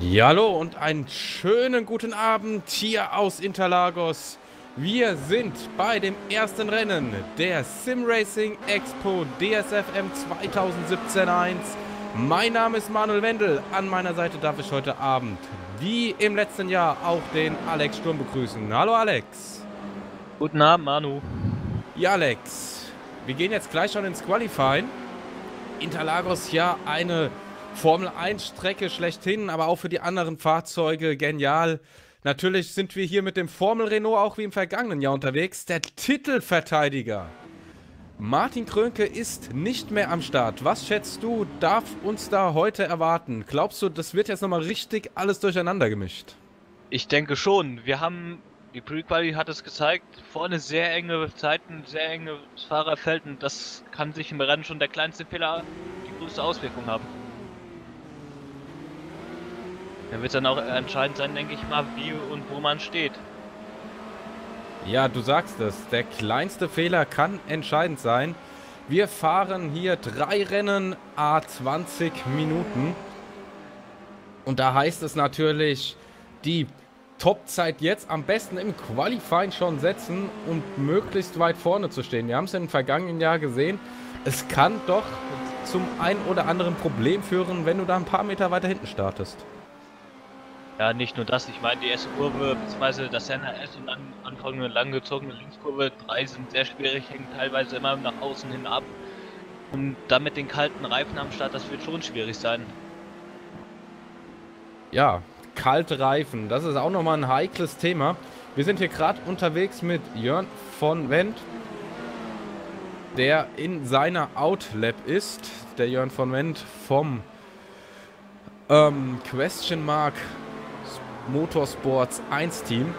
Ja, hallo und einen schönen guten Abend hier aus Interlagos. Wir sind bei dem ersten Rennen der SimRacing Expo DSFM 2017-1. Mein Name ist Manuel Wendel. An meiner Seite darf ich heute Abend, wie im letzten Jahr, auch den Alex Sturm begrüßen. Hallo Alex. Guten Abend, Manu. Ja, Alex. Wir gehen jetzt gleich schon ins Qualifying. Interlagos, ja, eine Formel-1-Strecke schlechthin, aber auch für die anderen Fahrzeuge genial. Natürlich sind wir hier mit dem Formel-Renault auch wie im vergangenen Jahr unterwegs. Der Titelverteidiger Martin Krönke ist nicht mehr am Start. Was schätzt du, darf uns da heute erwarten? Glaubst du, das wird jetzt nochmal richtig alles durcheinander gemischt? Ich denke schon. Wir haben, die Pre-Quali hat es gezeigt, vorne sehr enge Zeiten, sehr enge Fahrerfeld. Und das kann sich im Rennen schon der kleinste Fehler die größte Auswirkung haben. Da wird dann auch entscheidend sein, denke ich mal, wie und wo man steht. Ja, du sagst es. Der kleinste Fehler kann entscheidend sein. Wir fahren hier 3 Rennen à 20 Minuten. Und da heißt es natürlich, die Topzeit jetzt am besten im Qualifying schon setzen und möglichst weit vorne zu stehen. Wir haben es im vergangenen Jahr gesehen. Es kann doch zum ein oder anderen Problem führen, wenn du da ein paar Meter weiter hinten startest. Ja, nicht nur das, ich meine die erste Kurve, beziehungsweise das Senna S und dann anfangende langgezogene Linkskurve, 3 sind sehr schwierig, hängen teilweise immer nach außen hin ab. Und dann mit den kalten Reifen am Start, das wird schon schwierig sein. Ja, kalte Reifen, das ist auch nochmal ein heikles Thema. Wir sind hier gerade unterwegs mit Jörn von Wendt, der in seiner Outlap ist. Der Jörn von Wendt vom Question Mark Motorsports 1 Team.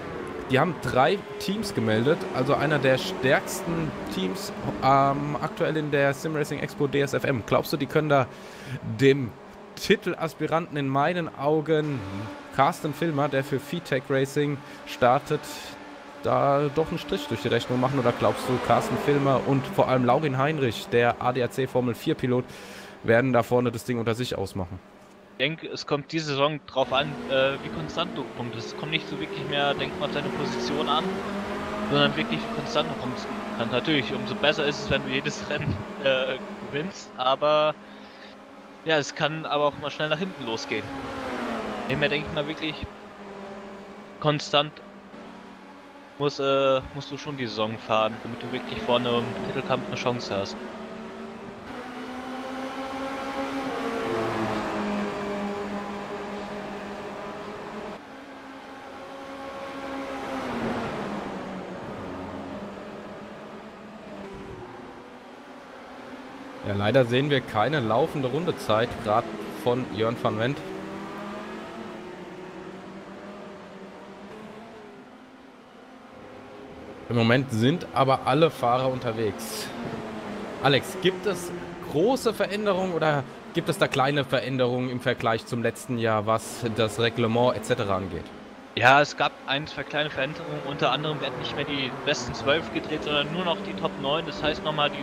Die haben 3 Teams gemeldet, also einer der stärksten Teams aktuell in der SimRacing Expo DSFM. Glaubst du, die können da dem Titelaspiranten in meinen Augen Carsten Filmer, der für Fitec Racing startet, da doch einen Strich durch die Rechnung machen? Oder glaubst du, Carsten Filmer und vor allem Laurin Heinrich, der ADAC-Formel-4 Pilot, werden da vorne das Ding unter sich ausmachen? Ich denke, es kommt diese Saison drauf an, wie konstant du kommst. Es kommt nicht so wirklich mehr, denkt man, seine Position an, sondern wirklich wie konstant du kommst. Und natürlich, umso besser ist es, wenn du jedes Rennen gewinnst, aber ja, es kann aber auch mal schnell nach hinten losgehen. Demher denke ich mal wirklich, konstant musst du schon die Saison fahren, damit du wirklich vorne im Titelkampf eine Chance hast. Ja, leider sehen wir keine laufende Rundezeit, gerade von Jörn von Wendt. Im Moment sind aber alle Fahrer unterwegs. Alex, gibt es große Veränderungen oder gibt es da kleine Veränderungen im Vergleich zum letzten Jahr, was das Reglement etc. angeht? Ja, es gab ein, 2 kleine Veränderungen. Unter anderem werden nicht mehr die besten 12 gedreht, sondern nur noch die Top 9. Das heißt nochmal, die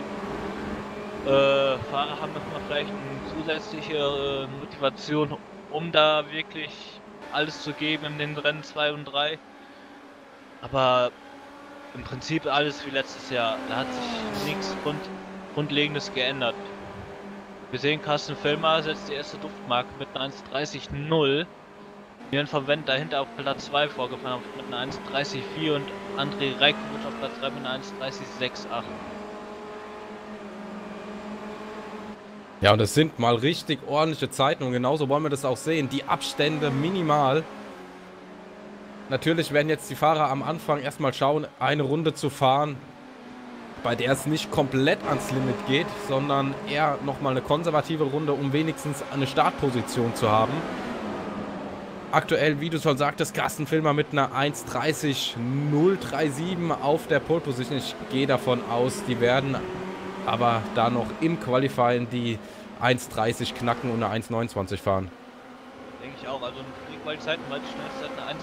Fahrer haben nochmal vielleicht eine zusätzliche Motivation, um da wirklich alles zu geben in den Rennen 2 und 3. Aber im Prinzip alles wie letztes Jahr. Da hat sich nichts Grundlegendes geändert. Wir sehen, Carsten Filmer setzt die erste Duftmarke mit einer 1.30.0. Jörn von Wendt dahinter auf Platz 2 vorgefahren mit einer 1.30.4 und André Reikowitsch auf Platz 3 mit einer 1.30.6.8. Ja, und das sind mal richtig ordentliche Zeiten und genauso wollen wir das auch sehen. Die Abstände minimal. Natürlich werden jetzt die Fahrer am Anfang erstmal schauen, eine Runde zu fahren, bei der es nicht komplett ans Limit geht, sondern eher nochmal eine konservative Runde, um wenigstens eine Startposition zu haben. Aktuell, wie du schon sagtest, Carsten Filmer mit einer 1.30.037 auf der Pole Position. Ich gehe davon aus, die werden aber da noch im Qualifying die 1.30 knacken und eine 1.29 fahren. Denke ich auch. Also in Pre-Quali-Zeiten war die schnellste eine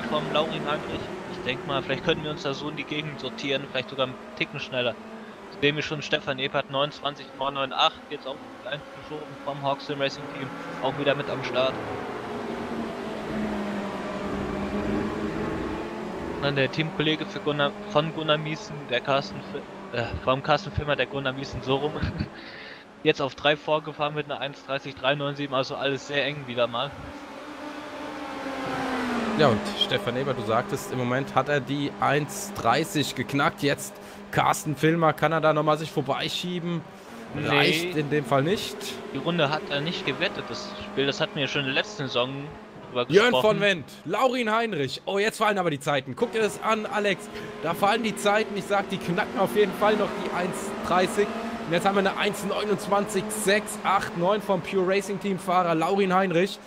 1.29.2 vom Laurin Heinrich. Ich denke mal, vielleicht könnten wir uns da so in die Gegend sortieren, vielleicht sogar einen Ticken schneller. Sehen wir schon Stefan Ebert 29.998, jetzt auch eingeschoben vom Hawks Sim Racing Team, auch wieder mit am Start. Partner, der Teamkollege von Gunnar Miesen, der Carsten, vom Carsten Filmer, der Gunnar Miesen, so rum. Jetzt auf 3 vorgefahren mit einer 1.30.397, also alles sehr eng wieder mal. Ja, und Stefan Ebert, du sagtest, im Moment hat er die 1.30 geknackt. Jetzt Carsten Filmer, kann er da nochmal sich vorbeischieben? Nee, reicht in dem Fall nicht. Die Runde hat er nicht gewettet, das Spiel. Das hatten wir schon in der letzten Saison drüber gesprochen. Jörn von Wendt, Laurin Heinrich. Oh, jetzt fallen aber die Zeiten. Guck dir das an, Alex. Da fallen die Zeiten. Ich sag, die knacken auf jeden Fall noch die 1.30. Und jetzt haben wir eine 1.29.689 vom Pure Racing Team Fahrer Laurin Heinrich.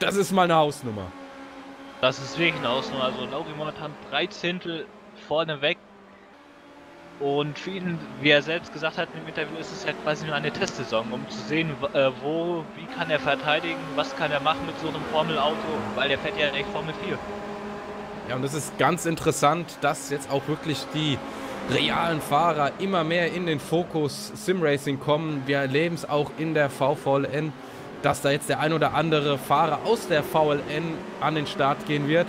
Das ist mal eine Hausnummer. Das ist wirklich eine Hausnummer. Also Laurin momentan 3 Zehntel vorne weg. Und für ihn, wie er selbst gesagt hat im Interview, ist es ja quasi nur eine Testsaison, um zu sehen, wie kann er verteidigen, was kann er machen mit so einem Formelauto, weil der fährt ja echt Formel 4. Ja, und es ist ganz interessant, dass jetzt auch wirklich die realen Fahrer immer mehr in den Fokus Simracing kommen. Wir erleben es auch in der VVLN, dass da jetzt der ein oder andere Fahrer aus der VLN an den Start gehen wird.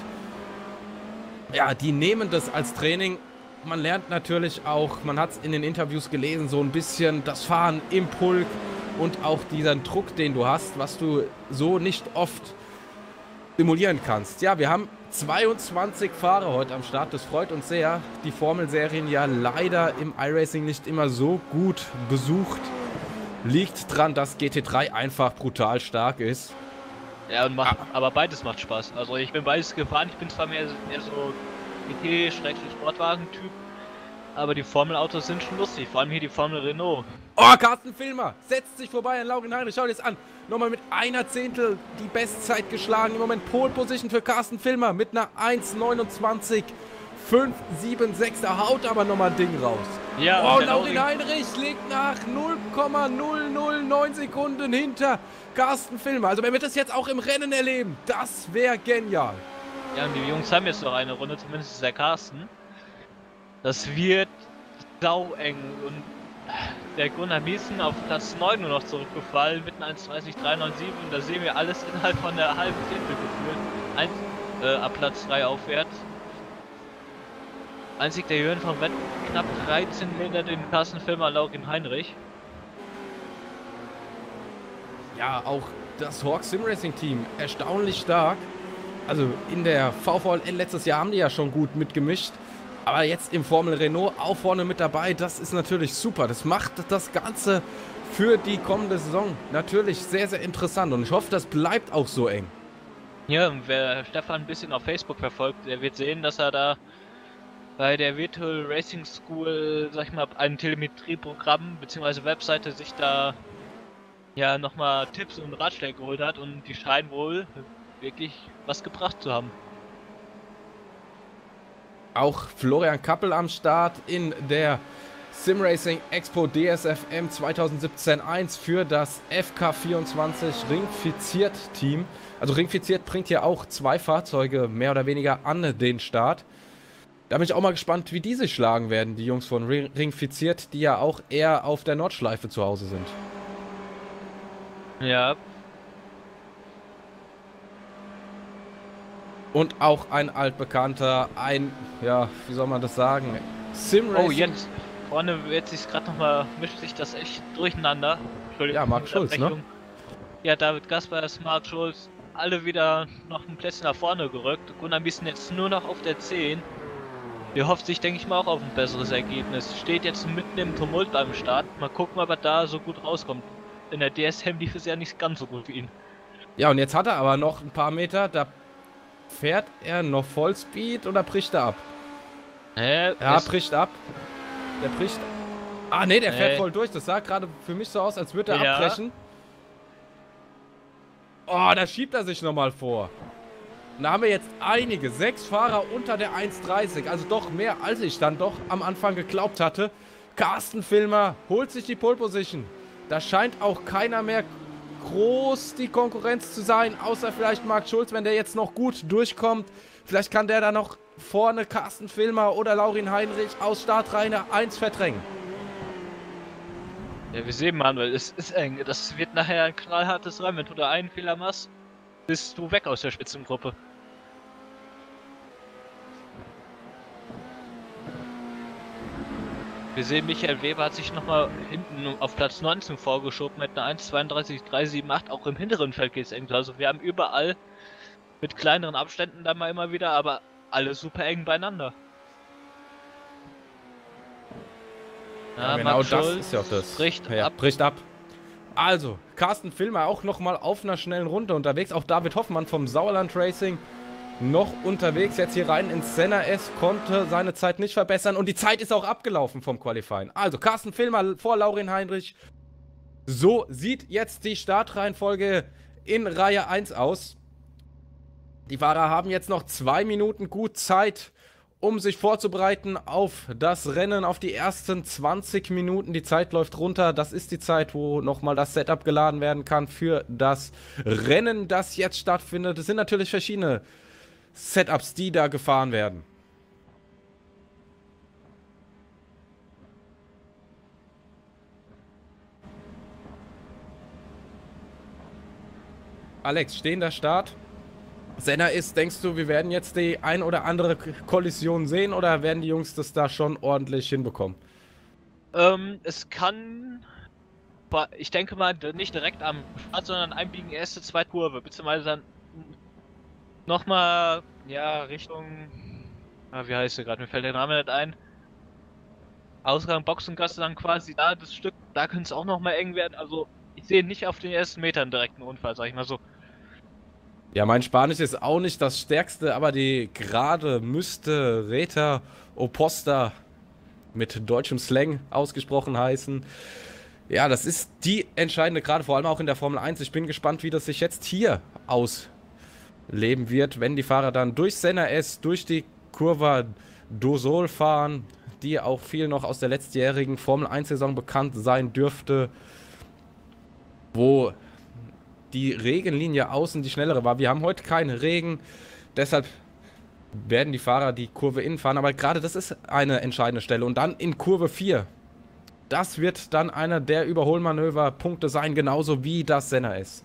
Ja, die nehmen das als Training. Man lernt natürlich auch, man hat es in den Interviews gelesen, so ein bisschen das Fahren im Pulk und auch diesen Druck, den du hast, was du so nicht oft simulieren kannst. Ja, wir haben 22 Fahrer heute am Start, das freut uns sehr. Die Formelserien ja leider im iRacing nicht immer so gut besucht. Liegt dran, dass GT3 einfach brutal stark ist. Ja, und aber beides macht Spaß. Also ich bin beides gefahren, ich bin zwar mehr so GT-Sportwagen-Typ, aber die Formelautos sind schon lustig, vor allem hier die Formel-Renault. Oh, Carsten Filmer setzt sich vorbei an Laurin Heinrich, schau dir das an. Nochmal mit 1 Zehntel die Bestzeit geschlagen, im Moment Pole-Position für Carsten Filmer mit einer 1.29.576, da haut aber nochmal ein Ding raus. Ja, oh, Laurin Heinrich legt nach 0,009 Sekunden hinter Carsten Filmer, also wer wird das jetzt auch im Rennen erleben, das wäre genial. Ja, und die Jungs haben jetzt noch eine Runde, zumindest der Carsten. Das wird saueng. Und der Gunnar Miesen auf Platz 9 nur noch zurückgefallen, mit 1.30.397. Und da sehen wir alles innerhalb von der halben Zehntel geführt. Ab Platz 3 aufwärts. Einzig der Jörn von Wendt knapp 13 hinter dem Carsten Filmer Laurin Heinrich. Ja, auch das Hawks Sim Racing Team erstaunlich stark. Also in der VVL letztes Jahr haben die ja schon gut mitgemischt. Aber jetzt im Formel Renault auch vorne mit dabei. Das ist natürlich super. Das macht das Ganze für die kommende Saison natürlich sehr, sehr interessant. Und ich hoffe, das bleibt auch so eng. Ja, wer Stefan ein bisschen auf Facebook verfolgt, der wird sehen, dass er da bei der Virtual Racing School, sag ich mal, ein Telemetrieprogramm bzw. Webseite sich da ja nochmal Tipps und Ratschläge geholt hat. Und die scheinen wohl wirklich was gebracht zu haben. Auch Florian Kappel am Start in der Simracing Expo DSFM 2017-1 für das FK24 Ringifiziert Team. Also Ringifiziert bringt ja auch 2 Fahrzeuge mehr oder weniger an den Start. Da bin ich auch mal gespannt, wie die sich schlagen werden, die Jungs von Ringifiziert, die ja auch eher auf der Nordschleife zu Hause sind. Ja. Und auch ein altbekannter, ja, wie soll man das sagen? Simracing. Oh, jetzt vorne wird sich gerade nochmal, mischt sich das echt durcheinander. Entschuldigung. Ja, Marc Schulz, ne? Ja, David Gaspar, Marc Schulz, alle wieder noch ein Plätzchen nach vorne gerückt. Gunnar Miesen jetzt nur noch auf der 10. Der hofft sich, denke ich mal, auch auf ein besseres Ergebnis. Steht jetzt mitten im Tumult beim Start. Mal gucken, ob er da so gut rauskommt. In der DSM lief es ja nicht ganz so gut für ihn. Ja, und jetzt hat er aber noch ein paar Meter, da fährt er noch Vollspeed oder bricht er ab? Ja, bricht ab. Der bricht. Ah, nee, der fährt voll durch. Das sah gerade für mich so aus, als würde er abbrechen. Oh, da schiebt er sich nochmal vor. Und da haben wir jetzt einige. 6 Fahrer unter der 1.30. Also doch mehr, als ich dann doch am Anfang geglaubt hatte. Carsten Filmer holt sich die Pole Position. Da scheint auch keiner mehr groß die Konkurrenz zu sein, außer vielleicht Marc Schulz, wenn der jetzt noch gut durchkommt. Vielleicht kann der da noch vorne Carsten Filmer oder Laurin Heinrich aus Startreihe 1 verdrängen. Ja, wir sehen, Manuel, es ist eng. Das wird nachher ein knallhartes Rennen. Wenn du da einen Fehler machst, bist du weg aus der Spitzengruppe. Wir sehen, Michael Weber hat sich nochmal hinten auf Platz 19 vorgeschoben mit einer 1:32,378. Auch im hinteren Feld geht es eng. Also wir haben überall mit kleineren Abständen dann mal immer wieder, aber alles super eng beieinander. Ja, genau, das ist ja auch das. Bricht ab. Also, Carsten Filmer auch nochmal auf einer schnellen Runde unterwegs. Auch David Hoffmann vom Sauerland Racing noch unterwegs. Jetzt hier rein ins Senna S. Konnte seine Zeit nicht verbessern. Und die Zeit ist auch abgelaufen vom Qualifying. Also, Carsten Filmer vor Laurin Heinrich. So sieht jetzt die Startreihenfolge in Reihe 1 aus. Die Fahrer haben jetzt noch 2 Minuten gut Zeit, um sich vorzubereiten auf das Rennen, auf die ersten 20 Minuten. Die Zeit läuft runter. Das ist die Zeit, wo nochmal das Setup geladen werden kann für das Rennen, das jetzt stattfindet. Es sind natürlich verschiedene Setups, die da gefahren werden. Alex, stehender Start. Senna ist, denkst du, wir werden jetzt die ein oder andere Kollision sehen oder werden die Jungs das da schon ordentlich hinbekommen? Es kann, ich denke mal, nicht direkt am Start, sondern einbiegen erste, zweite Kurve, beziehungsweise dann nochmal, ja, Richtung, wie heißt sie gerade, mir fällt der Name nicht ein, Ausgang, Boxengasse, dann quasi da das Stück, da könnte es auch nochmal eng werden, also ich sehe nicht auf den ersten Metern direkt einen Unfall, sag ich mal so. Ja, mein Spanisch ist auch nicht das stärkste, aber die Gerade müsste Reta Oposta mit deutschem Slang ausgesprochen heißen. Ja, das ist die entscheidende Gerade, vor allem auch in der Formel 1. Ich bin gespannt, wie das sich jetzt hier ausleben wird, wenn die Fahrer dann durch Senna S, durch die Curva do Sol fahren, die auch viel noch aus der letztjährigen Formel 1-Saison bekannt sein dürfte, wo die Regenlinie außen die schnellere war. Wir haben heute keinen Regen, deshalb werden die Fahrer die Kurve innen fahren, aber gerade das ist eine entscheidende Stelle. Und dann in Kurve 4, das wird dann einer der Überholmanöverpunkte sein, genauso wie das Senna ist.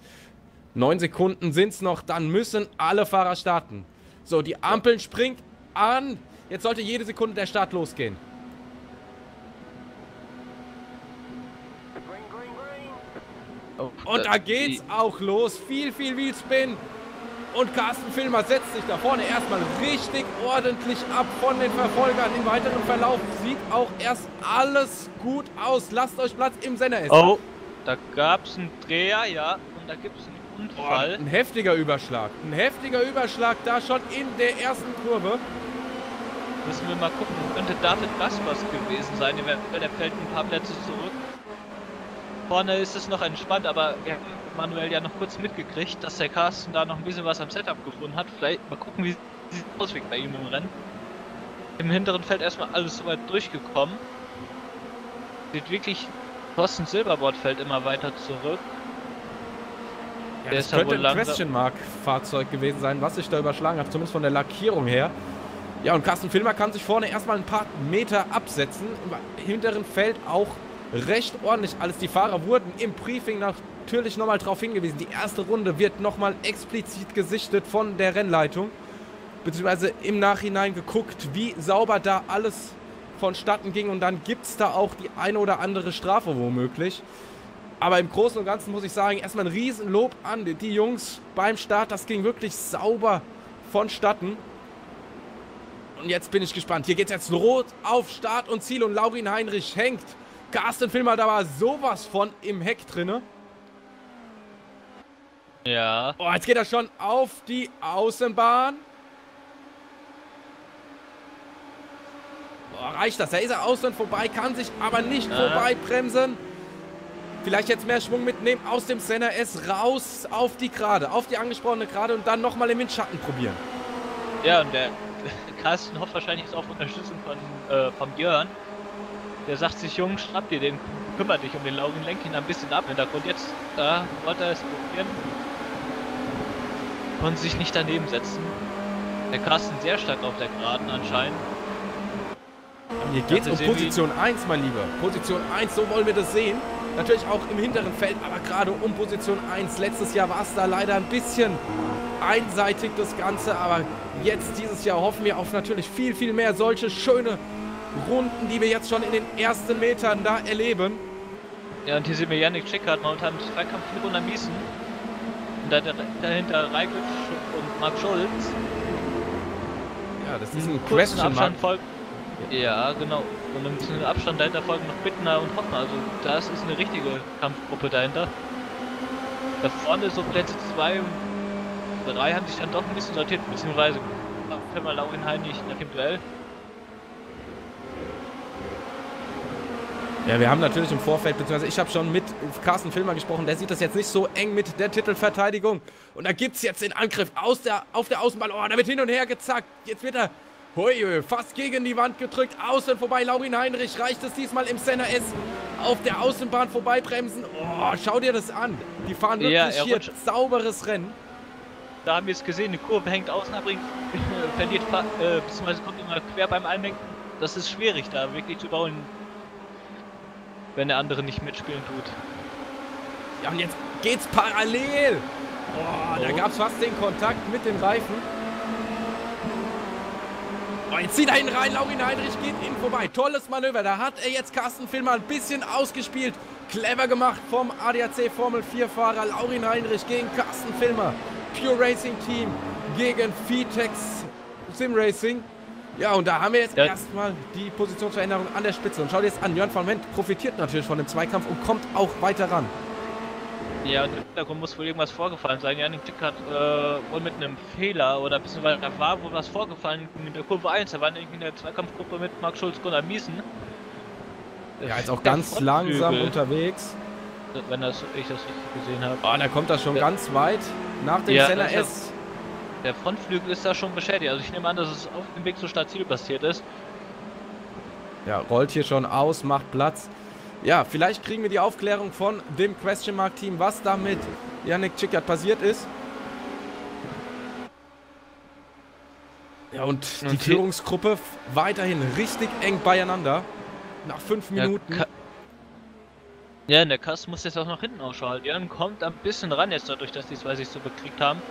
9 Sekunden sind es noch, dann müssen alle Fahrer starten. So, die Ampeln springt an, jetzt sollte jede Sekunde der Start losgehen. Und da geht's auch los. Viel Spin. Und Carsten Filmer setzt sich da vorne erstmal richtig ordentlich ab von den Verfolgern. Im weiteren Verlauf sieht auch erst alles gut aus. Lasst euch Platz im Senna essen. Oh, da gab's einen Dreher, ja. Und da gibt's einen Unfall. Oh, ein heftiger Überschlag. Ein heftiger Überschlag da schon in der ersten Kurve. Müssen wir mal gucken. Könnte David Gaspers gewesen sein. Der fällt ein paar Plätze zurück. Vorne ist es noch entspannt, aber wir haben Manuel ja noch kurz mitgekriegt, dass der Carsten da noch ein bisschen was am Setup gefunden hat. Vielleicht mal gucken, wie es auswirkt bei ihm im Rennen. Im hinteren Feld erstmal alles soweit durchgekommen. Sieht wirklich, Thorsten Silberbord fällt immer weiter zurück. Ja, das könnte ein Question Mark Fahrzeug gewesen sein, was ich da überschlagen habe, zumindest von der Lackierung her. Ja, und Carsten Filmer kann sich vorne erstmal ein paar Meter absetzen, im hinteren Feld auch recht ordentlich alles. Die Fahrer wurden im Briefing natürlich nochmal darauf hingewiesen. Die erste Runde wird nochmal explizit gesichtet von der Rennleitung. Beziehungsweise im Nachhinein geguckt, wie sauber da alles vonstatten ging. Und dann gibt es da auch die eine oder andere Strafe womöglich. Aber im Großen und Ganzen muss ich sagen, erstmal ein Riesenlob an die Jungs beim Start. Das ging wirklich sauber vonstatten. Und jetzt bin ich gespannt. Hier geht es jetzt rot auf Start und Ziel. Und Laurin Heinrich hängt. Carsten Filmer, da war sowas von im Heck drinne. Ja. Oh, jetzt geht er schon auf die Außenbahn. Oh, reicht das? Da ist er außen vorbei, kann sich aber nicht vorbeibremsen. Vielleicht jetzt mehr Schwung mitnehmen aus dem Senna S, raus auf die Gerade, auf die angesprochene Gerade und dann nochmal im Windschatten probieren. Ja, und der Carsten hofft wahrscheinlich jetzt auf Unterstützung von Jörn. Der sagt sich, Jungs, schnapp dir den, kümmert dich um den Laurin, lenk ihn ein bisschen ab im Hintergrund. Jetzt, da wollte er es probieren und sich nicht daneben setzen. Der Carsten sehr stark auf der Geraden anscheinend. Hier geht es um Position 1, mein Lieber. Position 1, so wollen wir das sehen. Natürlich auch im hinteren Feld, aber gerade um Position 1. Letztes Jahr war es da leider ein bisschen einseitig, das Ganze. Aber jetzt, dieses Jahr, hoffen wir auf natürlich viel mehr solche schöne Runden, die wir jetzt schon in den ersten Metern da erleben. Ja, und hier sehen wir Yannick Schickhardt momentan im Zweikampf mit Ronald Miesen. Und dahinter Reikl und Marc Schulz. Ja, das ist ein Question Mark. Ja, genau. Und im bisschen Abstand dahinter folgen noch Bittner und Hoffmann. Also das ist eine richtige Kampfgruppe dahinter. Da vorne so Plätze 2 und 3 haben sich dann doch ein bisschen sortiert, beziehungsweise Firma Laurin Heinrich nach dem Duell. Ja, wir haben natürlich im Vorfeld, beziehungsweise ich habe schon mit Carsten Filmer gesprochen, der sieht das jetzt nicht so eng mit der Titelverteidigung. Und da gibt es jetzt den Angriff aus auf der Außenbahn. Oh, da wird hin und her gezackt. Jetzt wird er fast gegen die Wand gedrückt. Außen vorbei, Laurin Heinrich reicht es diesmal im Senna S. Auf der Außenbahn vorbeibremsen. Oh, schau dir das an. Die fahren wirklich hier sauberes Rennen. Da haben wir es gesehen, die Kurve hängt außen ab, verliert, beziehungsweise kommt immer quer beim Einlenken. Das ist schwierig da wirklich zu bauen, wenn der andere nicht mitspielen tut. Ja, und jetzt geht's parallel. Oh, da gab's fast den Kontakt mit dem Reifen. Oh, jetzt zieht er ihn rein, Laurin Heinrich geht ihn vorbei. Tolles Manöver, da hat er jetzt Carsten Filmer ein bisschen ausgespielt. Clever gemacht vom ADAC-Formel-4-Fahrer Laurin Heinrich gegen Carsten Filmer. Pure Racing Team gegen Fitec SimRacing. Ja, und da haben wir jetzt erstmal die Positionsveränderung an der Spitze. Und schau dir jetzt an, Jörn von Wendt profitiert natürlich von dem Zweikampf und kommt auch weiter ran. Ja, und im Hintergrund muss wohl irgendwas vorgefallen sein. Yannick Schickhardt wohl mit einem Fehler oder ein bisschen weiter, da war wohl was vorgefallen in der Kurve 1. Da waren irgendwie in der Zweikampfgruppe mit Marc Schulz und Ronald Miesen. Ja, jetzt auch ganz langsam unterwegs. Wenn ich das richtig gesehen habe. Ah, da kommt das schon ganz weit nach dem Senna S. Der Frontflügel ist da schon beschädigt. Also ich nehme an, dass es auf dem Weg zur Stadt Ziel passiert ist. Ja, rollt hier schon aus, macht Platz. Ja, vielleicht kriegen wir die Aufklärung von dem Question Mark Team, was da mit Yannick Schickhardt passiert ist. Ja, und die Führungsgruppe weiterhin richtig eng beieinander. Nach 5 Minuten. Ja, in der Kass muss jetzt auch noch hinten ausschalten. Jörn kommt ein bisschen ran jetzt dadurch, dass die zwei sich so bekriegt haben.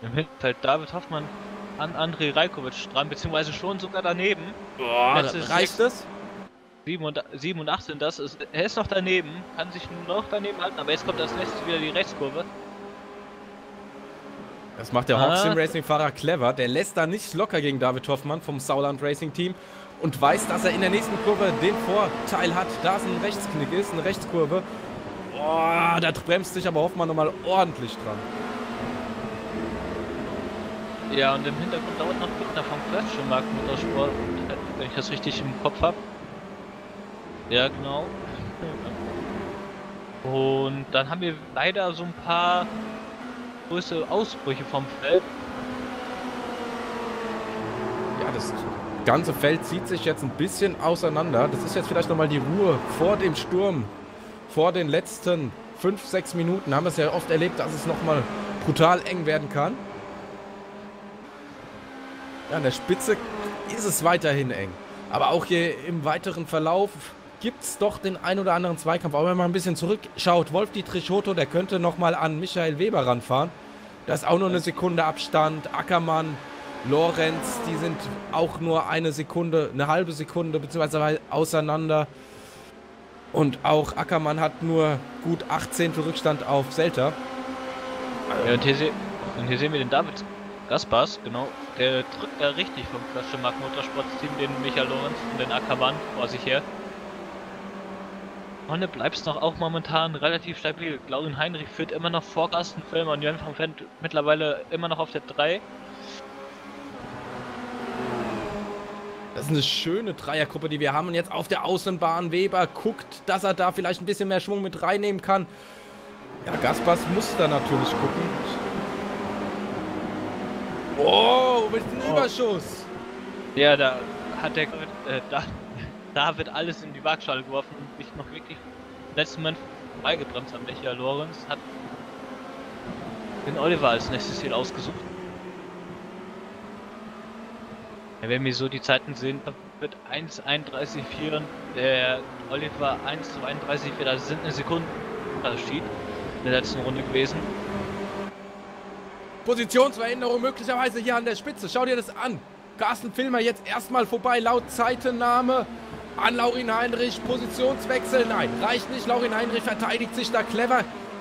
Im Hinterfeld David Hoffmann an Andrei Rajkovic dran, beziehungsweise schon sogar daneben. Boah, reicht das? 7 und 18, das ist, er ist noch daneben, kann sich nur noch daneben halten, aber jetzt kommt als nächstes wieder die Rechtskurve. Das macht der Hawks Sim Racing Fahrer clever, der lässt da nicht locker gegen David Hoffmann vom Sauerland Racing Team und weiß, dass er in der nächsten Kurve den Vorteil hat, da es ein Rechtsknick ist, eine Rechtskurve. Boah, da bremst sich aber Hoffmann nochmal ordentlich dran. Ja, und im Hintergrund dauert noch Bittner vom Question Mark Motorsports, wenn ich das richtig im Kopf habe. Ja, genau. Und dann haben wir leider so ein paar größere Ausbrüche vom Feld. Ja, das ganze Feld zieht sich jetzt ein bisschen auseinander. Das ist jetzt vielleicht nochmal die Ruhe vor dem Sturm. Vor den letzten 5-6 Minuten haben wir es ja oft erlebt, dass es nochmal brutal eng werden kann. Ja, an der Spitze ist es weiterhin eng. Aber auch hier im weiteren Verlauf gibt es doch den ein oder anderen Zweikampf. Aber wenn man ein bisschen zurückschaut, Wolf Dietrich Hotto, der könnte nochmal an Michael Weber ranfahren. Da ist auch nur eine Sekunde Abstand. Ackermann, Lorenz, die sind auch nur eine Sekunde, eine halbe Sekunde beziehungsweise auseinander. Und auch Ackermann hat nur gut 18 Rückstand auf Selter. Ja, und hier sehen wir den David Gaspars, genau, der drückt da richtig vom Question Mark Motorsports Team den Michael Lorenz und den Ackermann vor sich her. Vorne bleibt es noch auch momentan relativ stabil. Laurin Heinrich führt immer noch vor Carsten Filmer und Jörn von Wendt mittlerweile immer noch auf der 3. Das ist eine schöne Dreiergruppe, die wir haben. Und jetzt auf der Außenbahn Weber guckt, dass er da vielleicht ein bisschen mehr Schwung mit reinnehmen kann. Ja, Gaspars muss da natürlich gucken. Oh, mit dem Überschuss! Ja, da hat der David alles in die Waagschale geworfen und sich noch wirklich im letzten Moment vorbeigebremst am Michael Lorenz. Hat den Oliver als nächstes Ziel ausgesucht. Ja, wenn wir so die Zeiten sehen, wird 1:31,4 der Oliver 1:32,4, das sind eine Sekunde Unterschied in der letzten Runde gewesen. Positionsveränderung möglicherweise hier an der Spitze. Schau dir das an. Carsten Filmer jetzt erstmal vorbei, laut Zeitennahme an Laurin Heinrich. Positionswechsel, nein, reicht nicht. Laurin Heinrich verteidigt sich da clever.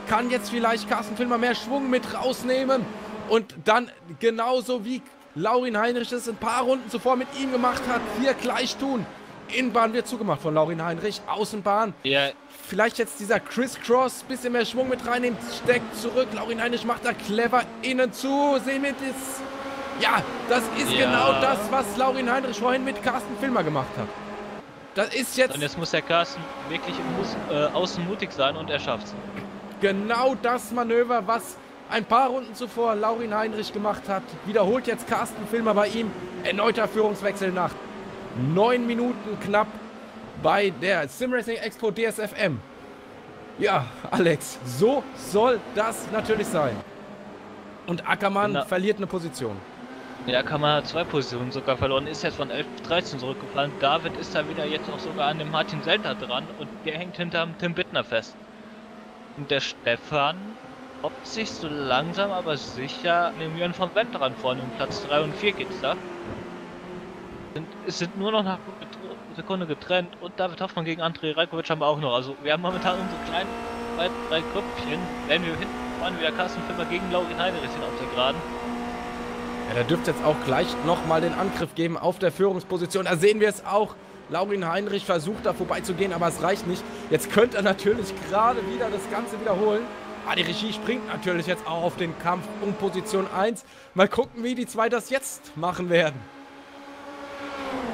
Kann jetzt vielleicht Carsten Filmer mehr Schwung mit rausnehmen. Und dann genauso wie Laurin Heinrich es ein paar Runden zuvor mit ihm gemacht hat, hier gleich tun. Innenbahn wird zugemacht von Laurin Heinrich, Außenbahn. Ja. Vielleicht jetzt dieser Criss-Cross, bisschen mehr Schwung mit reinnehmen, steckt zurück. Laurin Heinrich macht da clever innen zu. Sehen wir das? Ja, das ist ja genau das, was Laurin Heinrich vorhin mit Carsten Filmer gemacht hat. Das ist jetzt... Und jetzt muss der Carsten wirklich außen mutig sein und er schafft es. Genau das Manöver, was ein paar Runden zuvor Laurin Heinrich gemacht hat. Wiederholt jetzt Carsten Filmer bei ihm. Erneuter Führungswechsel nach 9 Minuten knapp bei der Simracing Expo DSFM. Ja, Alex, so soll das natürlich sein. Und Ackermann verliert eine Position. Ja, Ackermann hat 2 Positionen sogar verloren, ist jetzt von 11 auf 13 zurückgefallen. David ist da wieder jetzt auch sogar an dem Martin Selter dran und der hängt hinterm Tim Bittner fest. Und der Stefan hoppt sich so langsam aber sicher an dem Jörn von Wendt dran vorne, um Platz 3 und 4 geht's da. Es sind nur noch eine Sekunde getrennt und David Hoffmann gegen André Rajkovic haben wir auch noch. Also wir haben momentan unsere kleinen 2, 3 Köpfchen. Wenn wir hinten fahren, wieder Carsten Filmer gegen Laurin Heinrich sind auf der Geraden. Ja, da dürfte jetzt auch gleich nochmal den Angriff geben auf der Führungsposition. Da sehen wir es auch. Laurin Heinrich versucht da vorbeizugehen, aber es reicht nicht. Jetzt könnte er natürlich gerade wieder das Ganze wiederholen. Ah, die Regie springt natürlich jetzt auch auf den Kampf um Position 1. Mal gucken, wie die zwei das jetzt machen werden.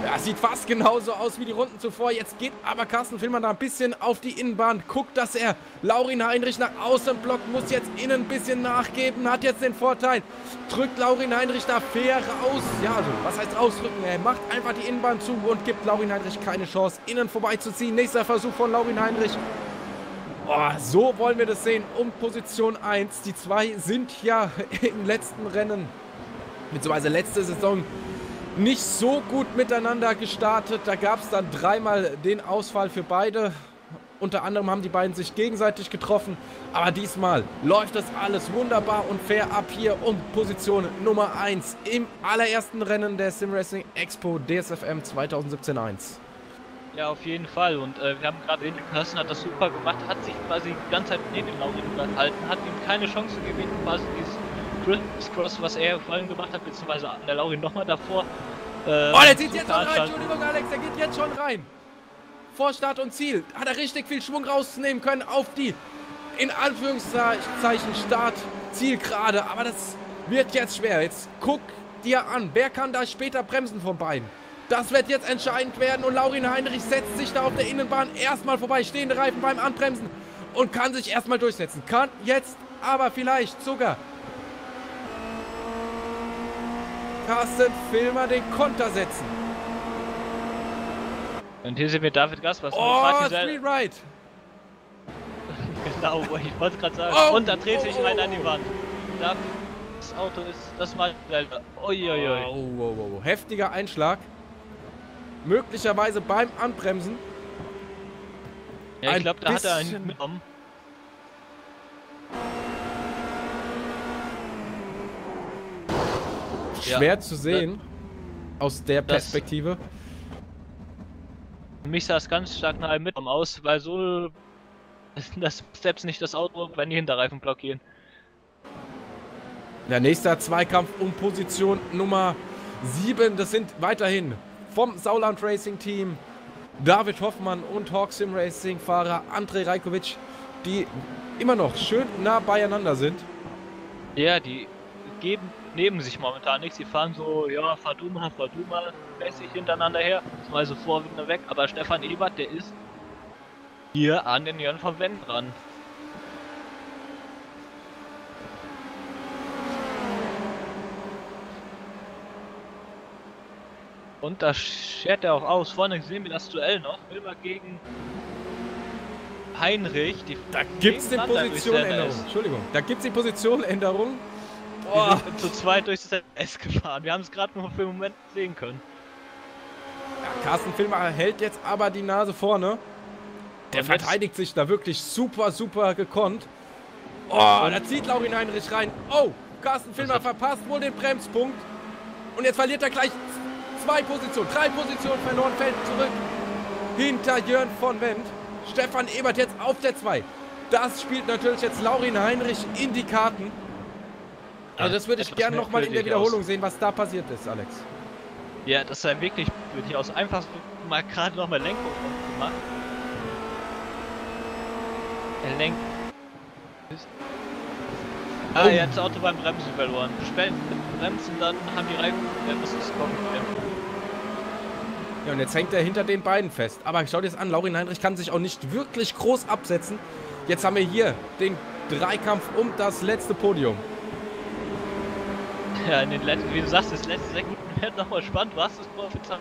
Ja, sieht fast genauso aus wie die Runden zuvor. Jetzt geht aber Carsten Filmer da ein bisschen auf die Innenbahn. Guckt, dass er Laurin Heinrich nach außen blockt. Muss jetzt innen ein bisschen nachgeben. Hat jetzt den Vorteil. Drückt Laurin Heinrich da fair raus. Ja, also, was heißt rausdrücken? Er macht einfach die Innenbahn zu und gibt Laurin Heinrich keine Chance, innen vorbeizuziehen. Nächster Versuch von Laurin Heinrich. Oh, so wollen wir das sehen. Um Position 1. Die zwei sind ja im letzten Rennen, beziehungsweise letzte Saison, nicht so gut miteinander gestartet. Da gab es dann dreimal den Ausfall für beide. Unter anderem haben die beiden sich gegenseitig getroffen. Aber diesmal läuft das alles wunderbar und fair ab hier um Position Nummer 1 im allerersten Rennen der SimRacing Expo DSFM 2017-1. Ja, auf jeden Fall. Und wir haben gerade den Carsten hat das super gemacht, hat sich quasi die ganze Zeit neben dem Laurin gehalten, hat ihm keine Chance gegeben, quasi dieses Criss-Cross, was er vorhin gemacht hat, beziehungsweise der Laurin nochmal davor. Oh, der zieht jetzt schon rein, Entschuldigung Alex, der geht jetzt schon rein. Vor Start und Ziel hat er richtig viel Schwung rausnehmen können auf die, in Anführungszeichen, Start-Zielgerade. Aber das wird jetzt schwer. Jetzt guck dir an, wer kann da später bremsen von beiden. Das wird jetzt entscheidend werden und Laurin Heinrich setzt sich da auf der Innenbahn erstmal vorbei. Stehende Reifen beim Anbremsen und kann sich erstmal durchsetzen. Kann jetzt aber vielleicht sogar Carsten Filmer den Konter setzen. Und hier sehen wir David Gaspers. Oh, Street Right! Genau, ich wollte gerade sagen. Oh, und da dreht sich rein an die Wand. Das Auto ist das mal. Heftiger Einschlag. Möglicherweise beim Anbremsen. Ja, ich glaube, da hat er einen mitgenommen. Schwer zu sehen, aus der Perspektive. Für mich sah es ganz stark nach einem Mittelraum aus, weil so das selbst nicht das Auto, wenn die Hinterreifen blockieren. Der nächste Zweikampf um Position Nummer 7, das sind weiterhin vom Sauerland Racing Team David Hoffmann und Hawks Sim Racing Fahrer André Rajkovic, die immer noch schön nah beieinander sind. Ja, die geben neben sich momentan nichts, die fahren so, ja, fahr du mal, mäßig hintereinander her, also vorwiegend weg, aber Stefan Ebert, der ist hier an den Jörn von Wendt dran. Und da schert er auch aus, vorne sehen wir das Duell noch, Filmer gegen Heinrich, die da gibt's die Positionänderung, Entschuldigung, da gibt's die Positionänderung. Wir sind zu zweit durch das S gefahren. Wir haben es gerade nur für den Moment sehen können. Carsten Filmer hält jetzt aber die Nase vorne. Der verteidigt sich da wirklich super, super gekonnt. Oh, da zieht Laurin Heinrich rein. Oh, Carsten Filmer verpasst wohl den Bremspunkt. Und jetzt verliert er gleich 2 Positionen, 3 Positionen verloren, fällt zurück. Hinter Jörn von Wendt. Stefan Ebert jetzt auf der 2. Das spielt natürlich jetzt Laurin Heinrich in die Karten. Also das würde ich gerne nochmal in der Wiederholung sehen, was da passiert ist, Alex. Ja, das sah wirklich blöd aus. Einfach mal gerade nochmal Lenkung gemacht. Er lenkt. Ah, er hat das Auto beim Bremsen verloren. Spät bremsen, dann haben die Reifen. Ja, das ist ja, und jetzt hängt er hinter den beiden fest. Aber schau dir das an, Laurin Heinrich kann sich auch nicht wirklich groß absetzen. Jetzt haben wir hier den Dreikampf um das letzte Podium. Ja, in den letzten, wie du sagst, das letzte Sekund wird nochmal spannend. Was ist das für Zeit?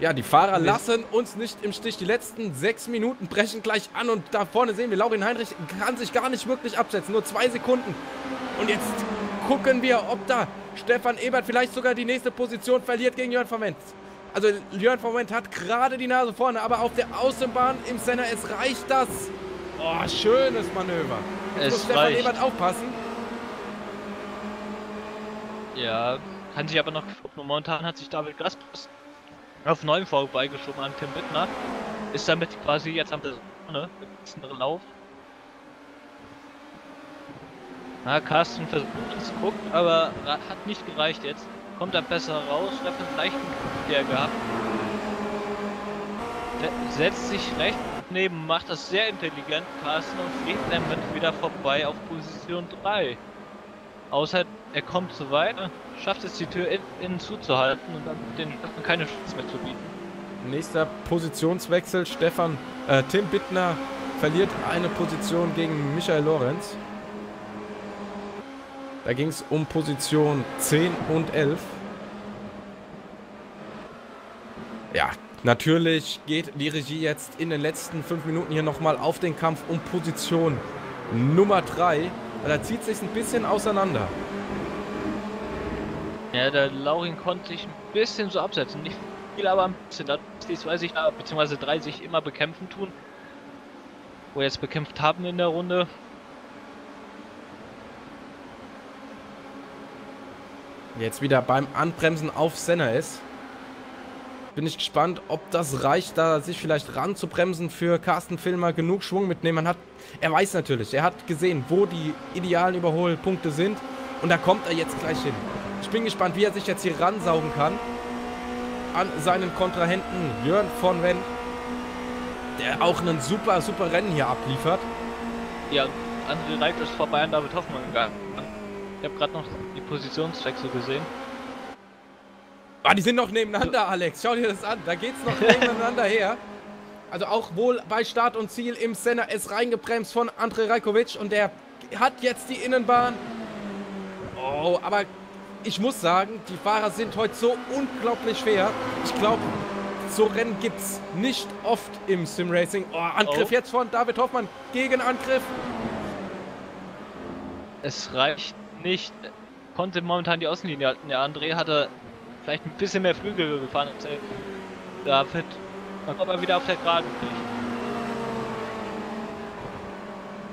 Ja, die Fahrer lassen uns nicht im Stich. Die letzten 6 Minuten brechen gleich an und da vorne sehen wir, Laurin Heinrich kann sich gar nicht wirklich absetzen. Nur 2 Sekunden. Und jetzt gucken wir, ob da Stefan Ebert vielleicht sogar die nächste Position verliert gegen Jörn von Wendt. Also Jörn von Wendt hat gerade die Nase vorne, aber auf der Außenbahn im Senna S reicht das. Oh, schönes Manöver. Jetzt muss Stefan Ebert aufpassen. Ja, kann sich aber noch... Momentan hat sich David Gaspers auf 9 vorbeigeschoben an Tim Wittner. Ist damit quasi jetzt am letzten Lauf. Na, Carsten versucht es, guckt, aber hat nicht gereicht jetzt. Kommt er besser raus, hat vielleicht einen Fehler gehabt. Setzt sich rechts neben, macht das sehr intelligent, Carsten, und fliegt dann wieder vorbei auf Position 3. Außer er kommt zu weit, schafft es die Tür innen zuzuhalten und dann den keine Schutz mehr zu bieten. Nächster Positionswechsel, Tim Bittner verliert eine Position gegen Michael Lorenz. Da ging es um Position 10 und 11. Ja, natürlich geht die Regie jetzt in den letzten 5 Minuten hier nochmal auf den Kampf um Position Nummer 3. Da zieht sich ein bisschen auseinander. Ja, der Laurin konnte sich ein bisschen so absetzen. Nicht viel, aber ein bisschen. Da die 20 bzw. 30 immer bekämpfen tun. Wo wir jetzt bekämpft haben in der Runde. Jetzt wieder beim Anbremsen auf Senna ist. Bin ich gespannt, ob das reicht, da sich vielleicht ranzubremsen für Carsten Filmer, genug Schwung mitnehmen. Er weiß natürlich, er hat gesehen, wo die idealen Überholpunkte sind. Und da kommt er jetzt gleich hin. Ich bin gespannt, wie er sich jetzt hier ransaugen kann an seinen Kontrahenten Jörn von Wendt, der auch einen super, super Rennen hier abliefert. Ja, André Reit ist vorbei an David Hoffmann gegangen. Ich habe gerade noch die Positionswechsel gesehen. Ah, die sind noch nebeneinander, Alex. Schau dir das an. Da geht's noch nebeneinander her. Also auch wohl bei Start und Ziel im Senna S reingebremst von André Rajkovic. Und der hat jetzt die Innenbahn. Oh, aber ich muss sagen, die Fahrer sind heute so unglaublich fair. Ich glaube, so Rennen gibt's nicht oft im Simracing. Oh, Angriff jetzt von David Hoffmann. Gegenangriff. Es reicht nicht. Konnte momentan die Außenlinie halten. Ja, André hatte... vielleicht ein bisschen mehr Flügel gefahren. David, dann kommt er wieder auf der Geraden.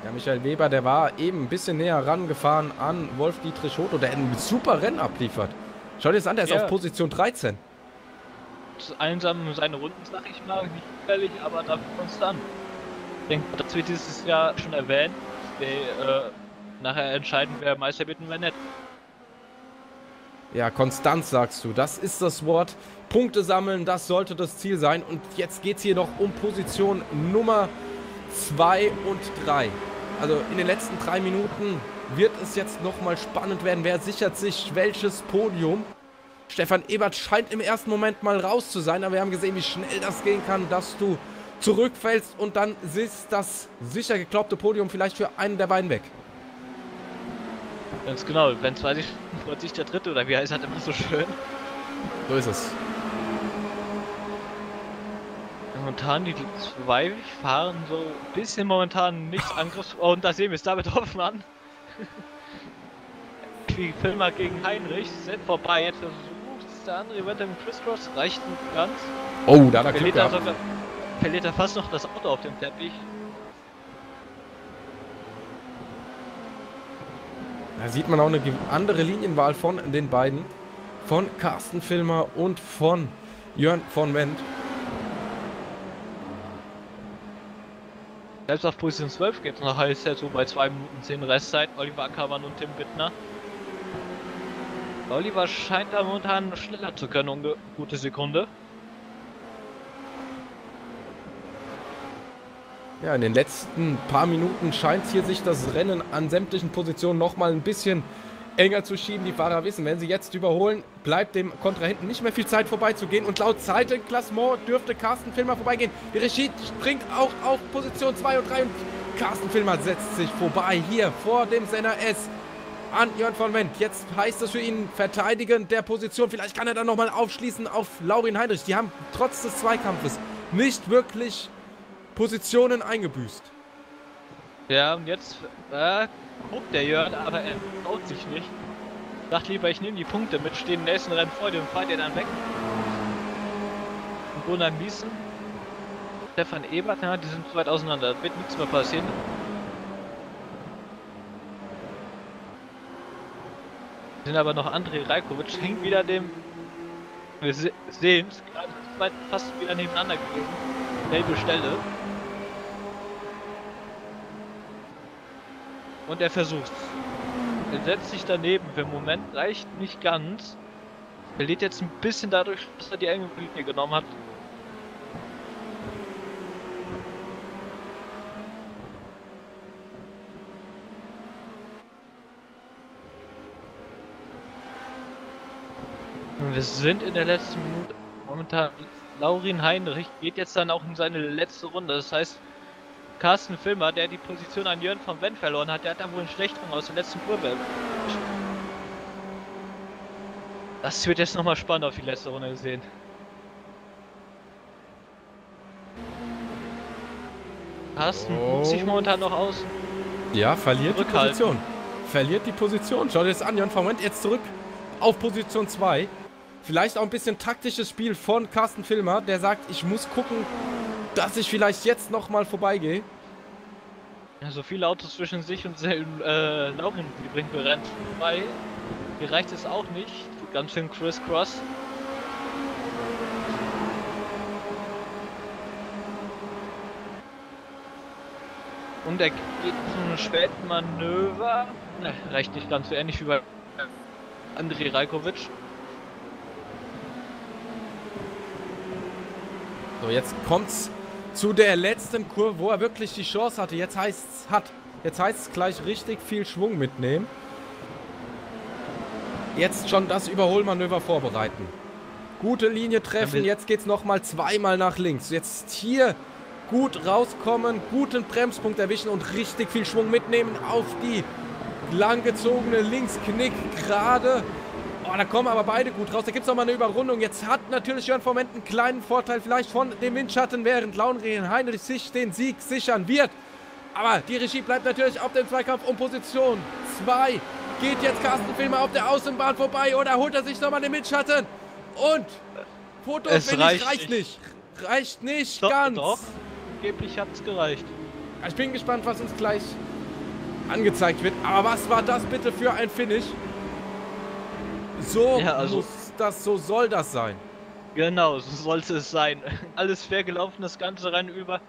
Ja, Michael Weber, der war eben ein bisschen näher rangefahren an Wolf-Dietrich Hotto, der ein super Rennen abliefert. Schau dir das an, der ist auf Position 13. Einsam seine Runden, sag ich mal, nicht gefährlich, aber dafür konstant. Ich denke, das wird dieses Jahr schon erwähnt. Wir nachher entscheiden, wer Meister wird und wer nicht. Ja, Konstanz sagst du, das ist das Wort. Punkte sammeln, das sollte das Ziel sein. Und jetzt geht es hier noch um Position Nummer 2 und 3. Also in den letzten 3 Minuten wird es jetzt nochmal spannend werden. Wer sichert sich welches Podium? Stefan Ebert scheint im ersten Moment mal raus zu sein, aber wir haben gesehen, wie schnell das gehen kann, dass du zurückfällst und dann ist das sicher geglaubte Podium vielleicht für einen der beiden weg. Ganz genau, wenn 20 freut sich der Dritte, oder wie heißt das immer so schön? So ist es. Momentan die 2 fahren so ein bisschen momentan nichts Angriffs... Oh, und da sehen wir es, David Hoffmann. Filmer gegen Heinrich, sind vorbei, jetzt versucht Der andere wird im Crisscross, reicht nicht ganz. Oh, da hat er Glück gehabt. Verliert er fast noch das Auto auf dem Teppich. Da sieht man auch eine andere Linienwahl von den beiden. Von Carsten Filmer und von Jörn von Wendt. Selbst auf Position 12 gibt es noch Heilsetto bei 2 Minuten 10 Restzeit. Oliver Ackermann und Tim Bittner. Oliver scheint da momentan schneller zu können, um eine gute Sekunde. Ja, in den letzten paar Minuten scheint hier sich das Rennen an sämtlichen Positionen nochmal ein bisschen enger zu schieben. Die Fahrer wissen, wenn sie jetzt überholen, bleibt dem Kontrahenten nicht mehr viel Zeit vorbeizugehen. Und laut Zeitenklassement dürfte Carsten Filmer vorbeigehen. Die Regie springt auch auf Position 2 und 3. Und Carsten Filmer setzt sich vorbei hier vor dem Senna S an Jörn von Wendt. Jetzt heißt es für ihn verteidigen der Position. Vielleicht kann er dann nochmal aufschließen auf Laurin Heinrich. Die haben trotz des Zweikampfes nicht wirklich Positionen eingebüßt. Ja, und jetzt guckt der Jörn, aber er traut sich nicht. Sagt lieber, ich nehme die Punkte mit, stehe im nächsten Rennen vor dem Fahrt ihr dann weg. Und Roland Miesen, Stefan Ebert, ja, die sind zu weit auseinander, da wird nichts mehr passieren. Sind aber noch André Rajkovic, hängt wieder dem. Wir sehen es, fast wieder nebeneinander gewesen. Selbe Stelle. Und er versucht's. Er setzt sich daneben. Für den Moment reicht nicht ganz. Er lädt jetzt ein bisschen dadurch, dass er die enge Linie genommen hat. Wir sind in der letzten Minute momentan. Laurin Heinrich geht jetzt dann auch in seine letzte Runde. Das heißt, Carsten Filmer, der die Position an Jörn von Wendt verloren hat, der hat dann wohl einen Schlechteren aus der letzten Kurve. Das wird jetzt nochmal spannend auf die letzte Runde gesehen. Carsten ruht sich momentan noch aus. Ja, verliert die Position. Verliert die Position. Schaut jetzt an, Jörn von Wendt jetzt zurück auf Position 2. Vielleicht auch ein bisschen taktisches Spiel von Carsten Filmer, der sagt, ich muss gucken, dass ich vielleicht jetzt nochmal vorbeigehe. Ja, so viele Autos zwischen sich und Laurin, die bringt mir Rennen vorbei. Hier reicht es auch nicht. Ganz schön Criss-Cross. Und er geht zu einem späten Manöver. Ne, reicht nicht ganz so ähnlich wie bei André Rajkovic. So, jetzt kommt's zu der letzten Kurve, wo er wirklich die Chance hatte. Jetzt heißt's gleich richtig viel Schwung mitnehmen. Jetzt schon das Überholmanöver vorbereiten. Gute Linie treffen. Jetzt geht's nochmal zweimal nach links. Jetzt hier gut rauskommen, guten Bremspunkt erwischen und richtig viel Schwung mitnehmen auf die langgezogene Linksknick gerade. Oh, da kommen aber beide gut raus. Da gibt es nochmal eine Überrundung. Jetzt hat natürlich Jörn von Wendt einen kleinen Vorteil vielleicht von dem Windschatten, während Laurin Heinrich sich den Sieg sichern wird. Aber die Regie bleibt natürlich auf dem Zweikampf um Position 2. Geht jetzt Carsten Filmer auf der Außenbahn vorbei oder holt er sich nochmal den Windschatten? Und Fotofinish reicht nicht. Reicht nicht ganz. Doch, angeblich hat es gereicht. Ich bin gespannt, was uns gleich angezeigt wird. Aber was war das bitte für ein Finish? So ja, also, muss das, so soll das sein. Genau, so sollte es sein. Alles fair gelaufen, das ganze Rennen über.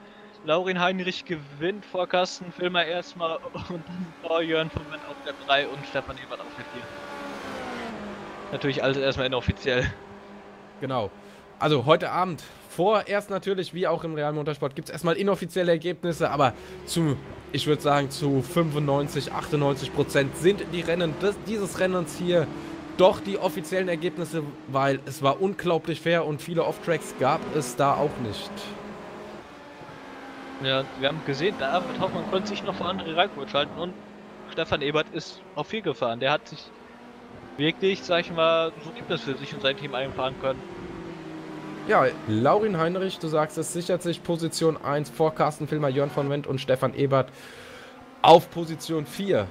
Laurin Heinrich gewinnt vor Carsten Filmer erstmal und dann vor Jörn von Wendt auf der 3 und Stefan Ebert auf der 4. Natürlich alles erstmal inoffiziell. Genau. Also heute Abend vorerst natürlich, wie auch im Real Motorsport, gibt es erstmal inoffizielle Ergebnisse, aber zu, ich würde sagen, zu 95, 98% sind die Rennen dieses Rennens hier doch die offiziellen Ergebnisse, weil es war unglaublich fair und viele Off-Tracks gab es da auch nicht. Ja, wir haben gesehen, David Hoffmann konnte sich noch vor André Rajkovic halten und Stefan Ebert ist auf 4 gefahren. Der hat sich wirklich, sag ich mal, so gibt es für sich und sein Team einfahren können. Ja, Laurin Heinrich, du sagst es, sichert sich Position 1 vor Carsten Filmer, Jörn von Wendt und Stefan Ebert auf Position 4.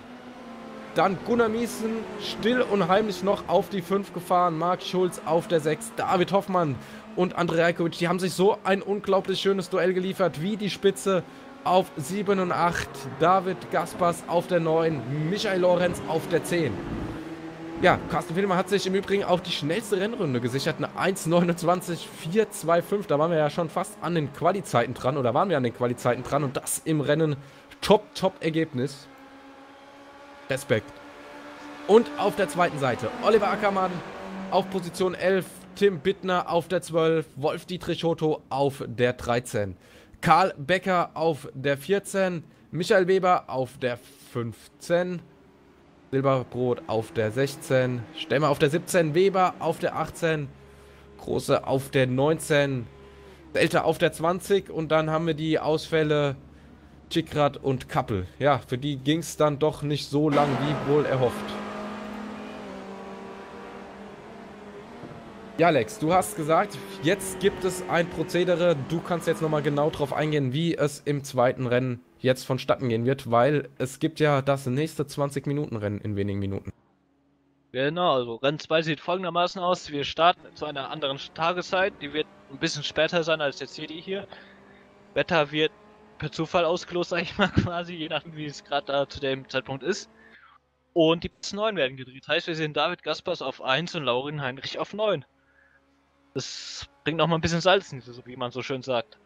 Dann Gunnar Miesen still und heimlich noch auf die 5 gefahren. Marc Schulz auf der 6. David Hoffmann und André Rajkovic, die haben sich so ein unglaublich schönes Duell geliefert, wie die Spitze auf 7 und 8. David Gaspers auf der 9. Michael Lorenz auf der 10. Ja, Carsten Filmer hat sich im Übrigen auch die schnellste Rennrunde gesichert. Eine 1:29.425. Da waren wir ja schon fast an den Quali-Zeiten dran. Oder waren wir an den Quali-Zeiten dran. Und das im Rennen. Top, top Ergebnis. Respekt. Und auf der zweiten Seite Oliver Ackermann auf Position 11. Tim Bittner auf der 12. Wolf-Dietrich Hotto auf der 13. Karl Becker auf der 14. Michael Weber auf der 15. Silberbrot auf der 16, Stemmer auf der 17, Weber auf der 18, Große auf der 19, Delta auf der 20 und dann haben wir die Ausfälle Tschikrat und Kappel. Ja, für die ging es dann doch nicht so lang wie wohl erhofft. Ja, Lex, du hast gesagt, jetzt gibt es ein Prozedere. Du kannst jetzt nochmal genau darauf eingehen, wie es im zweiten Rennen jetzt vonstatten gehen wird, weil es gibt ja das nächste 20-Minuten-Rennen in wenigen Minuten. Genau, also Rennen 2 sieht folgendermaßen aus. Wir starten zu einer anderen Tageszeit. Die wird ein bisschen später sein als jetzt hier. Wetter wird per Zufall ausgelost, sag ich mal quasi, je nachdem wie es gerade da zu dem Zeitpunkt ist. Und die Platz 9 werden gedreht. Heißt, wir sehen David Gaspers auf 1 und Laurin Heinrich auf 9. Das bringt auch mal ein bisschen Salz in, so wie man so schön sagt.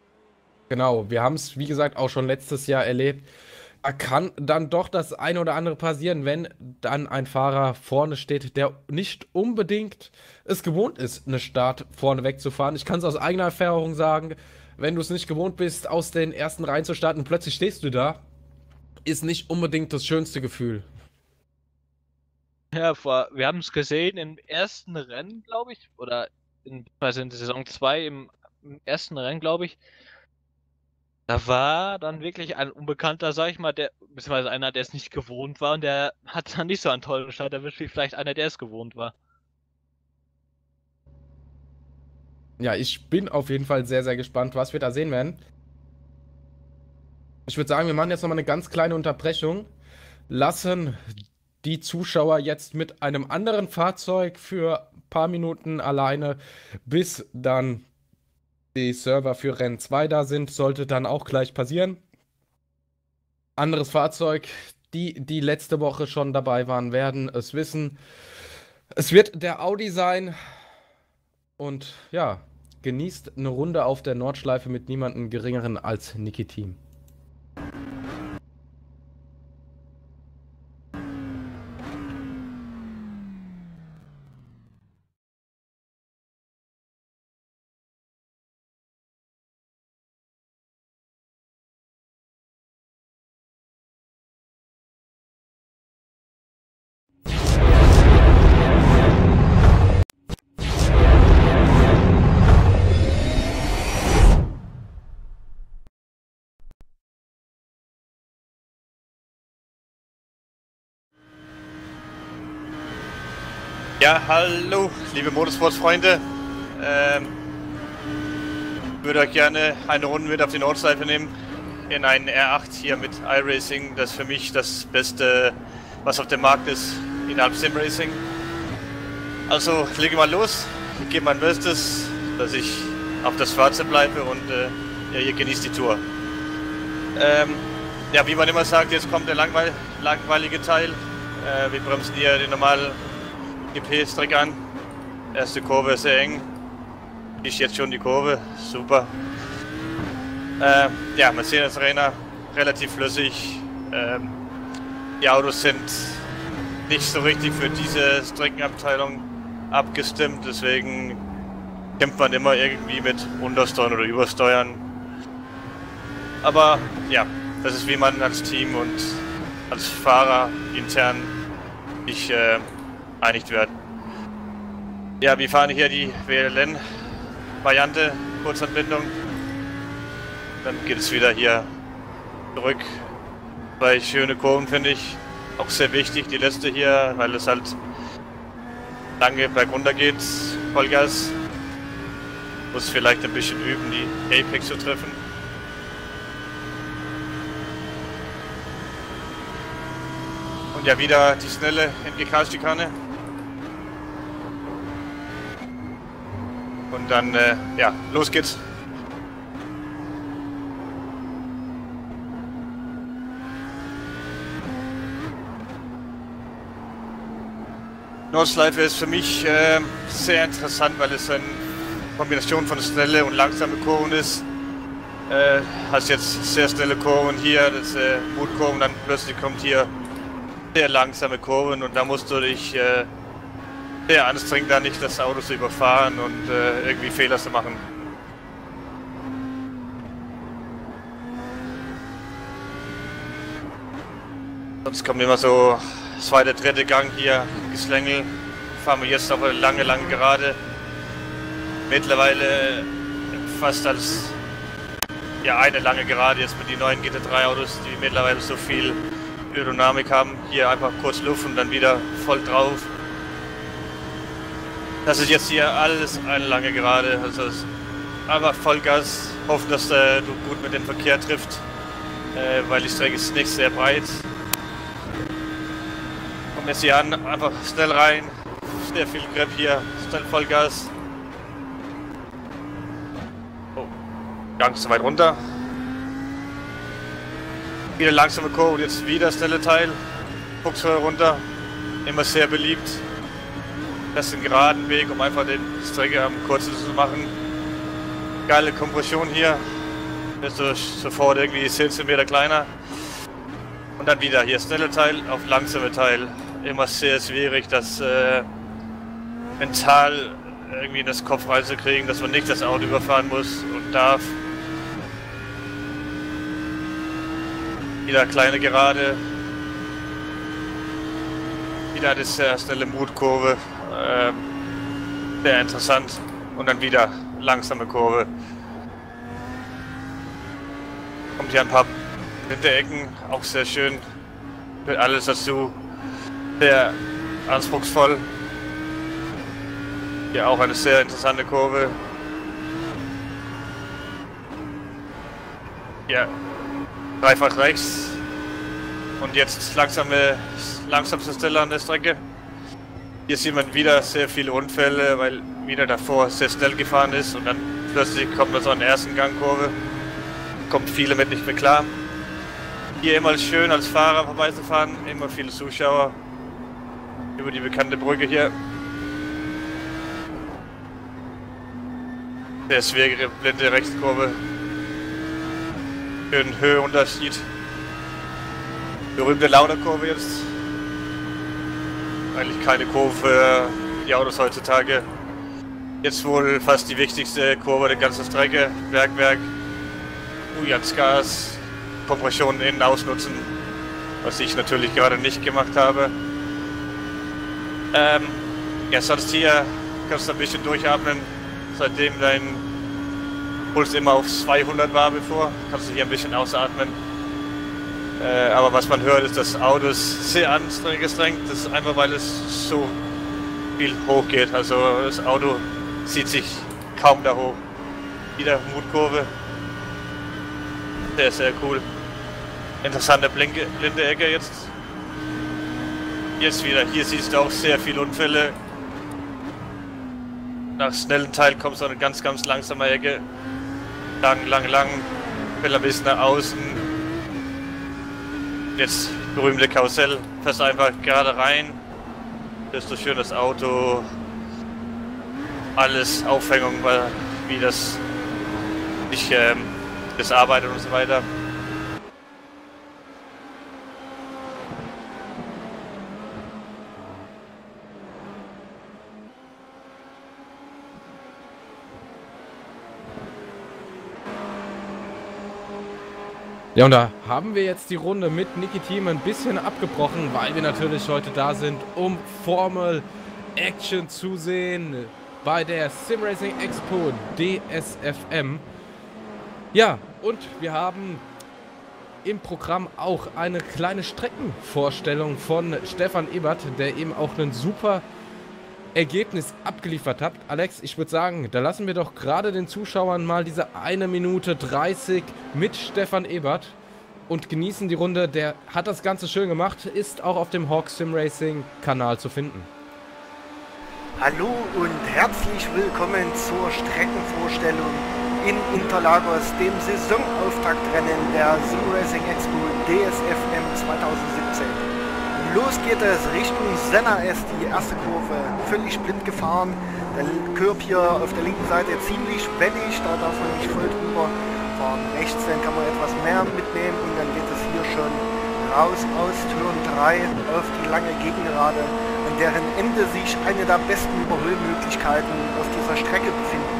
Genau, wir haben es, wie gesagt, auch schon letztes Jahr erlebt. Da kann dann doch das eine oder andere passieren, wenn dann ein Fahrer vorne steht, der nicht unbedingt es gewohnt ist, einen Start vorne wegzufahren. Ich kann es aus eigener Erfahrung sagen, wenn du es nicht gewohnt bist, aus den ersten Reihen zu starten und plötzlich stehst du da, ist nicht unbedingt das schönste Gefühl. Ja, wir haben es gesehen im ersten Rennen, glaube ich, oder in Saison 2 im ersten Rennen, glaube ich. Da war dann wirklich ein Unbekannter, sag ich mal, beziehungsweise einer, der es nicht gewohnt war und der hat dann nicht so einen tollen Start erwischt wie vielleicht einer, der es gewohnt war. Ja, ich bin auf jeden Fall sehr, sehr gespannt, was wir da sehen werden. Ich würde sagen, wir machen jetzt nochmal eine ganz kleine Unterbrechung, lassen die Zuschauer jetzt mit einem anderen Fahrzeug für ein paar Minuten alleine, bis dann die Server für Rennen 2 da sind, sollte dann auch gleich passieren. Anderes Fahrzeug, die letzte Woche schon dabei waren, werden es wissen. Es wird der Audi sein und ja, genießt eine Runde auf der Nordschleife mit niemandem geringeren als Nicki Thiim. Ja, hallo, liebe Motorsports-Freunde. Ich würde euch gerne eine Runde mit auf die Nordschleife nehmen in einen R8 hier mit iRacing. Das ist für mich das Beste, was auf dem Markt ist innerhalb SimRacing. Also lege mal los, ich gebe mein Bestes, dass ich auf das Schwarze bleibe und ja, ihr genießt die Tour. Ja, wie man immer sagt, jetzt kommt der langweilige Teil. Wir bremsen hier den normalen GP-Strecke an. Erste Kurve ist sehr eng. Ich jetzt schon die Kurve. Super. Ja, Mercedes Arena relativ flüssig. Die Autos sind nicht so richtig für diese Streckenabteilung abgestimmt. Deswegen kämpft man immer irgendwie mit Untersteuern oder Übersteuern. Aber ja, das ist wie man als Team und als Fahrer intern nicht einigt werden. Ja, wir fahren hier die WLN-Variante, Kurzanbindung. Dann geht es wieder hier zurück. Zwei schöne Kurven finde ich auch sehr wichtig, die letzte hier, weil es halt lange bergunter geht, Vollgas. Muss vielleicht ein bisschen üben, die Apex zu treffen. Und ja, wieder die schnelle MGK-Schikane. Und dann, ja, los geht's. Nordschleife ist für mich sehr interessant, weil es eine Kombination von schnelle und langsame Kurven ist. Hast jetzt sehr schnelle Kurven hier, das Mutkurven, dann plötzlich kommt hier sehr langsame Kurven und da musst du dich sehr anstrengen, da nicht das Auto zu überfahren und irgendwie Fehler zu machen. Sonst kommt immer so zweiter, dritter Gang hier, Geslängel. Fahren wir jetzt auf eine lange, lange Gerade. Mittlerweile fast als ja, eine lange Gerade jetzt mit den neuen GT3 Autos, die mittlerweile so viel Aerodynamik haben. Hier einfach kurz Luft und dann wieder voll drauf. Das ist jetzt hier alles eine lange Gerade. Also einfach Vollgas, hoffen, dass du gut mit dem Verkehr trifft, weil die Strecke ist nicht sehr breit. Kommt jetzt hier an, einfach schnell rein, sehr viel Grip hier, schnell Vollgas. Ganz weit runter. Wieder langsame Kurve und jetzt wieder schnelle Teil. Buchshöhe runter. Immer sehr beliebt. Das ist ein geraden Weg, um einfach den Strecke am kürzesten zu machen. Geile Kompression hier. Bist du sofort irgendwie 10 Meter kleiner. Und dann wieder hier schnelle Teil auf langsame Teil. Immer sehr schwierig, das mental irgendwie in das Kopf reinzukriegen, dass man nicht das Auto überfahren muss und darf. Wieder kleine Gerade. Wieder eine sehr schnelle Mutkurve. Sehr interessant. Und dann wieder langsame Kurve. Kommt hier ein paar Hinterecken. Auch sehr schön. Mit alles dazu. Sehr anspruchsvoll. Hier auch eine sehr interessante Kurve. Ja. Dreifach rechts und jetzt langsamste Stelle an der Strecke. Hier sieht man wieder sehr viele Unfälle, weil wieder davor sehr schnell gefahren ist und dann plötzlich kommt man so an der ersten Gangkurve. Kommt viele mit nicht mehr klar. Hier immer schön als Fahrer vorbeizufahren, immer viele Zuschauer über die bekannte Brücke hier. Sehr schwierige blinde Rechtskurve. Schönen Höheunterschied. Berühmte Lauderkurve jetzt. Eigentlich keine Kurve für die Autos heutzutage. Jetzt wohl fast die wichtigste Kurve der ganzen Strecke. Bergwerk. Ui, ans Gas. Kompression innen ausnutzen. Was ich natürlich gerade nicht gemacht habe. Ja, sonst hier kannst du ein bisschen durchatmen. Seitdem dein Puls immer auf 200 war bevor, kannst du hier ein bisschen ausatmen. Aber was man hört, ist, dass Autos sehr angestrengt. Das ist einfach, weil es so viel hoch geht. Also das Auto zieht sich kaum da hoch. Wieder Mutkurve. Sehr, sehr cool. Interessante blinde Ecke jetzt. Jetzt wieder. Hier siehst du auch sehr viele Unfälle. Nach schnellen Teil kommt so eine ganz, ganz langsame Ecke. Lang. Will ein bisschen nach außen. Jetzt berühmte Karussell. Fährst einfach gerade rein. Das ist so schön, das Auto. Alles Aufhängung, wie das nicht das arbeitet und so weiter. Ja, und da haben wir jetzt die Runde mit Nicki Thiim ein bisschen abgebrochen, weil wir natürlich heute da sind, um Formel Action zu sehen bei der Simracing Expo DSFM. Ja, und wir haben im Programm auch eine kleine Streckenvorstellung von Stefan Ebert, der eben auch ein super Ergebnis abgeliefert hat. Alex, ich würde sagen, da lassen wir doch gerade den Zuschauern mal diese 1 Minute 30 mit Stefan Ebert und genießen die Runde. Der hat das Ganze schön gemacht, ist auch auf dem Hawks Sim Racing Kanal zu finden. Hallo und herzlich willkommen zur Streckenvorstellung in Interlagos, dem Saisonauftaktrennen der Simracing Expo DSFM 2017. Los geht es Richtung Senna S, die erste Kurve, völlig blind gefahren. Der Curb hier auf der linken Seite ziemlich wellig, da darf man nicht voll drüber fahren. Rechts dann kann man etwas mehr mitnehmen und dann geht es hier schon raus aus Turn 3 auf die lange Gegengerade, an deren Ende sich eine der besten Überholmöglichkeiten auf dieser Strecke befinden.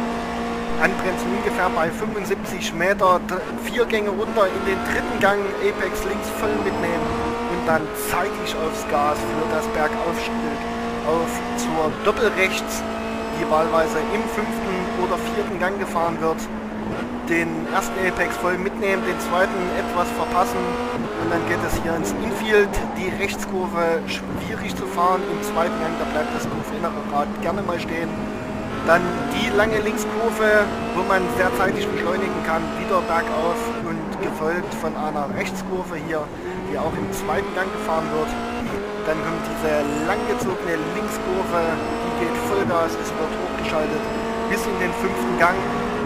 Anbremsen ungefähr bei 75 Meter, 4 Gänge runter in den dritten Gang, Apex links voll mitnehmen und dann zeitig aufs Gas für das Bergaufstück auf zur Doppelrechts, die wahlweise im 5. oder 4. Gang gefahren wird. Den ersten Apex voll mitnehmen, den zweiten etwas verpassen und dann geht es hier ins Infield. Die Rechtskurve schwierig zu fahren, im zweiten Gang, da bleibt das kurvinnere Rad gerne mal stehen. Dann die lange Linkskurve, wo man sehr zeitig beschleunigen kann, wieder bergauf und gefolgt von einer Rechtskurve hier, die auch im zweiten Gang gefahren wird. Dann kommt diese langgezogene Linkskurve, die geht Vollgas, es wird hochgeschaltet bis in den 5. Gang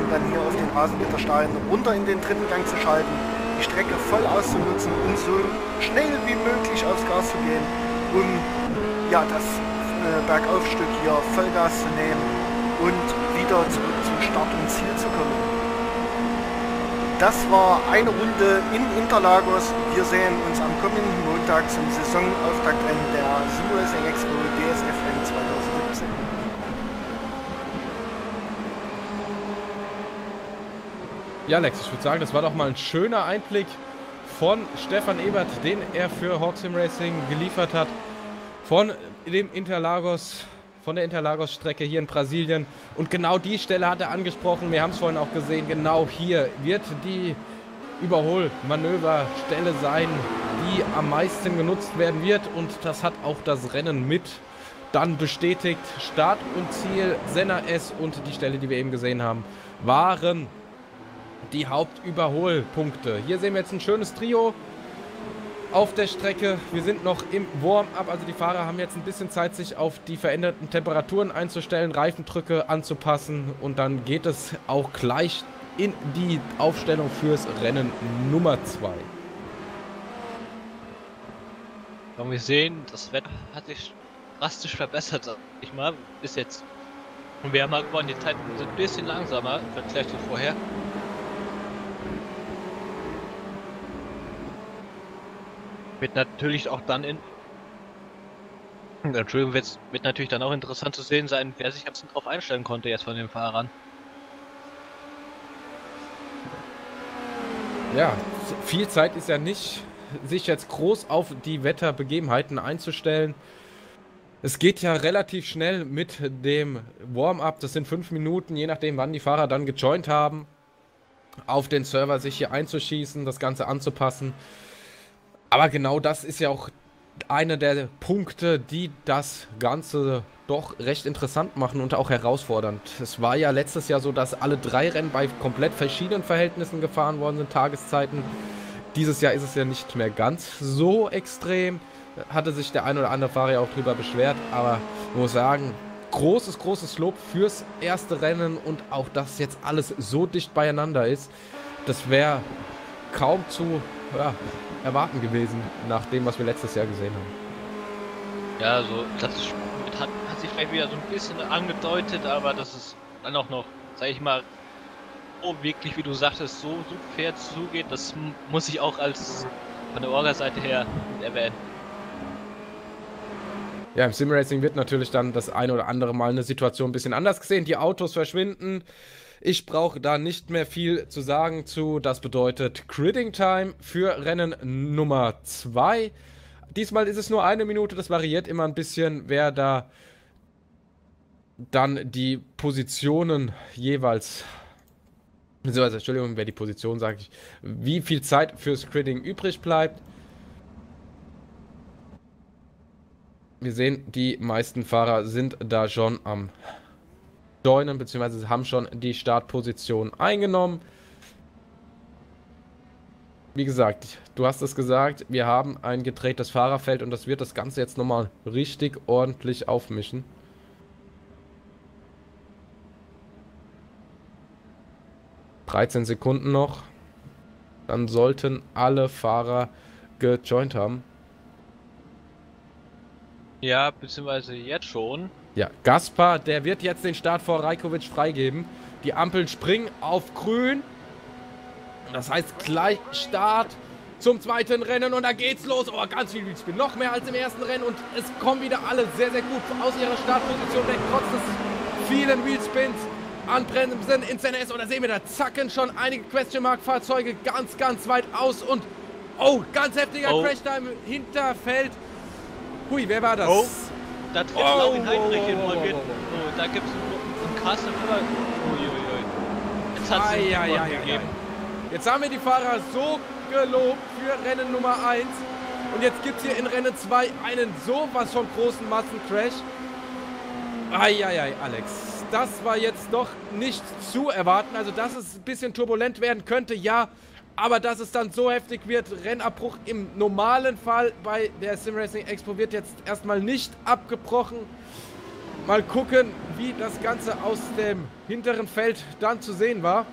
und dann hier auf den Rasenbitterstein runter in den 3. Gang zu schalten, die Strecke voll auszunutzen und so schnell wie möglich aufs Gas zu gehen, um ja, das Bergaufstück hier Vollgas zu nehmen und wieder zurück zum Start und Ziel zu kommen. Das war eine Runde in Interlagos. Wir sehen uns am kommenden Montag zum Saisonauftaktrennen der SimRacing Expo DSFM 2017. Ja Alex, ich würde sagen, das war doch mal ein schöner Einblick von Stefan Ebert, den er für Hawks Sim Racing geliefert hat, von der Interlagos-Strecke hier in Brasilien. Und genau die Stelle hat er angesprochen. Wir haben es vorhin auch gesehen. Genau hier wird die Überholmanöverstelle sein, die am meisten genutzt werden wird. Und das hat auch das Rennen mit dann bestätigt. Start und Ziel, Senna S und die Stelle, die wir eben gesehen haben, waren die Hauptüberholpunkte. Hier sehen wir jetzt ein schönes Trio auf der Strecke. Wir sind noch im Warm-up, also die Fahrer haben jetzt ein bisschen Zeit, sich auf die veränderten Temperaturen einzustellen, Reifendrücke anzupassen und dann geht es auch gleich in die Aufstellung fürs Rennen Nummer 2. Und wir sehen, das Wetter hat sich drastisch verbessert, sag ich mal, bis jetzt. Und wir haben halt gewonnen, die Zeiten sind ein bisschen langsamer im Vergleich zu vorher. Wird natürlich auch dann wird natürlich dann auch interessant zu sehen sein, wer sich am besten drauf einstellen konnte jetzt von den Fahrern. Ja, viel Zeit ist ja nicht, sich jetzt groß auf die Wetterbegebenheiten einzustellen. Es geht ja relativ schnell mit dem Warm-up, das sind 5 Minuten, je nachdem wann die Fahrer dann gejoint haben, auf den Server sich hier einzuschießen, das Ganze anzupassen. Aber genau das ist ja auch einer der Punkte, die das Ganze doch recht interessant machen und auch herausfordernd. Es war ja letztes Jahr so, dass alle 3 Rennen bei komplett verschiedenen Verhältnissen gefahren worden sind, Tageszeiten. Dieses Jahr ist es ja nicht mehr ganz so extrem. Hatte sich der ein oder andere Fahrer ja auch drüber beschwert, aber ich muss sagen, großes, großes Lob fürs erste Rennen und auch, dass jetzt alles so dicht beieinander ist, das wäre kaum zu... ja, erwarten gewesen, nach dem, was wir letztes Jahr gesehen haben. Ja, also das hat sich vielleicht wieder so ein bisschen angedeutet, aber das ist dann auch noch, sag ich mal, oh, wirklich, wie du sagtest, so fair zugeht, das muss ich auch als von der Orga-Seite her erwähnen. Ja, im Simracing wird natürlich dann das ein oder andere Mal eine Situation ein bisschen anders gesehen. Die Autos verschwinden. Ich brauche da nicht mehr viel zu sagen zu. Das bedeutet Critting Time für Rennen Nummer 2. Diesmal ist es nur 1 Minute, das variiert immer ein bisschen, wer da dann die Positionen jeweils, beziehungsweise, Entschuldigung, wer die Position, sage ich, wie viel Zeit fürs Critting übrig bleibt. Wir sehen, die meisten Fahrer sind da schon am Joinen, beziehungsweise haben schon die Startposition eingenommen. Wie gesagt, du hast es gesagt, wir haben ein gedrehtes Fahrerfeld und das wird das Ganze jetzt nochmal richtig ordentlich aufmischen. . 13 Sekunden noch. Dann sollten alle Fahrer gejoint haben. Ja, beziehungsweise jetzt schon. Ja, Gaspar, der wird jetzt den Start vor Rajkovic freigeben. Die Ampeln springen auf grün. Das heißt gleich Start zum zweiten Rennen und da geht's los. Oh, ganz viel Speed. Noch mehr als im ersten Rennen und es kommen wieder alle sehr, sehr gut aus ihrer Startposition weg, trotz des vielen Wheelspins. Anbremsen in Senna S und da sehen wir, da zacken schon einige Question Mark Fahrzeuge ganz, ganz weit aus und oh, ganz heftiger Crash da im Hinterfeld. Hui, wer war das? Oh, da trifft Laurin Heinrich involviert. Oh, da gibt es einen krassen Übergang. Jetzt hat es einen Übergang gegeben. Jetzt haben wir die Fahrer so gelobt für Rennen Nummer 1 und jetzt gibt es hier in Rennen 2 einen sowas von großen Massencrash. Eieiei, Alex. Das war jetzt noch nicht zu erwarten, also dass es ein bisschen turbulent werden könnte, ja, aber dass es dann so heftig wird, Rennabbruch im normalen Fall bei der SimRacing Expo wird jetzt erstmal nicht abgebrochen. Mal gucken, wie das Ganze aus dem hinteren Feld dann zu sehen war.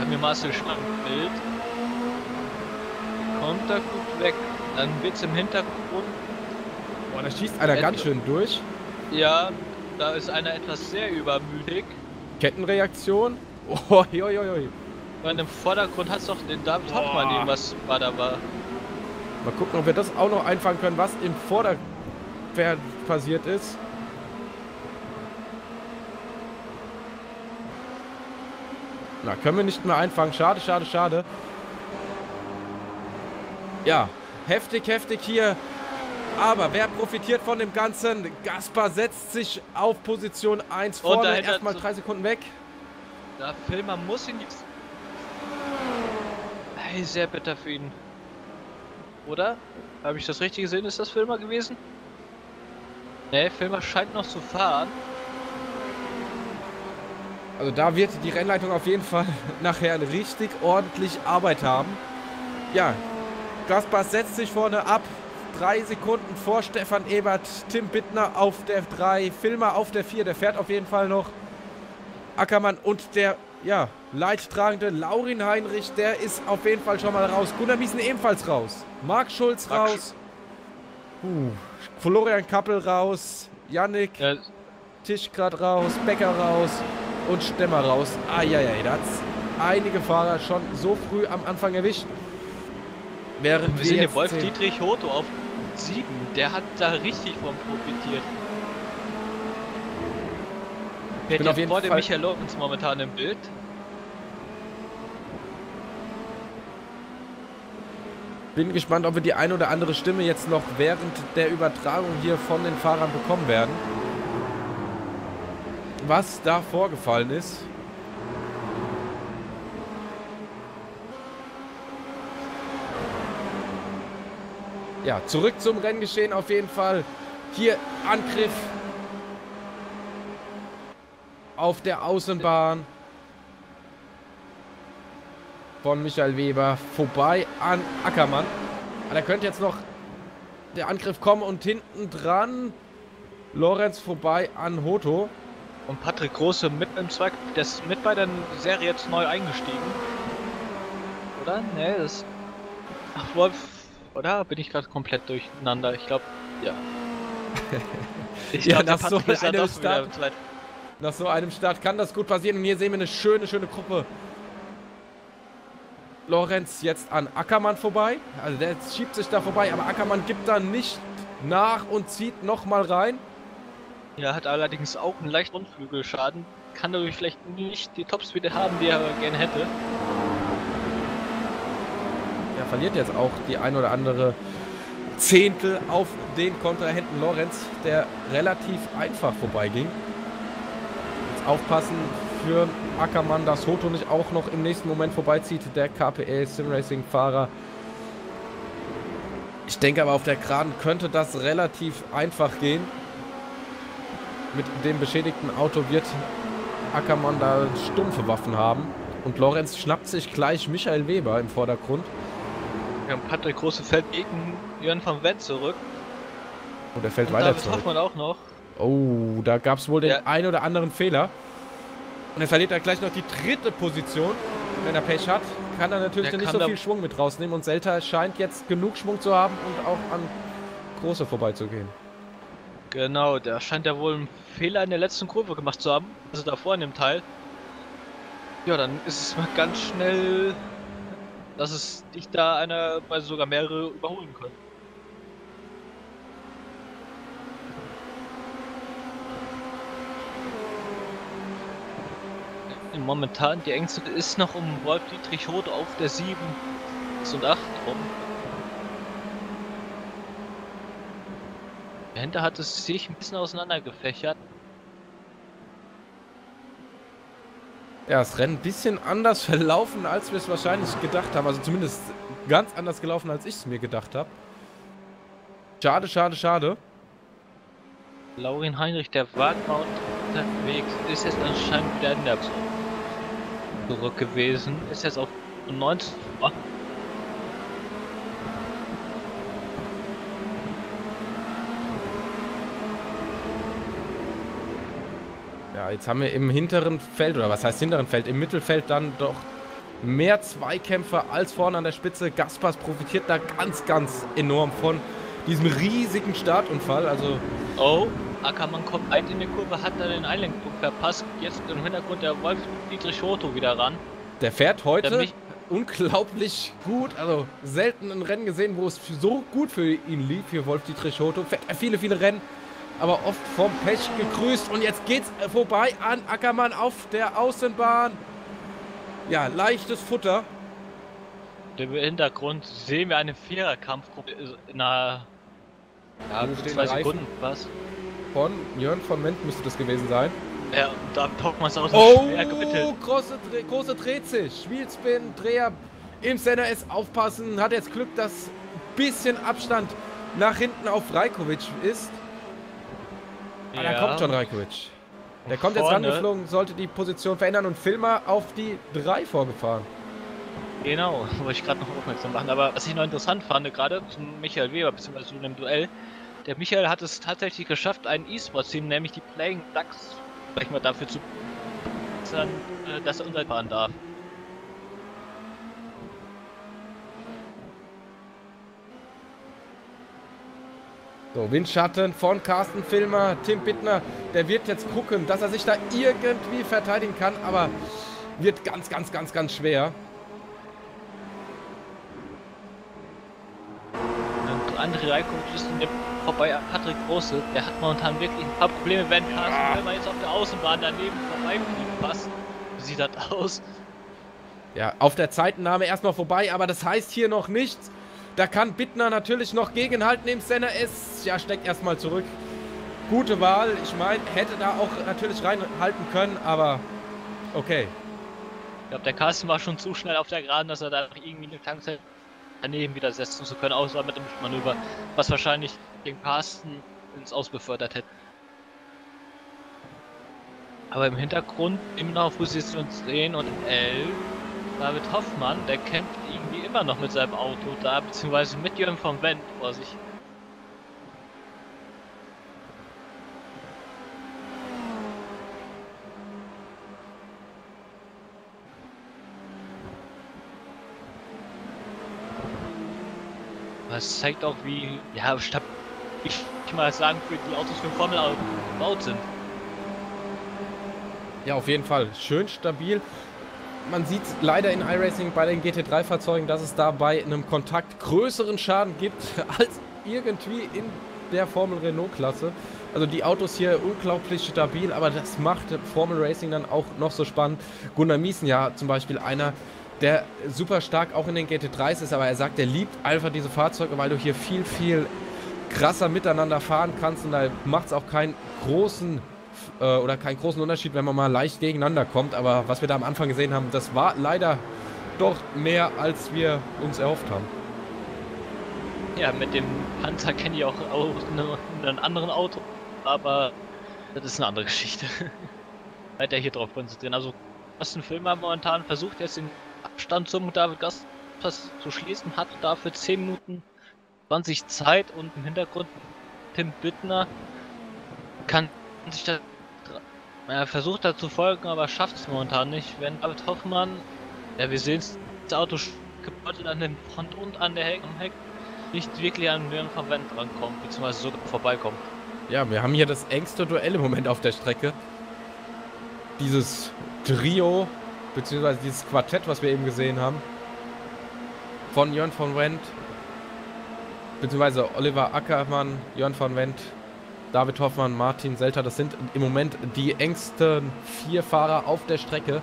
Haben wir mal so ein Bild. Kommt da gut weg, dann wird's im Hintergrund. Boah, da schießt einer ganz schön durch. Ja, da ist einer etwas sehr übermütig. Kettenreaktion. Oh, und im Vordergrund hast du doch den Top-Mann eben, was da war. Mal gucken, ob wir das auch noch einfangen können, was im Vordergrund passiert ist. Na, können wir nicht mehr einfangen. Schade, schade, schade. Ja, heftig, heftig hier. Aber wer profitiert von dem Ganzen? Gaspar setzt sich auf Position 1 vorne. Erstmal 3 Sekunden weg. Der Filmer muss ihn jetzt... Hey, sehr bitter für ihn. Oder? Habe ich das richtig gesehen? Ist das Filmer gewesen? Ne, Filmer scheint noch zu fahren. Also da wird die Rennleitung auf jeden Fall nachher richtig ordentlich Arbeit haben. Ja. Gaspar setzt sich vorne ab, 3 Sekunden vor Stefan Ebert, Tim Bittner auf der 3, Filmer auf der 4, der fährt auf jeden Fall noch. Ackermann und der, ja, leidtragende Laurin Heinrich, der ist auf jeden Fall schon mal raus. Gunnar Miesen ebenfalls raus, Marc Schulz raus, Florian Kappel raus, Yannick Tischgrad raus, Becker raus und Stemmer raus. Eieiei, da hat es einige Fahrer schon so früh am Anfang erwischt. Während wir sehen den Wolf Dietrich Hotto auf 7, der hat da richtig von profitiert. Wer hat vor dem Michael Lorenz momentan im Bild? Bin gespannt, ob wir die ein oder andere Stimme jetzt noch während der Übertragung hier von den Fahrern bekommen werden. Was da vorgefallen ist. Ja, zurück zum Renngeschehen auf jeden Fall. Hier Angriff auf der Außenbahn von Michael Weber vorbei an Ackermann. Aber da könnte jetzt noch der Angriff kommen und hinten dran Lorenz vorbei an Hotto. Und Patrick Große mit im Zweig, der ist mit bei der Serie jetzt neu eingestiegen. Oder? Ne, das... Ach, Wolf... Oder bin ich gerade komplett durcheinander? Ich glaube, ja. Ich glaub, ja, nach so einem Start kann das gut passieren. Und hier sehen wir eine schöne, schöne Gruppe. Lorenz jetzt an Ackermann vorbei. Also der schiebt sich da vorbei, aber Ackermann gibt da nicht nach und zieht nochmal rein. Ja, hat allerdings auch einen leichten Rundflügelschaden. Kann dadurch vielleicht nicht die Topspeed haben, die er gerne hätte. Verliert jetzt auch die ein oder andere Zehntel auf den Kontrahenten Lorenz, der relativ einfach vorbeiging. Jetzt aufpassen für Ackermann, dass Hotto nicht auch noch im nächsten Moment vorbeizieht, der KPL Simracing-Fahrer. Ich denke aber, auf der Geraden könnte das relativ einfach gehen. Mit dem beschädigten Auto wird Ackermann da stumpfe Waffen haben. Und Lorenz schnappt sich gleich Michael Weber im Vordergrund. Ja, und Patrick Große fällt gegen Jörn von Wendt zurück. Oh, der fällt und weiter zurück. Man auch noch. Oh, da gab es wohl den einen oder anderen Fehler. Und er verliert da gleich noch die dritte Position. Wenn er Pech hat, kann er natürlich nicht so viel Schwung mit rausnehmen. Und Selta scheint jetzt genug Schwung zu haben und auch an Große vorbeizugehen. Genau, der scheint ja wohl einen Fehler in der letzten Kurve gemacht zu haben. Also davor in dem Teil. Ja, dann ist es mal ganz schnell, dass es dich da einer, also sogar mehrere überholen können. Momentan die engste ist noch um Wolf-Dietrich Roth auf der 7 und 8 rum. Dahinter hat es sich ein bisschen auseinandergefächert. Ja, das Rennen ein bisschen anders verlaufen, als wir es wahrscheinlich gedacht haben. Also zumindest ganz anders gelaufen, als ich es mir gedacht habe. Schade, schade, schade. Laurin Heinrich, der Wagenbau unterwegs, ist jetzt anscheinend wieder in der zurück gewesen. Ist jetzt auf 19. Oh. Ja, jetzt haben wir im hinteren Feld, oder was heißt hinteren Feld, im Mittelfeld dann doch mehr Zweikämpfe als vorne an der Spitze. Gaspars profitiert da ganz, ganz enorm von diesem riesigen Startunfall. Also, oh, Ackermann kommt ein in die Kurve, hat da den Einlenkpunkt verpasst. Jetzt im Hintergrund der Wolf Dietrich Rotho wieder ran. Der fährt heute unglaublich gut, also selten ein Rennen gesehen, wo es so gut für ihn lief, für Wolf Dietrich Rotho. Fährt er viele, viele Rennen, aber oft vom Pech gegrüßt. Und jetzt geht's vorbei an Ackermann auf der Außenbahn. Ja, leichtes Futter. Im Hintergrund sehen wir einen Viererkampfgruppe in einer, ja, 2 Sekunden was. Von Jörn von Wendt müsste das gewesen sein. Ja, da taugt man es auch so schwer gemittelt. Oh, Große dreht sich. Wheelspin, Dreher im Senna S aufpassen. Hat jetzt Glück, dass ein bisschen Abstand nach hinten auf Rajkovic ist. Ah, da kommt schon Rajkovic. Der kommt vorne, jetzt rangeflogen, sollte die Position verändern und Filmer auf die 3 vorgefahren. Genau, wollte ich gerade noch aufmerksam machen. Aber was ich noch interessant fand, gerade zu Michael Weber, beziehungsweise zu dem Duell, der Michael hat es tatsächlich geschafft, ein E-Sports-Team, nämlich die Playing Ducks, sag ich mal, dafür zu bezahlen, dass er unterfahren darf. So, Windschatten von Carsten Filmer, Tim Bittner, der wird jetzt gucken, dass er sich da irgendwie verteidigen kann, aber wird ganz, ganz, ganz, ganz schwer. Und André Reikow ist vorbei an Patrick Große, der hat momentan wirklich ein paar Probleme, wenn Carsten Filmer jetzt auf der Außenbahn daneben vorbeifliegen passt. Wie sieht das aus? Ja, auf der Zeitennahme erstmal vorbei, aber das heißt hier noch nichts. Da kann Bittner natürlich noch gegenhalten im Senna S. Ja, steckt erstmal zurück. Gute Wahl. Ich meine, hätte da auch natürlich reinhalten können, aber okay. Ich glaube, der Carsten war schon zu schnell auf der Geraden, dass er da irgendwie eine Chance daneben wieder setzen zu können, außer mit dem Manöver, was wahrscheinlich den Carsten ins Aus befördert hätte. Aber im Hintergrund immer noch auf Position 10 und 11. David Hoffmann, der kämpft irgendwie immer noch mit seinem Auto da, beziehungsweise mit Jörn von Wendt vor sich. Das zeigt auch, wie, ja, ich kann mal sagen, wie die Autos für Formel gebaut sind. Ja, auf jeden Fall. Schön stabil. Man sieht leider in iRacing bei den GT3-Fahrzeugen, dass es da bei einem Kontakt größeren Schaden gibt als irgendwie in der Formel-Renault-Klasse. Also die Autos hier unglaublich stabil, aber das macht Formel-Racing dann auch noch so spannend. Gunnar Miesen, ja, zum Beispiel einer, der super stark auch in den GT3s ist, aber er sagt, er liebt einfach diese Fahrzeuge, weil du hier viel, viel krasser miteinander fahren kannst und da macht es auch keinen großen keinen großen Unterschied, wenn man mal leicht gegeneinander kommt. Aber was wir da am Anfang gesehen haben, das war leider doch mehr, als wir uns erhofft haben. Ja, mit dem Panzer kenne ich auch einen anderen Auto, aber Das ist eine andere Geschichte. Weiter hier drauf konzentrieren. Also, Carsten Filmer momentan versucht jetzt den Abstand zum David Gaspass zu schließen, hat dafür 10 Minuten 20 Zeit und im Hintergrund Tim Büttner kann sich da. Er versucht da zu folgen, aber schafft es momentan nicht. Wenn David Hoffmann, ja, wir sehen es, das Auto gebeutelt an dem Front und an der Heck, am Heck nicht wirklich an Jörn von Wendt rankommt, beziehungsweise sogar vorbeikommt. Ja, wir haben hier das engste Duell im Moment auf der Strecke. Dieses Trio, beziehungsweise dieses Quartett, was wir eben gesehen haben, von Jörn von Wendt, beziehungsweise Oliver Ackermann, Jörn von Wendt, David Hoffmann, Martin Selter, das sind im Moment die engsten 4 Fahrer auf der Strecke.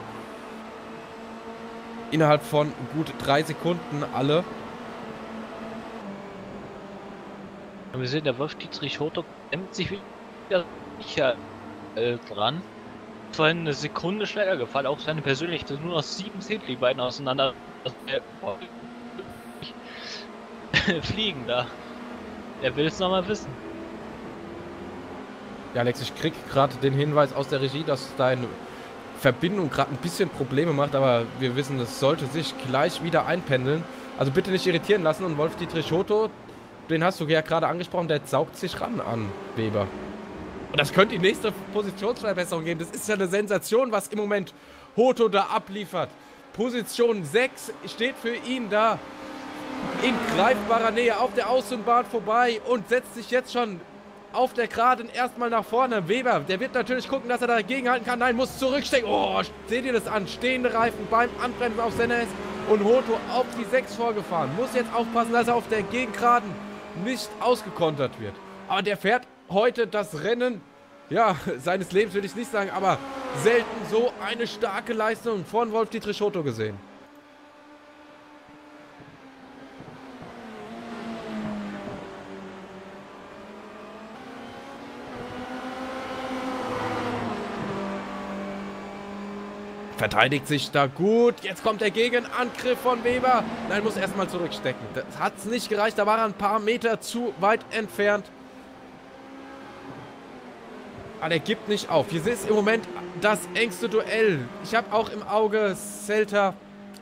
Innerhalb von gut 3 Sekunden alle. Wir sehen, der Wolf-Dietrich Hotok nimmt sich wieder sicher dran. Vorhin eine Sekunde schneller gefallen, auch seine persönliche, nur noch 7 Zehntel die beiden auseinander. Fliegen da. Er will es nochmal wissen. Ja, Alex, ich krieg gerade den Hinweis aus der Regie, dass deine Verbindung gerade ein bisschen Probleme macht, aber wir wissen, das sollte sich gleich wieder einpendeln. Also bitte nicht irritieren lassen. Und Wolf-Dietrich Hotok, den hast du ja gerade angesprochen, der saugt sich ran an Weber. Und das könnte die nächste Positionsverbesserung geben. Das ist ja eine Sensation, was im Moment Hotok da abliefert. Position 6 steht für ihn da. In greifbarer Nähe auf der Außenbahn vorbei und setzt sich jetzt schon auf der Geraden erstmal nach vorne. Weber, der wird natürlich gucken, dass er dagegen halten kann. Nein, muss zurückstecken. Oh, seht ihr das an? Stehende Reifen beim Anbremsen auf Senna S und Hotok auf die 6 vorgefahren. Muss jetzt aufpassen, dass er auf der Gegengeraden nicht ausgekontert wird. Aber der fährt heute das Rennen, ja, seines Lebens würde ich nicht sagen, aber selten so eine starke Leistung von Wolf-Dietrich Hotok gesehen. Verteidigt sich da gut. Jetzt kommt der Gegenangriff von Weber. Nein, muss erstmal zurückstecken. Das hat es nicht gereicht. Da war er ein paar Meter zu weit entfernt. Aber er gibt nicht auf. Hier ist im Moment das engste Duell. Ich habe auch im Auge Selter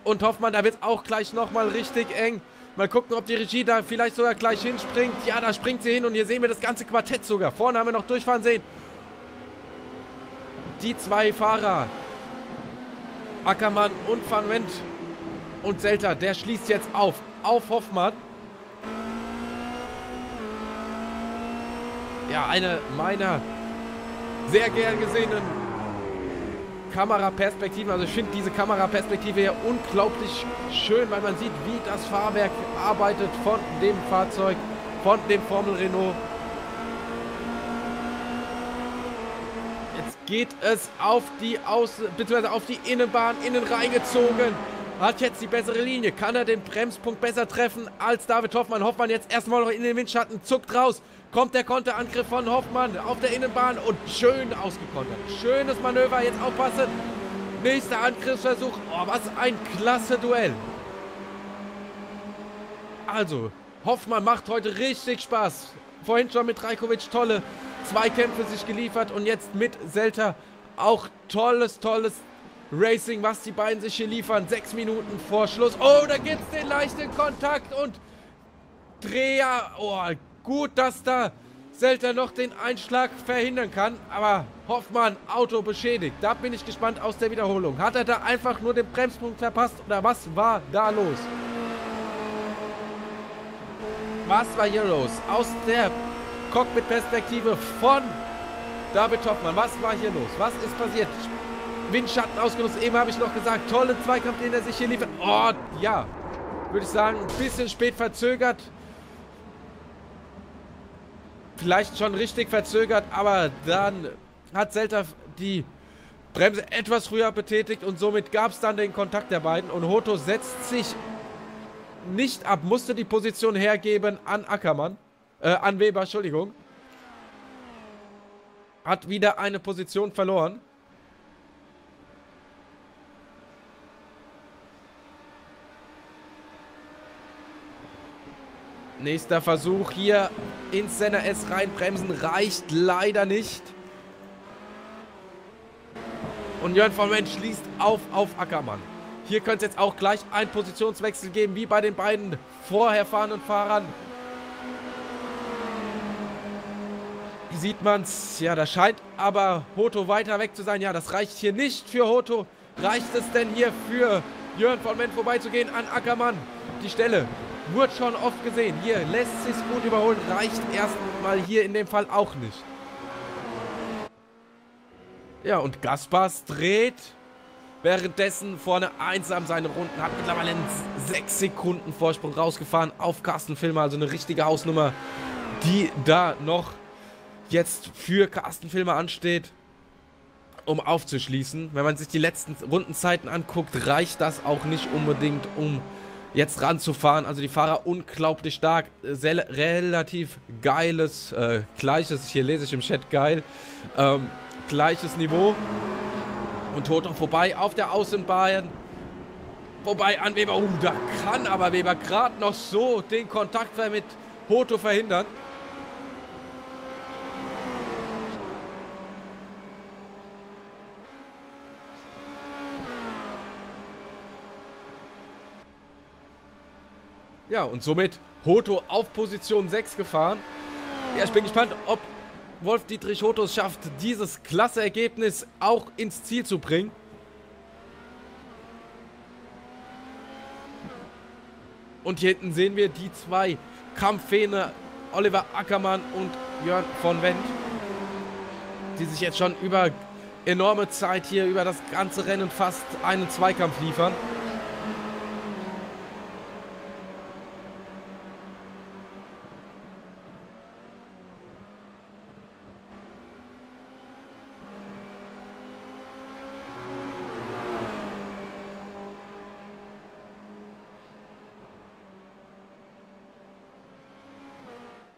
und Hoffmann. Da wird es auch gleich nochmal richtig eng. Mal gucken, ob die Regie da vielleicht sogar gleich hinspringt. Ja, da springt sie hin. Und hier sehen wir das ganze Quartett sogar. Vorne haben wir noch durchfahren sehen. Die 2 Fahrer. Ackermann und Van Wendt und Selter, der schließt jetzt auf Hoffmann. Ja, eine meiner sehr gern gesehenen Kameraperspektiven. Also ich finde diese Kameraperspektive hier unglaublich schön, weil man sieht, wie das Fahrwerk arbeitet von dem Fahrzeug, von dem Formel-Renault. Geht es auf die Außen, beziehungsweise auf die Innenbahn, innen reingezogen. Hat jetzt die bessere Linie. Kann er den Bremspunkt besser treffen als David Hoffmann? Hoffmann jetzt erstmal noch in den Windschatten, zuckt raus. Kommt der Konterangriff von Hoffmann auf der Innenbahn und schön ausgekontert. Schönes Manöver, jetzt aufpassen. Nächster Angriffsversuch. Oh, was ein klasse Duell. Also, Hoffmann macht heute richtig Spaß. Vorhin schon mit Rajkovic, tolle 2 Kämpfe sich geliefert und jetzt mit Selter auch tolles Racing, was die beiden sich hier liefern. 6 Minuten vor Schluss. Oh, da gibt's den leichten Kontakt und Dreher. Oh, gut, dass da Selter noch den Einschlag verhindern kann, aber Hoffmann, Auto beschädigt. Da bin ich gespannt aus der Wiederholung. Hat er da einfach nur den Bremspunkt verpasst oder was war da los? Was war hier los? Aus der Cockpit-Perspektive von David Hoffmann. Was war hier los? Was ist passiert? Windschatten ausgenutzt. Eben habe ich noch gesagt, tolle Zweikampf, den er sich hier liefert. Oh, ja. Würde ich sagen, ein bisschen spät verzögert. Vielleicht schon richtig verzögert, aber dann hat Selter die Bremse etwas früher betätigt und somit gab es dann den Kontakt der beiden. Und Hotok setzt sich nicht ab, musste die Position hergeben an Ackermann. An Weber, Entschuldigung. Hat wieder eine Position verloren. Nächster Versuch hier ins Senna S reinbremsen. Reicht leider nicht. Und Jörn von Wendt schließt auf Ackermann. Hier könnte es jetzt auch gleich einen Positionswechsel geben, wie bei den beiden vorherfahrenden Fahrern. Hier sieht man es. Ja, da scheint aber Hoto weiter weg zu sein. Ja, das reicht hier nicht für Hoto. Reicht es denn hier für Jörn von Wendt vorbeizugehen an Ackermann? Die Stelle wurde schon oft gesehen. Hier lässt sich gut überholen. Reicht erstmal hier in dem Fall auch nicht. Ja, und Gaspars dreht währenddessen vorne einsam seine Runden. Hat mittlerweile einen 6 Sekunden Vorsprung rausgefahren auf Carsten Filmer. Also eine richtige Hausnummer, die da noch jetzt für Carsten Filmer ansteht, um aufzuschließen. Wenn man sich die letzten Rundenzeiten anguckt, reicht das auch nicht unbedingt, um jetzt ranzufahren. Also die Fahrer unglaublich stark. Relativ geiles, gleiches, hier lese ich im Chat geil, gleiches Niveau. Und Toto vorbei auf der Außenbahn. Vorbei an Weber. Da kann aber Weber gerade noch so den Kontakt mit Toto verhindern. Ja, und somit Hoto auf Position 6 gefahren. Ja, ich bin gespannt, ob Wolf-Dietrich Hoto es schafft, dieses klasse Ergebnis auch ins Ziel zu bringen. Und hier hinten sehen wir die zwei Kampffähne, Oliver Ackermann und Jörn von Wendt, die sich jetzt schon über enorme Zeit hier, über das ganze Rennen fast einen Zweikampf liefern.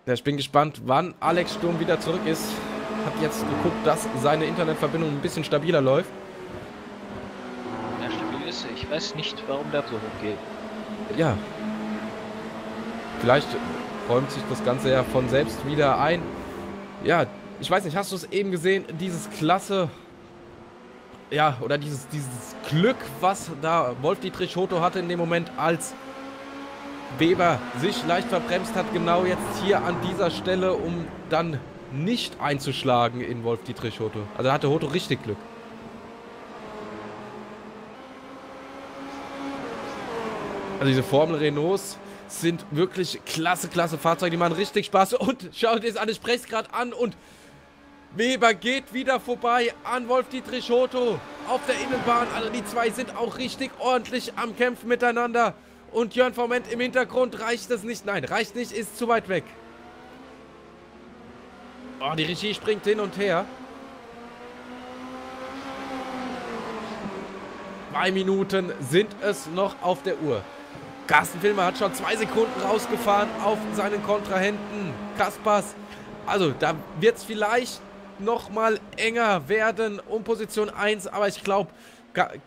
Ich bin gespannt, wann Alex Sturm wieder zurück ist. Ich habe jetzt geguckt, dass seine Internetverbindung ein bisschen stabiler läuft. Ja, stabil ist. Ich weiß nicht, warum der so hoch geht. Ja. Vielleicht räumt sich das Ganze ja von selbst wieder ein. Ja, ich weiß nicht, hast du es eben gesehen? Dieses klasse, ja, oder dieses Glück, was da Wolf-Dietrich Hoto hatte in dem Moment, als Weber sich leicht verbremst hat, genau jetzt hier an dieser Stelle, um dann nicht einzuschlagen in Wolf-Dietrich Hoto. Also da hatte Hoto richtig Glück. Also diese Formel-Renaults sind wirklich klasse Fahrzeuge, die machen richtig Spaß. Und schaut jetzt an, ich spreche es gerade an und Weber geht wieder vorbei an Wolf-Dietrich Hoto auf der Innenbahn. Also die zwei sind auch richtig ordentlich am Kämpfen miteinander. Und Jörn von Wendt im Hintergrund, reicht das nicht? Nein, reicht nicht, ist zu weit weg. Oh, die Regie springt hin und her. 2 Minuten sind es noch auf der Uhr. Carsten Filmer hat schon 2 Sekunden rausgefahren auf seinen Kontrahenten Kaspars. Also, da wird es vielleicht nochmal enger werden um Position 1. Aber ich glaube,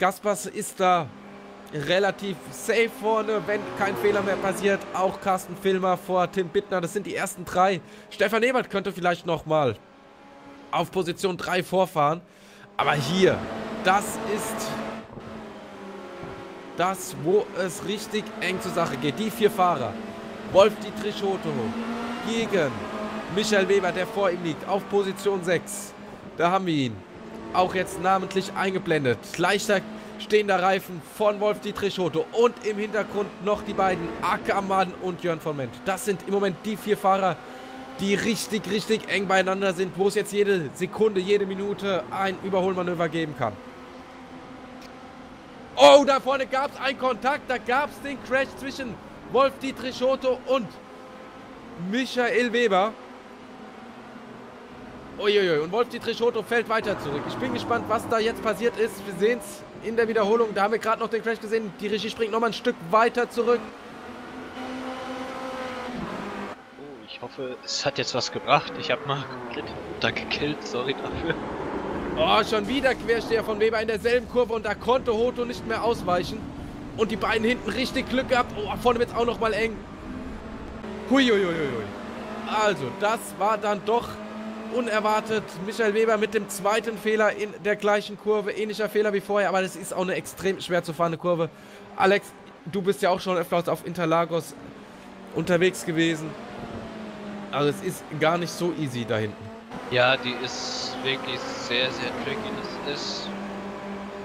Kaspars ist da relativ safe vorne, wenn kein Fehler mehr passiert. Auch Carsten Filmer vor Tim Bittner. Das sind die ersten 3. Stefan Ebert könnte vielleicht nochmal auf Position 3 vorfahren. Aber hier, das ist das, wo es richtig eng zur Sache geht. Die 4 Fahrer. Wolf-Dietrich Hoto gegen Michael Weber, der vor ihm liegt, auf Position 6. Da haben wir ihn. Auch jetzt namentlich eingeblendet. Leichter stehender Reifen von Wolf-Dietrich Hoto und im Hintergrund noch die beiden Ackermann und Jörn von Wendt. Das sind im Moment die 4 Fahrer, die richtig eng beieinander sind, wo es jetzt jede Sekunde, jede Minute ein Überholmanöver geben kann. Oh, da vorne gab es einen Kontakt, da gab es den Crash zwischen Wolf-Dietrich Hoto und Michael Weber. Uiuiui, und Wolf-Dietrich Hoto fällt weiter zurück. Ich bin gespannt, was da jetzt passiert ist. Wir sehen es in der Wiederholung. Da haben wir gerade noch den Crash gesehen. Die Regie springt nochmal ein Stück weiter zurück. Oh, ich hoffe, es hat jetzt was gebracht. Ich habe mal komplett runtergekillt. Sorry dafür. Oh, schon wieder Quersteher von Weber in derselben Kurve. Und da konnte Hoto nicht mehr ausweichen. Und die beiden hinten richtig Glück gehabt. Oh, vorne wird es auch nochmal eng. Huiuiuiui. Also, das war dann doch unerwartet. Michael Weber mit dem zweiten Fehler in der gleichen Kurve. Ähnlicher Fehler wie vorher, aber das ist auch eine extrem schwer zu fahrende Kurve. Alex, du bist ja auch schon öfters auf Interlagos unterwegs gewesen. Also es ist gar nicht so easy da hinten. Ja, die ist wirklich sehr, sehr tricky. Das ist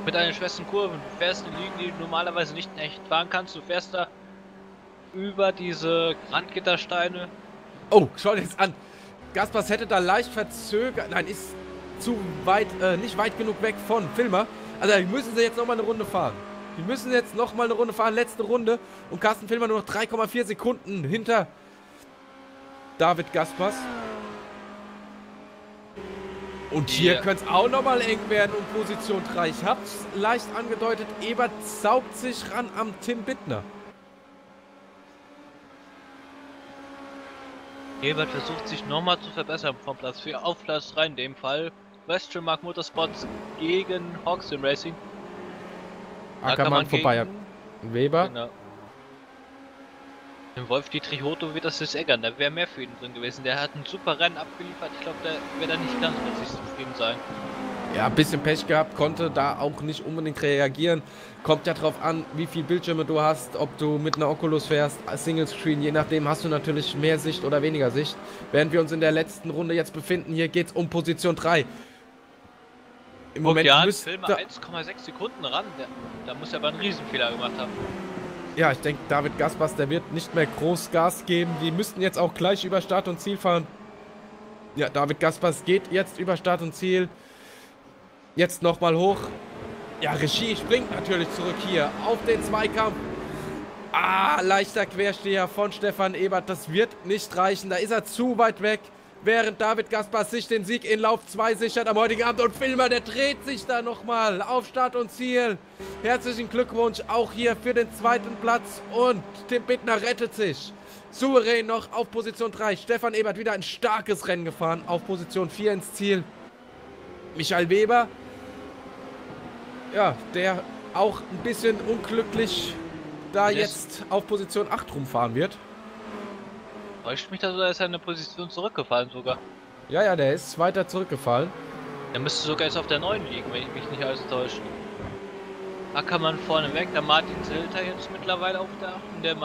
mit einer schwersten Kurve. Du fährst in Ligen, die du normalerweise nicht in echt fahren kannst. Du fährst da über diese Randgittersteine. Oh, schau dir das an. Gaspers hätte da leicht verzögert. Nein, ist zu weit, nicht weit genug weg von Filmer. Also müssen sie jetzt nochmal eine Runde fahren. Die müssen jetzt nochmal eine Runde fahren, letzte Runde. Und Carsten Filmer nur noch 3,4 Sekunden hinter David Gaspers. Und hier könnte es auch nochmal eng werden um Position 3. Ich hab's leicht angedeutet, Ebert saugt sich ran am Tim Bittner. Ebert versucht sich nochmal zu verbessern von Platz 4 auf Platz 3 in dem Fall. Question Mark Motorsports gegen Hawks Sim Racing. Ackermann vorbei. Weber. Genau. Im Wolf-Dietrich Hotto wird das jetzt ärgern, da wäre mehr für ihn drin gewesen. Der hat ein super Rennen abgeliefert, ich glaube, der wäre da nicht ganz mit sich zufrieden sein. Ja, ein bisschen Pech gehabt, konnte da auch nicht unbedingt reagieren. Kommt ja drauf an, wie viel Bildschirme du hast, ob du mit einer Oculus fährst, Single-Screen, je nachdem hast du natürlich mehr Sicht oder weniger Sicht. Während wir uns in der letzten Runde jetzt befinden, hier geht es um Position 3. Im Moment müsste 1,6 Sekunden ran, da muss er aber einen Riesenfehler gemacht haben. Ja, ich denke, David Gaspers, der wird nicht mehr groß Gas geben. Die müssten jetzt auch gleich über Start und Ziel fahren. Ja, David Gaspers geht jetzt über Start und Ziel. Jetzt nochmal hoch. Ja, Regie springt natürlich zurück hier auf den Zweikampf. Ah, leichter Quersteher von Stefan Ebert. Das wird nicht reichen. Da ist er zu weit weg. Während David Gaspers sich den Sieg in Lauf 2 sichert am heutigen Abend. Und Filmer, der dreht sich da nochmal auf Start und Ziel. Herzlichen Glückwunsch auch hier für den zweiten Platz. Und Tim Bittner rettet sich. Souverän noch auf Position 3. Stefan Ebert wieder ein starkes Rennen gefahren. Auf Position 4 ins Ziel. Michael Weber. Ja, der auch ein bisschen unglücklich da jetzt auf Position 8 rumfahren wird. Täuscht mich das oder ist er in eine Position zurückgefallen sogar? Ja, ja, der ist weiter zurückgefallen. Der müsste sogar jetzt auf der 9 liegen, wenn ich mich nicht alles täusche. Ackermann vorne weg, der Martin Zelter jetzt mittlerweile auf der 8 und der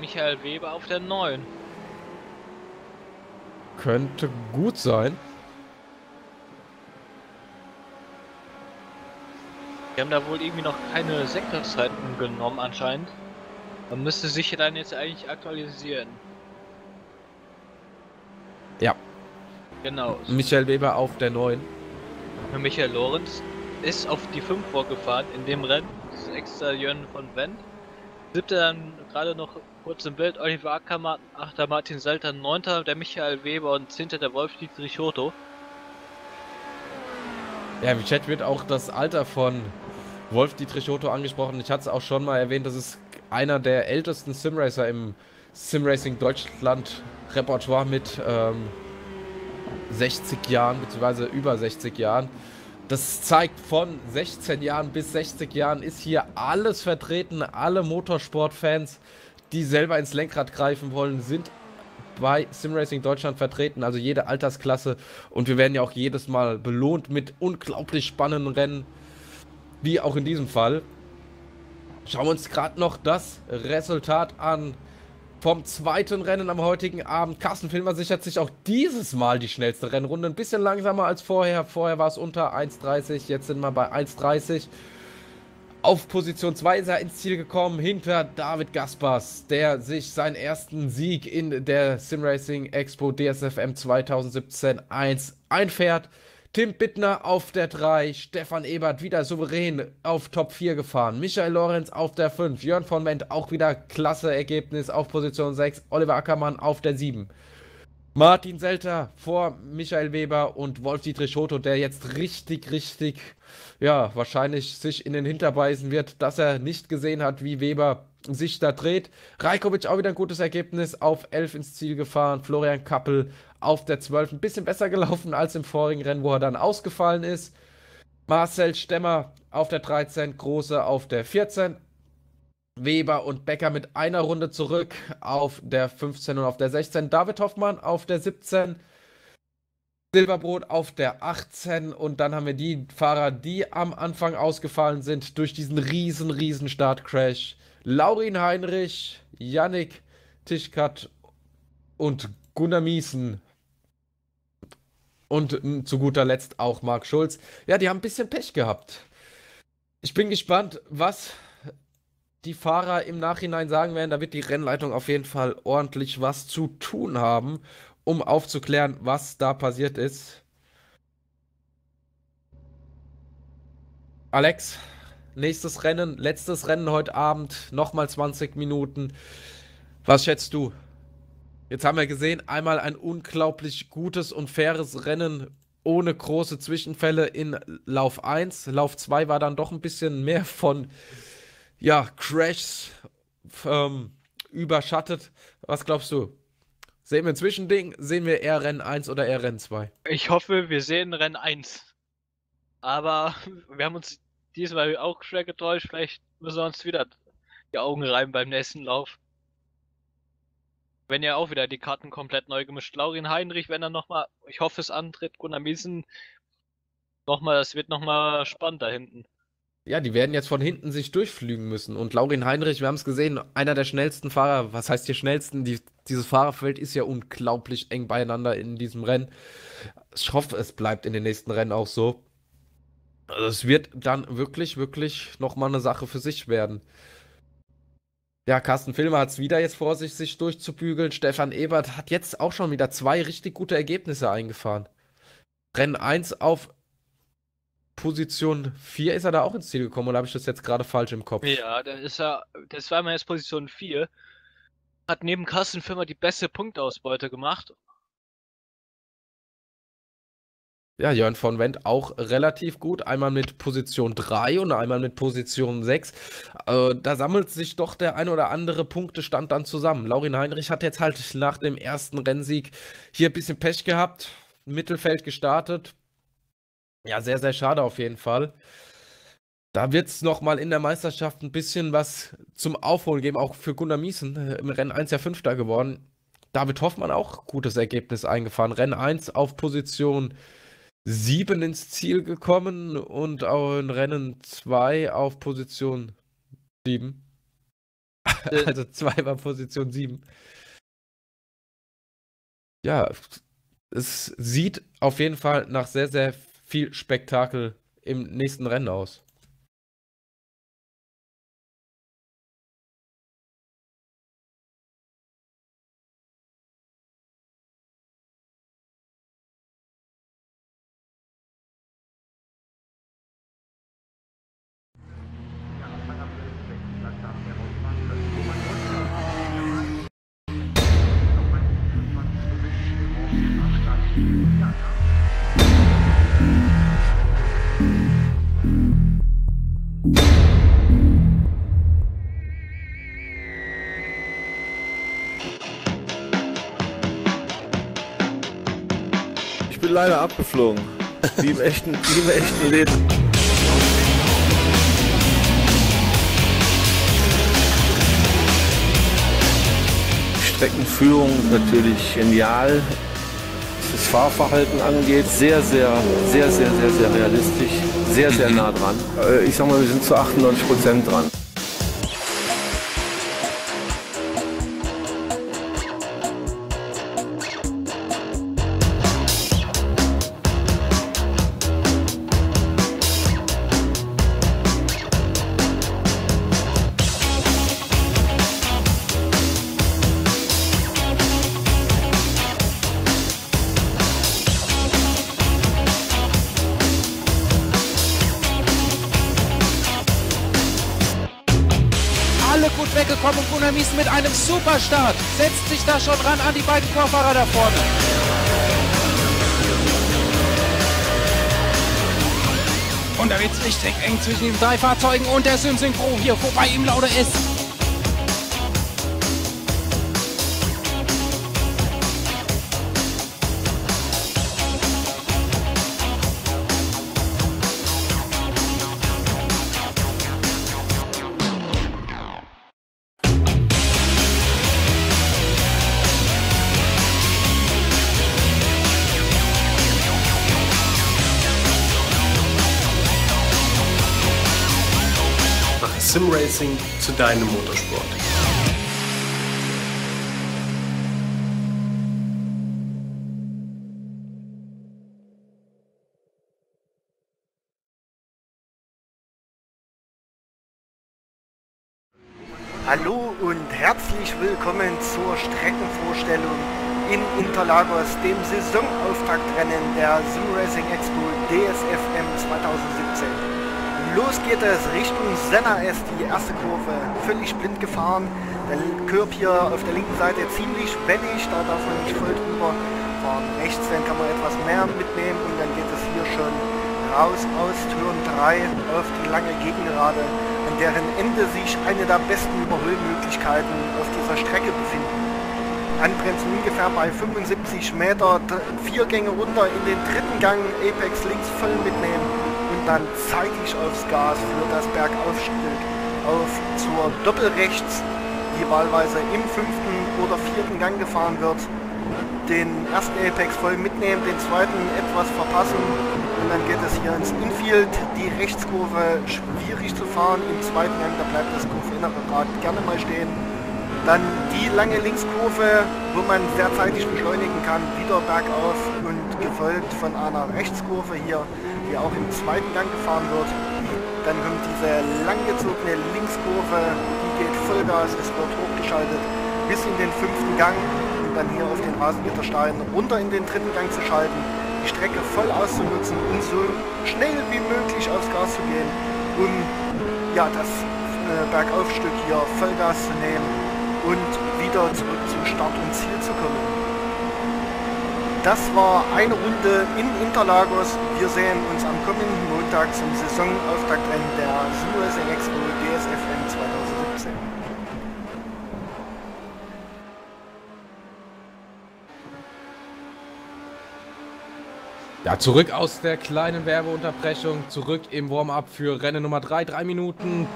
Michael Weber auf der 9. Könnte gut sein. Die haben da wohl irgendwie noch keine Sektorzeiten genommen anscheinend. Man müsste sich dann jetzt eigentlich aktualisieren. Ja. Genau. Michael Weber auf der 9. Michael Lorenz ist auf die 5 vorgefahren in dem Rennen. Das ist extra Jörn von Wendt. Siebter dann gerade noch kurz im Bild. Oliver Ackermann, 8. Martin Salter, 9. der Michael Weber und 10. der Wolf-Dietrich Hotto. Ja, im Chat wird auch das Alter von Wolf-Dietrich Hotto angesprochen. Ich hatte es auch schon mal erwähnt, das ist einer der ältesten Simracer im SimRacing Deutschland Repertoire mit 60 Jahren bzw. über 60 Jahren. Das zeigt, von 16 Jahren bis 60 Jahren ist hier alles vertreten. Alle Motorsportfans, die selber ins Lenkrad greifen wollen, sind bei SimRacing Deutschland vertreten. Also jede Altersklasse. Und wir werden ja auch jedes Mal belohnt mit unglaublich spannenden Rennen. Wie auch in diesem Fall. Schauen wir uns gerade noch das Resultat an. Vom zweiten Rennen am heutigen Abend. Carsten Filmer sichert sich auch dieses Mal die schnellste Rennrunde. Ein bisschen langsamer als vorher. Vorher war es unter 1,30. Jetzt sind wir bei 1,30. Auf Position 2 ist er ins Ziel gekommen. Hinter David Gaspers, der sich seinen ersten Sieg in der SimRacing Expo DSFM 2017-1 einfährt. Tim Bittner auf der 3. Stefan Ebert wieder souverän auf Top 4 gefahren. Michael Lorenz auf der 5. Jörn von Wendt auch wieder klasse Ergebnis auf Position 6. Oliver Ackermann auf der 7. Martin Selter vor Michael Weber und Wolf-Dietrich Hotto, der jetzt richtig, ja, wahrscheinlich sich in den Hintern beißen wird, dass er nicht gesehen hat, wie Weber sich da dreht. Rajkovic auch wieder ein gutes Ergebnis, auf 11 ins Ziel gefahren. Florian Kappel auf der 12, ein bisschen besser gelaufen als im vorigen Rennen, wo er dann ausgefallen ist. Marcel Stemmer auf der 13, Große auf der 14. Weber und Becker mit einer Runde zurück auf der 15 und auf der 16. David Hoffmann auf der 17. Silberbrot auf der 18 und dann haben wir die Fahrer, die am Anfang ausgefallen sind durch diesen riesen Startcrash. Laurin Heinrich, Yannick Tischkat und Gunnar Miesen. Und zu guter Letzt auch Marc Schulz. Ja, die haben ein bisschen Pech gehabt. Ich bin gespannt, was die Fahrer im Nachhinein sagen werden. Da wird die Rennleitung auf jeden Fall ordentlich was zu tun haben, um aufzuklären, was da passiert ist. Alex, nächstes Rennen, letztes Rennen heute Abend, nochmal 20 Minuten. Was schätzt du? Jetzt haben wir gesehen, einmal ein unglaublich gutes und faires Rennen ohne große Zwischenfälle in Lauf 1. Lauf 2 war dann doch ein bisschen mehr von Crashs überschattet. Was glaubst du? Sehen wir ein Zwischending? Sehen wir eher Rennen 1 oder eher Rennen 2? Ich hoffe, wir sehen Rennen 1. Aber wir haben uns diesmal auch schwer getäuscht. Vielleicht müssen wir uns wieder die Augen reiben beim nächsten Lauf. Wenn ja auch wieder die Karten komplett neu gemischt. Laurin Heinrich, wenn er nochmal, ich hoffe es antritt, Gunnar Miesen, nochmal, das wird nochmal spannend da hinten. Ja, die werden jetzt von hinten sich durchflügen müssen. Und Laurin Heinrich, wir haben es gesehen, einer der schnellsten Fahrer, was heißt hier schnellsten? Dieses Fahrerfeld ist ja unglaublich eng beieinander in diesem Rennen. Ich hoffe, es bleibt in den nächsten Rennen auch so. Also es wird dann wirklich nochmal eine Sache für sich werden. Ja, Carsten Filmer hat es wieder jetzt vor sich, sich durchzubügeln. Stefan Ebert hat jetzt auch schon wieder zwei richtig gute Ergebnisse eingefahren. Rennen 1 auf Position 4 ist er da auch ins Ziel gekommen, oder habe ich das jetzt gerade falsch im Kopf? Ja, da ist er, das war mal jetzt Position 4. Hat neben Carsten Filmer die beste Punktausbeute gemacht. Ja, Jörn von Wendt auch relativ gut. Einmal mit Position 3 und einmal mit Position 6. Da sammelt sich doch der ein oder andere Punktestand dann zusammen. Laurin Heinrich hat jetzt halt nach dem ersten Rennsieg hier ein bisschen Pech gehabt. Mittelfeld gestartet. Ja, sehr schade auf jeden Fall. Da wird es nochmal in der Meisterschaft ein bisschen was zum Aufholen geben. Auch für Gunnar Miesen, im Rennen 1 ja Fünfter geworden. David Hoffmann auch gutes Ergebnis eingefahren. Rennen 1 auf Position 7 ins Ziel gekommen und auch in Rennen 2 auf Position 7. Also 2 war Position 7. Ja, es sieht auf jeden Fall nach sehr viel Spektakel im nächsten Rennen aus. Leider abgeflogen, wie im echten Leben. Streckenführung natürlich genial. Was das Fahrverhalten angeht, sehr realistisch, sehr nah dran. Ich sag mal, wir sind zu 98% dran. Mit einem Superstart setzt sich da schon ran an die beiden Vorfahrer da vorne. Und da wird es richtig eng zwischen den drei Fahrzeugen und der Sim-Synchro hier, wobei ihm lauter ist. SimRacing zu deinem Motorsport. Hallo und herzlich willkommen zur Streckenvorstellung in Interlagos, dem Saisonauftaktrennen der Simracing Expo DSFM 2017. Los geht es Richtung Senna S, die erste Kurve, völlig blind gefahren. Der Curb hier auf der linken Seite ziemlich wellig, da darf man nicht voll drüber fahren. Rechts, dann kann man etwas mehr mitnehmen und dann geht es hier schon raus aus Turn 3 auf die lange Gegengerade, an deren Ende sich eine der besten Überholmöglichkeiten auf dieser Strecke befinden. Anbremsen ungefähr bei 75 Meter, 4 Gänge runter in den dritten Gang, Apex links voll mitnehmen und dann zeitig aufs Gas für das Bergaufstück auf zur Doppelrechts, die wahlweise im 5. oder 4. Gang gefahren wird. Den ersten Apex voll mitnehmen, den zweiten etwas verpassen und dann geht es hier ins Infield. Die Rechtskurve schwierig zu fahren, im zweiten Gang, da bleibt das Kurveninnere Rad gerne mal stehen. Dann die lange Linkskurve, wo man sehr zeitig beschleunigen kann, wieder bergauf und gefolgt von einer Rechtskurve hier, die auch im zweiten Gang gefahren wird. Dann kommt diese langgezogene Linkskurve, die geht Vollgas, es wird hochgeschaltet bis in den 5. Gang und dann hier auf den Rasengitterstein runter in den 3. Gang zu schalten, die Strecke voll auszunutzen und so schnell wie möglich aufs Gas zu gehen, um ja, das Bergaufstück hier Vollgas zu nehmen und wieder zurück zum Start und Ziel zu kommen. Das war eine Runde in Interlagos. Wir sehen uns am kommenden Montag zum Saisonauftaktrennen der SimRacing Expo DSFM 2017. Ja, zurück aus der kleinen Werbeunterbrechung, zurück im Warm-up für Rennen Nummer 3, 3 Minuten.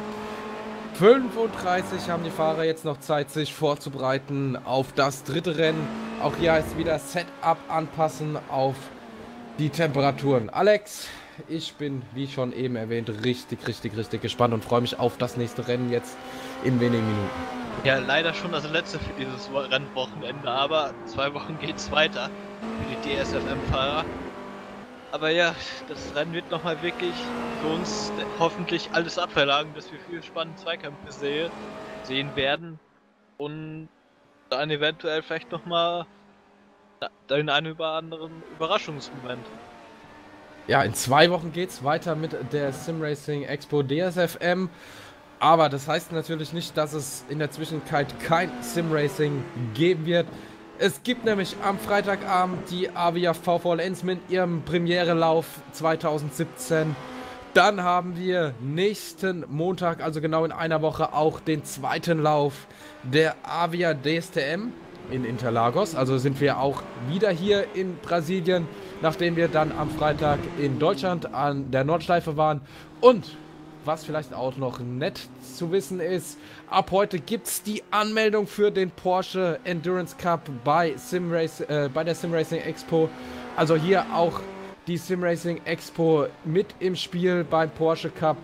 35 haben die Fahrer jetzt noch Zeit, sich vorzubereiten auf das dritte Rennen. Auch hier heißt es wieder Setup anpassen auf die Temperaturen. Alex, ich bin, wie schon eben erwähnt, richtig gespannt und freue mich auf das nächste Rennen jetzt in wenigen Minuten. Ja, leider schon das letzte für dieses Rennwochenende, aber 2 Wochen geht's weiter für die DSFM-Fahrer. Aber ja, das Rennen wird nochmal wirklich für uns hoffentlich alles abverlangen, dass wir viele spannende Zweikämpfe sehen werden und dann eventuell vielleicht nochmal den einen oder anderen Überraschungsmoment. Ja, in 2 Wochen geht's weiter mit der SimRacing Expo DSFM, aber das heißt natürlich nicht, dass es in der Zwischenzeit kein SimRacing geben wird. Es gibt nämlich am Freitagabend die Avia VVL mit ihrem Premiere-Lauf 2017. Dann haben wir nächsten Montag, also genau in einer Woche, auch den zweiten Lauf der Avia DSTM in Interlagos. Also sind wir auch wieder hier in Brasilien, nachdem wir dann am Freitag in Deutschland an der Nordschleife waren. Und was vielleicht auch noch nett zu wissen ist, ab heute gibt es die Anmeldung für den Porsche Endurance Cup bei der SimRacing Expo. Also hier auch die SimRacing Expo mit im Spiel beim Porsche Cup.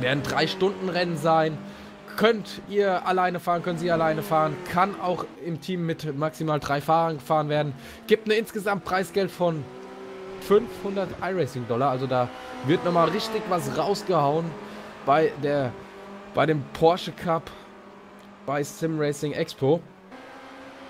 Werden 3-Stunden-Rennen sein. Könnt ihr alleine fahren, können Sie alleine fahren. Kann auch im Team mit maximal 3 Fahrern gefahren werden. Gibt ein insgesamt Preisgeld von 500 iRacing-Dollar, also da wird nochmal richtig was rausgehauen bei dem Porsche Cup bei SimRacing Expo.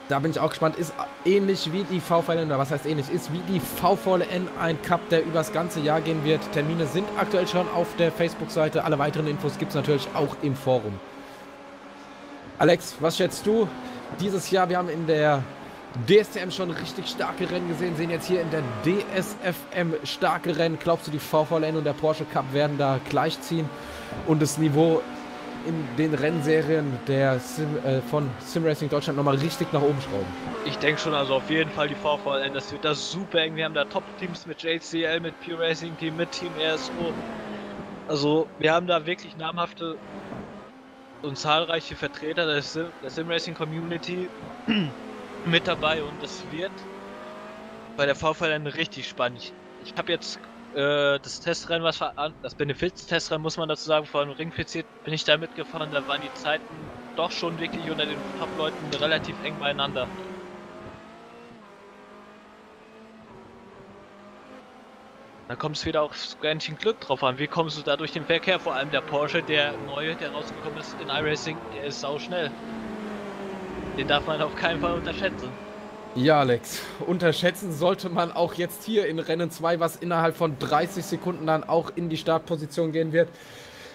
Da bin ich auch gespannt, ist ähnlich wie die VVLN, oder was heißt ähnlich, ist wie die VVLN ein Cup, der übers ganze Jahr gehen wird. Termine sind aktuell schon auf der Facebook-Seite, alle weiteren Infos gibt es natürlich auch im Forum. Alex, was schätzt du? Dieses Jahr, wir haben in der DSTM schon richtig starke Rennen gesehen, sehen jetzt hier in der DSFM starke Rennen. Glaubst du, die VVLN und der Porsche Cup werden da gleichziehen und das Niveau in den Rennserien der von SimRacing Deutschland nochmal richtig nach oben schrauben? Ich denke schon, also auf jeden Fall die VVLN, das wird da super eng. Wir haben da Top-Teams mit JCL, mit Pure Racing Team, mit Team RSO. Also wir haben da wirklich namhafte und zahlreiche Vertreter der SimRacing Community mit dabei und das wird bei der VVL richtig spannend. Ich habe jetzt Das Testrennen, das Benefiz-Testrennen muss man dazu sagen, von Ringifiziert bin ich da mitgefahren, da waren die Zeiten doch schon wirklich unter den Top-Leuten relativ eng beieinander. Da kommt es wieder aufs Quäntchen Glück drauf an. Wie kommst du da durch den Verkehr? Vor allem der Porsche, der neue, der rausgekommen ist in iRacing, der ist sauschnell. Den darf man auf keinen Fall unterschätzen. Ja, Alex, unterschätzen sollte man auch jetzt hier in Rennen 2, was innerhalb von 30 Sekunden dann auch in die Startposition gehen wird.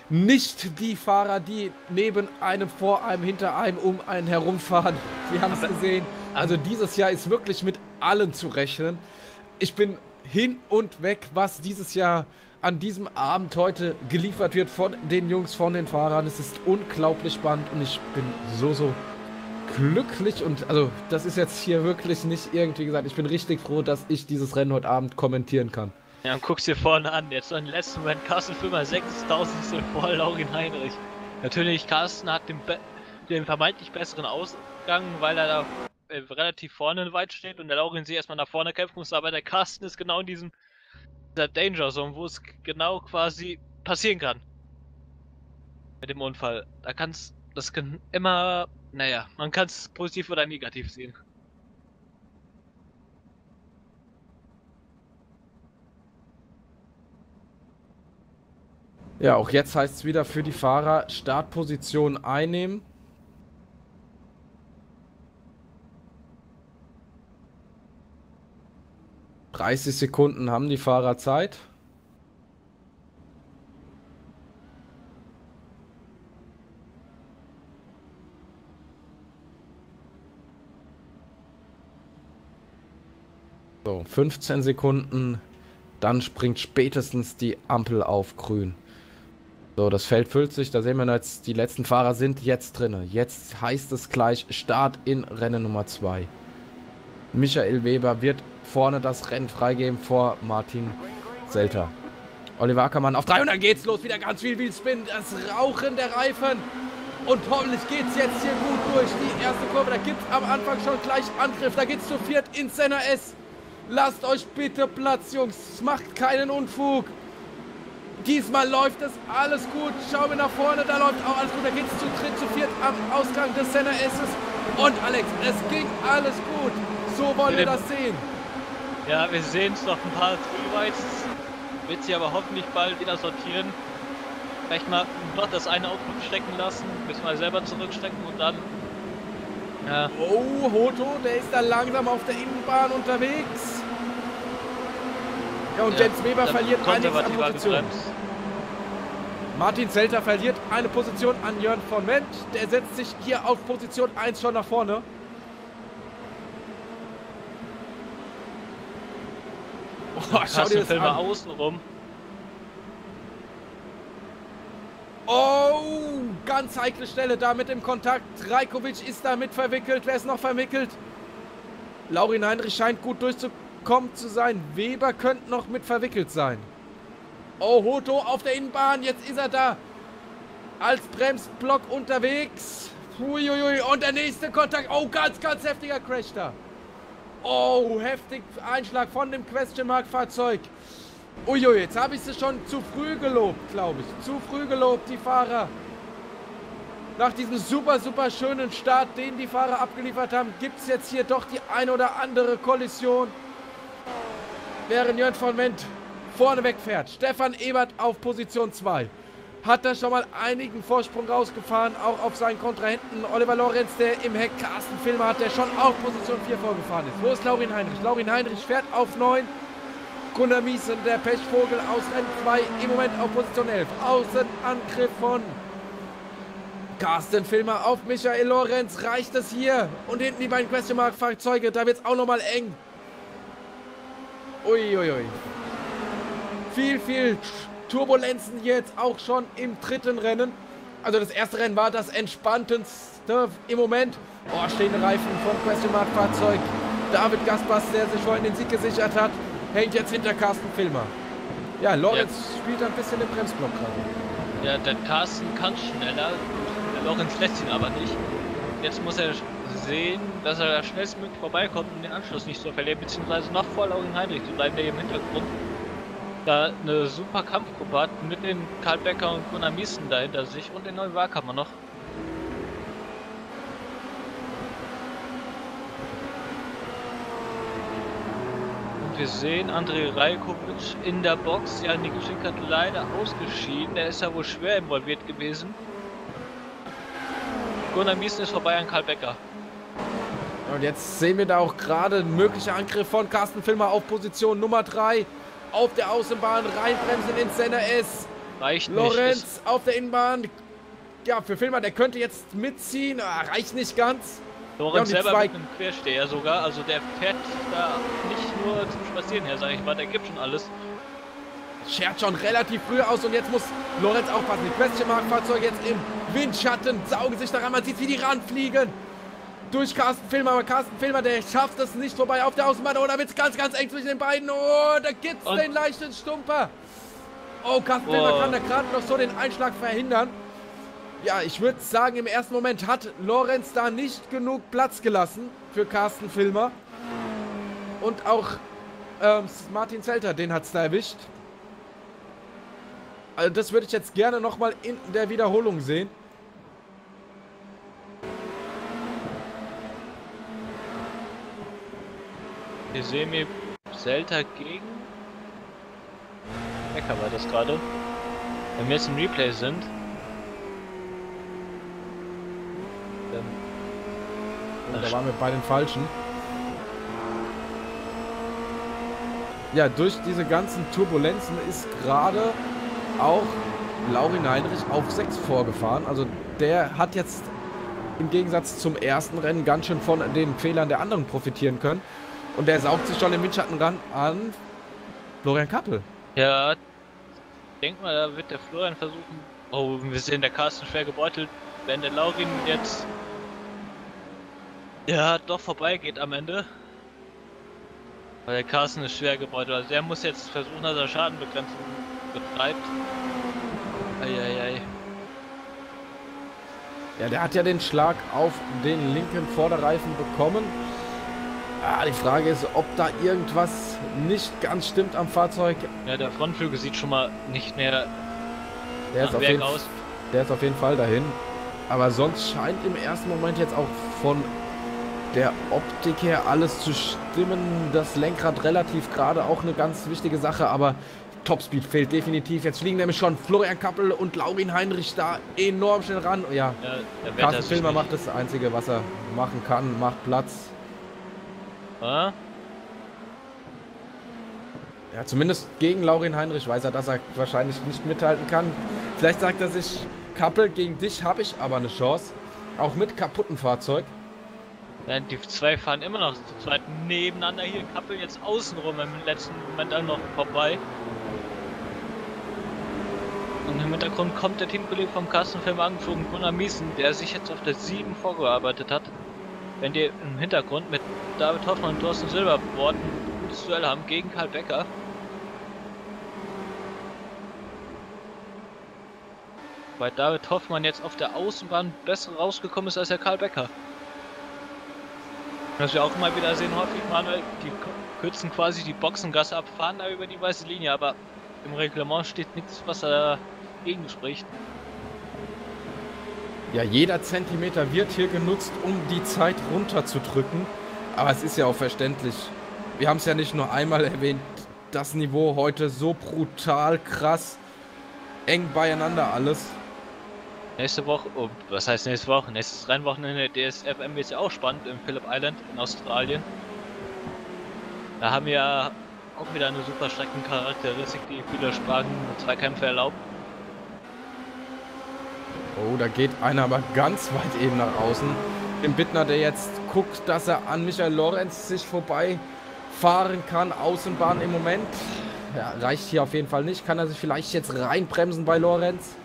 Nicht die Fahrer, die neben einem, vor einem, hinter einem, um einen herumfahren. Wir haben es gesehen. Also dieses Jahr ist wirklich mit allen zu rechnen. Ich bin hin und weg, was dieses Jahr an diesem Abend heute geliefert wird von den Jungs, von den Fahrern. Es ist unglaublich spannend und ich bin so glücklich und also das ist jetzt hier wirklich nicht irgendwie gesagt. Ich bin richtig froh, dass ich dieses Rennen heute Abend kommentieren kann. Ja, und guck's dir vorne an. Jetzt im letzten Moment Carsten Filmer 6000 vor Laurin Heinrich. Natürlich, Carsten hat den vermeintlich besseren Ausgang, weil er da relativ vorne weit steht und der Laurin sich erstmal nach vorne kämpfen muss, aber der Carsten ist genau in dieser Danger Zone, wo es genau quasi passieren kann. Mit dem Unfall. Da kann's, das kann immer, naja, man kann es positiv oder negativ sehen. Ja, auch jetzt heißt es wieder für die Fahrer Startposition einnehmen. Dreißig Sekunden haben die Fahrer Zeit. So, 15 Sekunden, dann springt spätestens die Ampel auf grün. So, das Feld füllt sich, da sehen wir jetzt, die letzten Fahrer sind jetzt drin. Jetzt heißt es gleich Start in Rennen Nummer 2. Michael Weber wird vorne das Rennen freigeben vor Martin Selter. Oliver Ackermann auf 3 und dann geht's los, wieder ganz viel Spin, das Rauchen der Reifen. Und hoffentlich geht es jetzt hier gut durch die erste Kurve. Da gibt es am Anfang schon gleich Angriff. Da geht es zu viert in Senna S. Lasst euch bitte Platz, Jungs. Macht keinen Unfug. Diesmal läuft es alles gut. Schauen wir nach vorne. Da läuft auch alles gut. Da geht es zu dritt, zu viert am Ausgang des Senna S. Und Alex, es ging alles gut. So wollen wir das sehen. Ja, wir sehen es noch ein paar Freebites. Wird sie aber hoffentlich bald wieder sortieren. Vielleicht mal doch das eine Auto stecken lassen, müssen wir selber zurückstecken und dann. Ja. Oh, Hoto, der ist da langsam auf der Innenbahn unterwegs. Ja, und ja, Jens Weber verliert einiges an Position. Martin Selter verliert eine Position an Jörn von Wendt. Der setzt sich hier auf Position 1 schon nach vorne. Oh, schau dir das Film an. Außen rum. Oh, ganz heikle Stelle da mit dem Kontakt. Rajkovic ist da mit verwickelt. Wer ist noch verwickelt? Laurin Heinrich scheint gut durchzukommen zu sein. Weber könnte noch mit verwickelt sein. Oh, Hoto auf der Innenbahn. Jetzt ist er da. Als Bremsblock unterwegs. Uiuiui. Und der nächste Kontakt. Oh, ganz heftiger Crash da. Oh, heftig Einschlag von dem Question Mark Fahrzeug. Uiui, jetzt habe ich sie schon zu früh gelobt, glaube ich. Zu früh gelobt, die Fahrer. Nach diesem super schönen Start, den die Fahrer abgeliefert haben, gibt es jetzt hier doch die ein oder andere Kollision. Während Jörn von Wendt vorne wegfährt. Stefan Ebert auf Position 2. Hat da schon mal einigen Vorsprung rausgefahren, auch auf seinen Kontrahenten. Oliver Lorenz, der im Heck Carsten Filmer hat, der schon auf Position 4 vorgefahren ist. Wo ist Laurin Heinrich? Laurin Heinrich fährt auf 9. Gunnar Miesen, der Pechvogel aus Rennen 2, im Moment auf Position 11. Außenangriff von Carsten Filmer auf Michael Lorenz. Reicht es hier? Und hinten die beiden Question Mark Fahrzeuge, da wird es auch nochmal eng. Uiuiui. Viel Turbulenzen jetzt auch schon im dritten Rennen. Also das erste Rennen war das entspannteste im Moment. Oh, stehende Reifen von Question Mark Fahrzeug. David Gaspers, der sich vorhin den Sieg gesichert hat. Hängt jetzt hinter Carsten Filmer. Ja, Lorenz spielt ein bisschen den Bremsblock gerade. Ja, der Carsten kann schneller, der Lorenz lässt ihn aber nicht. Jetzt muss er sehen, dass er da schnellstmöglich vorbeikommt und den Anschluss nicht so verliert, beziehungsweise noch vor Laurin Heinrich zu bleiben, der im Hintergrund da eine super Kampfgruppe hat mit den Karl Becker und Gunnar Miesen da hinter sich und den neuen Wahlkammer noch. Und wir sehen Andrei Rajkovic in der Box. Ja, Niki Schinker hat leider ausgeschieden. Er ist ja wohl schwer involviert gewesen. Gunnar Miesen ist vorbei an Karl Becker. Und jetzt sehen wir da auch gerade einen möglichen Angriff von Carsten Filmer auf Position Nummer 3. Auf der Außenbahn, reinbremsen in Senna S. Reicht Lorenz nicht. Lorenz auf der Innenbahn. Ja, für Filmer, der könnte jetzt mitziehen. Reicht nicht ganz. Lorenz selber mit einem Quersteher sogar. Also der fährt da nicht nur zum Spazieren her, sage ich mal. Der gibt schon alles. Schert schon relativ früh aus und jetzt muss Lorenz aufpassen. Die Question Mark Fahrzeuge jetzt im Windschatten saugen sich daran. Man sieht, wie die ranfliegen. Durch Carsten Filmer, aber Carsten Filmer, der schafft es nicht vorbei auf der Außenbahn. Oh, da wird es ganz, ganz eng zwischen den beiden. Oh, da gibt's und den leichten Stumper. Oh, Carsten Filmer kann da gerade noch so den Einschlag verhindern. Ja, ich würde sagen, im ersten Moment hat Lorenz da nicht genug Platz gelassen für Carsten Filmer. Und auch Martin Zelter, den hat es da erwischt. Also das würde ich jetzt gerne nochmal in der Wiederholung sehen. Wir sehen hier Zelter gegen Becker war das gerade. Wenn wir jetzt im Replay sind. Da waren wir bei den Falschen. Ja, durch diese ganzen Turbulenzen ist gerade auch Laurin Heinrich auf 6 vorgefahren. Also der hat jetzt im Gegensatz zum ersten Rennen ganz schön von den Fehlern der anderen profitieren können. Und der saugt sich schon im Windschatten ran an Florian Kappel. Ja, ich denke mal, da wird der Florian versuchen. Oh, wir sehen, der Carsten schwer gebeutelt. Wenn der Laurin jetzt ja doch vorbeigeht am Ende. Weil der Carsten ist schwer gebeutelt. Also der muss jetzt versuchen, dass er Schadenbegrenzung betreibt. Eieiei. Ja, der hat ja den Schlag auf den linken Vorderreifen bekommen. Ah, die Frage ist, ob da irgendwas nicht ganz stimmt am Fahrzeug. Ja, der Frontflügel sieht schon mal nicht mehr nach Berg aus. Der ist auf jeden Fall dahin. Aber sonst scheint im ersten Moment jetzt auch von der Optik her alles zu stimmen. Das Lenkrad relativ gerade, auch eine ganz wichtige Sache. Aber Topspeed fehlt definitiv. Jetzt fliegen nämlich schon Florian Kappel und Laurin Heinrich da enorm schnell ran. Ja, Carsten Filmer macht das Einzige, was er machen kann. Macht Platz. Ja, zumindest gegen Laurin Heinrich weiß er, dass er wahrscheinlich nicht mithalten kann. Vielleicht sagt er sich, Kappel, gegen dich habe ich aber eine Chance. Auch mit kaputten Fahrzeug. Ja, die zwei fahren immer noch zu zweit nebeneinander. Hier Kappel jetzt außenrum im letzten Moment dann noch vorbei. Und im Hintergrund kommt der Teamkollege vom Carsten Filmer angeflogen, Gunnar Miesen, der sich jetzt auf der 7 vorgearbeitet hat. Wenn die im Hintergrund mit David Hoffmann und Thorsten Silberboard ein gutes Duell haben gegen Karl Becker. Weil David Hoffmann jetzt auf der Außenbahn besser rausgekommen ist als der Karl Becker. Was wir auch mal wieder sehen, häufig Manuel, die kürzen quasi die Boxengasse ab, fahren da über die weiße Linie, aber im Reglement steht nichts, was dagegen spricht. Ja, jeder Zentimeter wird hier genutzt, um die Zeit runterzudrücken. Aber es ist ja auch verständlich. Wir haben es ja nicht nur einmal erwähnt. Das Niveau heute so brutal krass. Eng beieinander alles. Nächste Woche, oh, was heißt nächste Woche? Nächstes Rennwochenende der DSFM wird ja auch spannend im Philip Island in Australien. Da haben wir ja auch wieder eine super Streckencharakteristik, die viele Sprachen und Zweikämpfe erlaubt. Oh, da geht einer aber ganz weit eben nach außen. Im Bittner, der jetzt guckt, dass er an Michael Lorenz sich vorbeifahren kann. Außenbahn im Moment. Ja, reicht hier auf jeden Fall nicht. Kann er sich vielleicht jetzt reinbremsen bei Lorenz?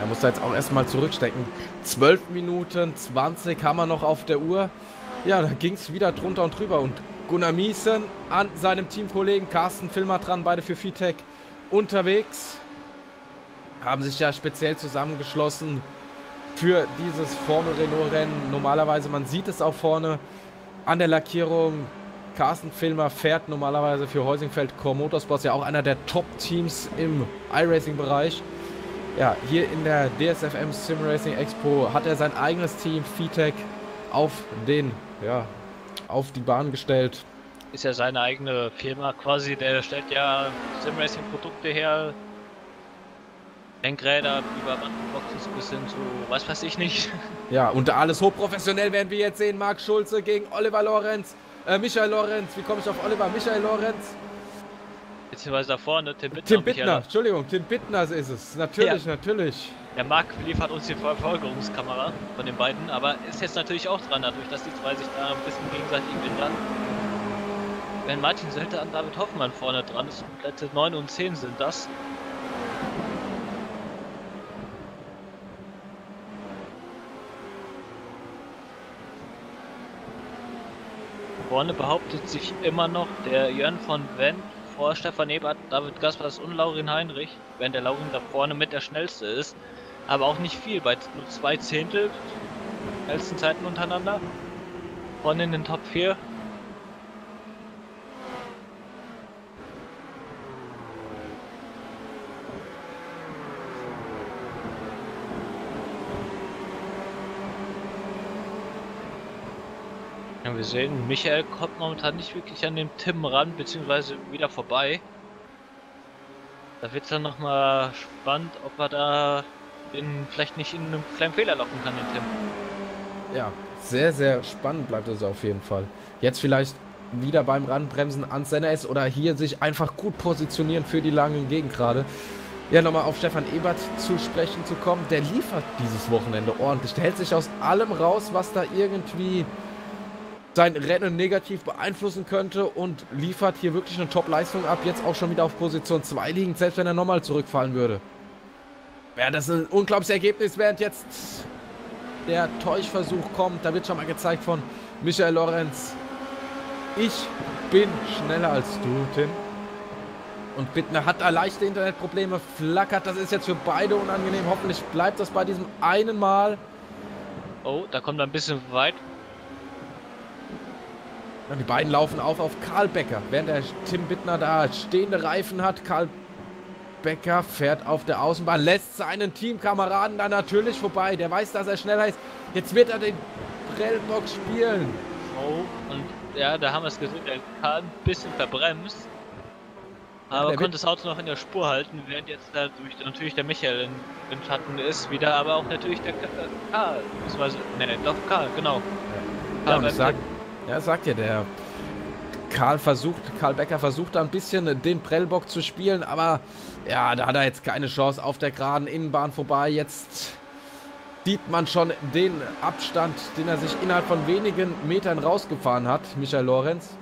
Er muss da jetzt auch erstmal zurückstecken. 12 Minuten 20 haben wir noch auf der Uhr. Ja, da ging es wieder drunter und drüber. Und Gunnar Miesen an seinem Teamkollegen Carsten Filmer dran, beide für Fitec unterwegs, haben sich ja speziell zusammengeschlossen für dieses Formel-Renault-Rennen. Normalerweise, man sieht es auch vorne an der Lackierung, Carsten Filmer fährt normalerweise für Heusingfeld-Core Motorsports, ja auch einer der Top-Teams im iRacing-Bereich. Ja, hier in der DSFM SimRacing Expo hat er sein eigenes Team, Fitec, auf die Bahn gestellt. Ist ja seine eigene Firma quasi, der stellt ja SimRacing-Produkte her, Lenkräder, Überwandboxen bis hin zu was weiß ich nicht. Ja, und alles hochprofessionell werden wir jetzt sehen. Marc Schulze gegen Oliver Lorenz. Michael Lorenz, wie komme ich auf Oliver? Michael Lorenz. Beziehungsweise da vorne, Tim Bittner ist es. Natürlich, ja. Natürlich. Der Marc liefert uns die Verfolgungskamera von den beiden, aber ist jetzt natürlich auch dran, dadurch, dass die zwei sich da ein bisschen gegenseitig behindern. Wenn Martin Sölter an David Hoffmann vorne dran ist, Plätze 9 und 10 sind das. Vorne behauptet sich immer noch der Jörn von Wendt vor Stefan Ebert, David Gaspers und Laurin Heinrich, während der Laurin da vorne mit der schnellste ist, aber auch nicht viel, bei nur 2 Zehntel schnellsten Zeiten untereinander, vorne in den Top 4. Ja, wir sehen, Michael kommt momentan nicht wirklich an den Tim ran, beziehungsweise wieder vorbei. Da wird es dann nochmal spannend, ob er da vielleicht nicht in einem kleinen Fehler locken kann, den Tim. Ja, sehr, sehr spannend bleibt es auf jeden Fall. Jetzt vielleicht wieder beim Ranbremsen an Senna S oder hier sich einfach gut positionieren für die langen Gegengrade. Ja, nochmal auf Stefan Ebert zu sprechen zu kommen, der liefert dieses Wochenende ordentlich. Der hält sich aus allem raus, was da irgendwie sein Rennen negativ beeinflussen könnte und liefert hier wirklich eine Top-Leistung ab. Jetzt auch schon wieder auf Position 2 liegend, selbst wenn er nochmal zurückfallen würde. Ja, das ist ein unglaubliches Ergebnis, während jetzt der Täuschversuch kommt. Da wird schon mal gezeigt von Michael Lorenz: Ich bin schneller als du, Tim. Und Bittner hat da leichte Internetprobleme, flackert. Das ist jetzt für beide unangenehm. Hoffentlich bleibt das bei diesem einen Mal. Oh, da kommt er ein bisschen weit. Die beiden laufen auf Karl Becker, während der Tim Bittner da stehende Reifen hat. Karl Becker fährt auf der Außenbahn, lässt seinen Teamkameraden da natürlich vorbei. Der weiß, dass er schneller ist. Jetzt wird er den Prellbock spielen. Oh, und ja, da haben wir es gesehen, der Karl ein bisschen verbremst. Aber ja, konnte das Auto noch in der Spur halten, während jetzt dadurch natürlich der Michael im Schatten ist wieder, aber auch natürlich der Karl. Karl, genau. Ja, ja, sagt ja, der Karl Becker versucht da ein bisschen den Prellbock zu spielen, aber ja, da hat er jetzt keine Chance auf der geraden Innenbahn vorbei. Jetzt sieht man schon den Abstand, den er sich innerhalb von wenigen Metern rausgefahren hat, Michael Lorenz.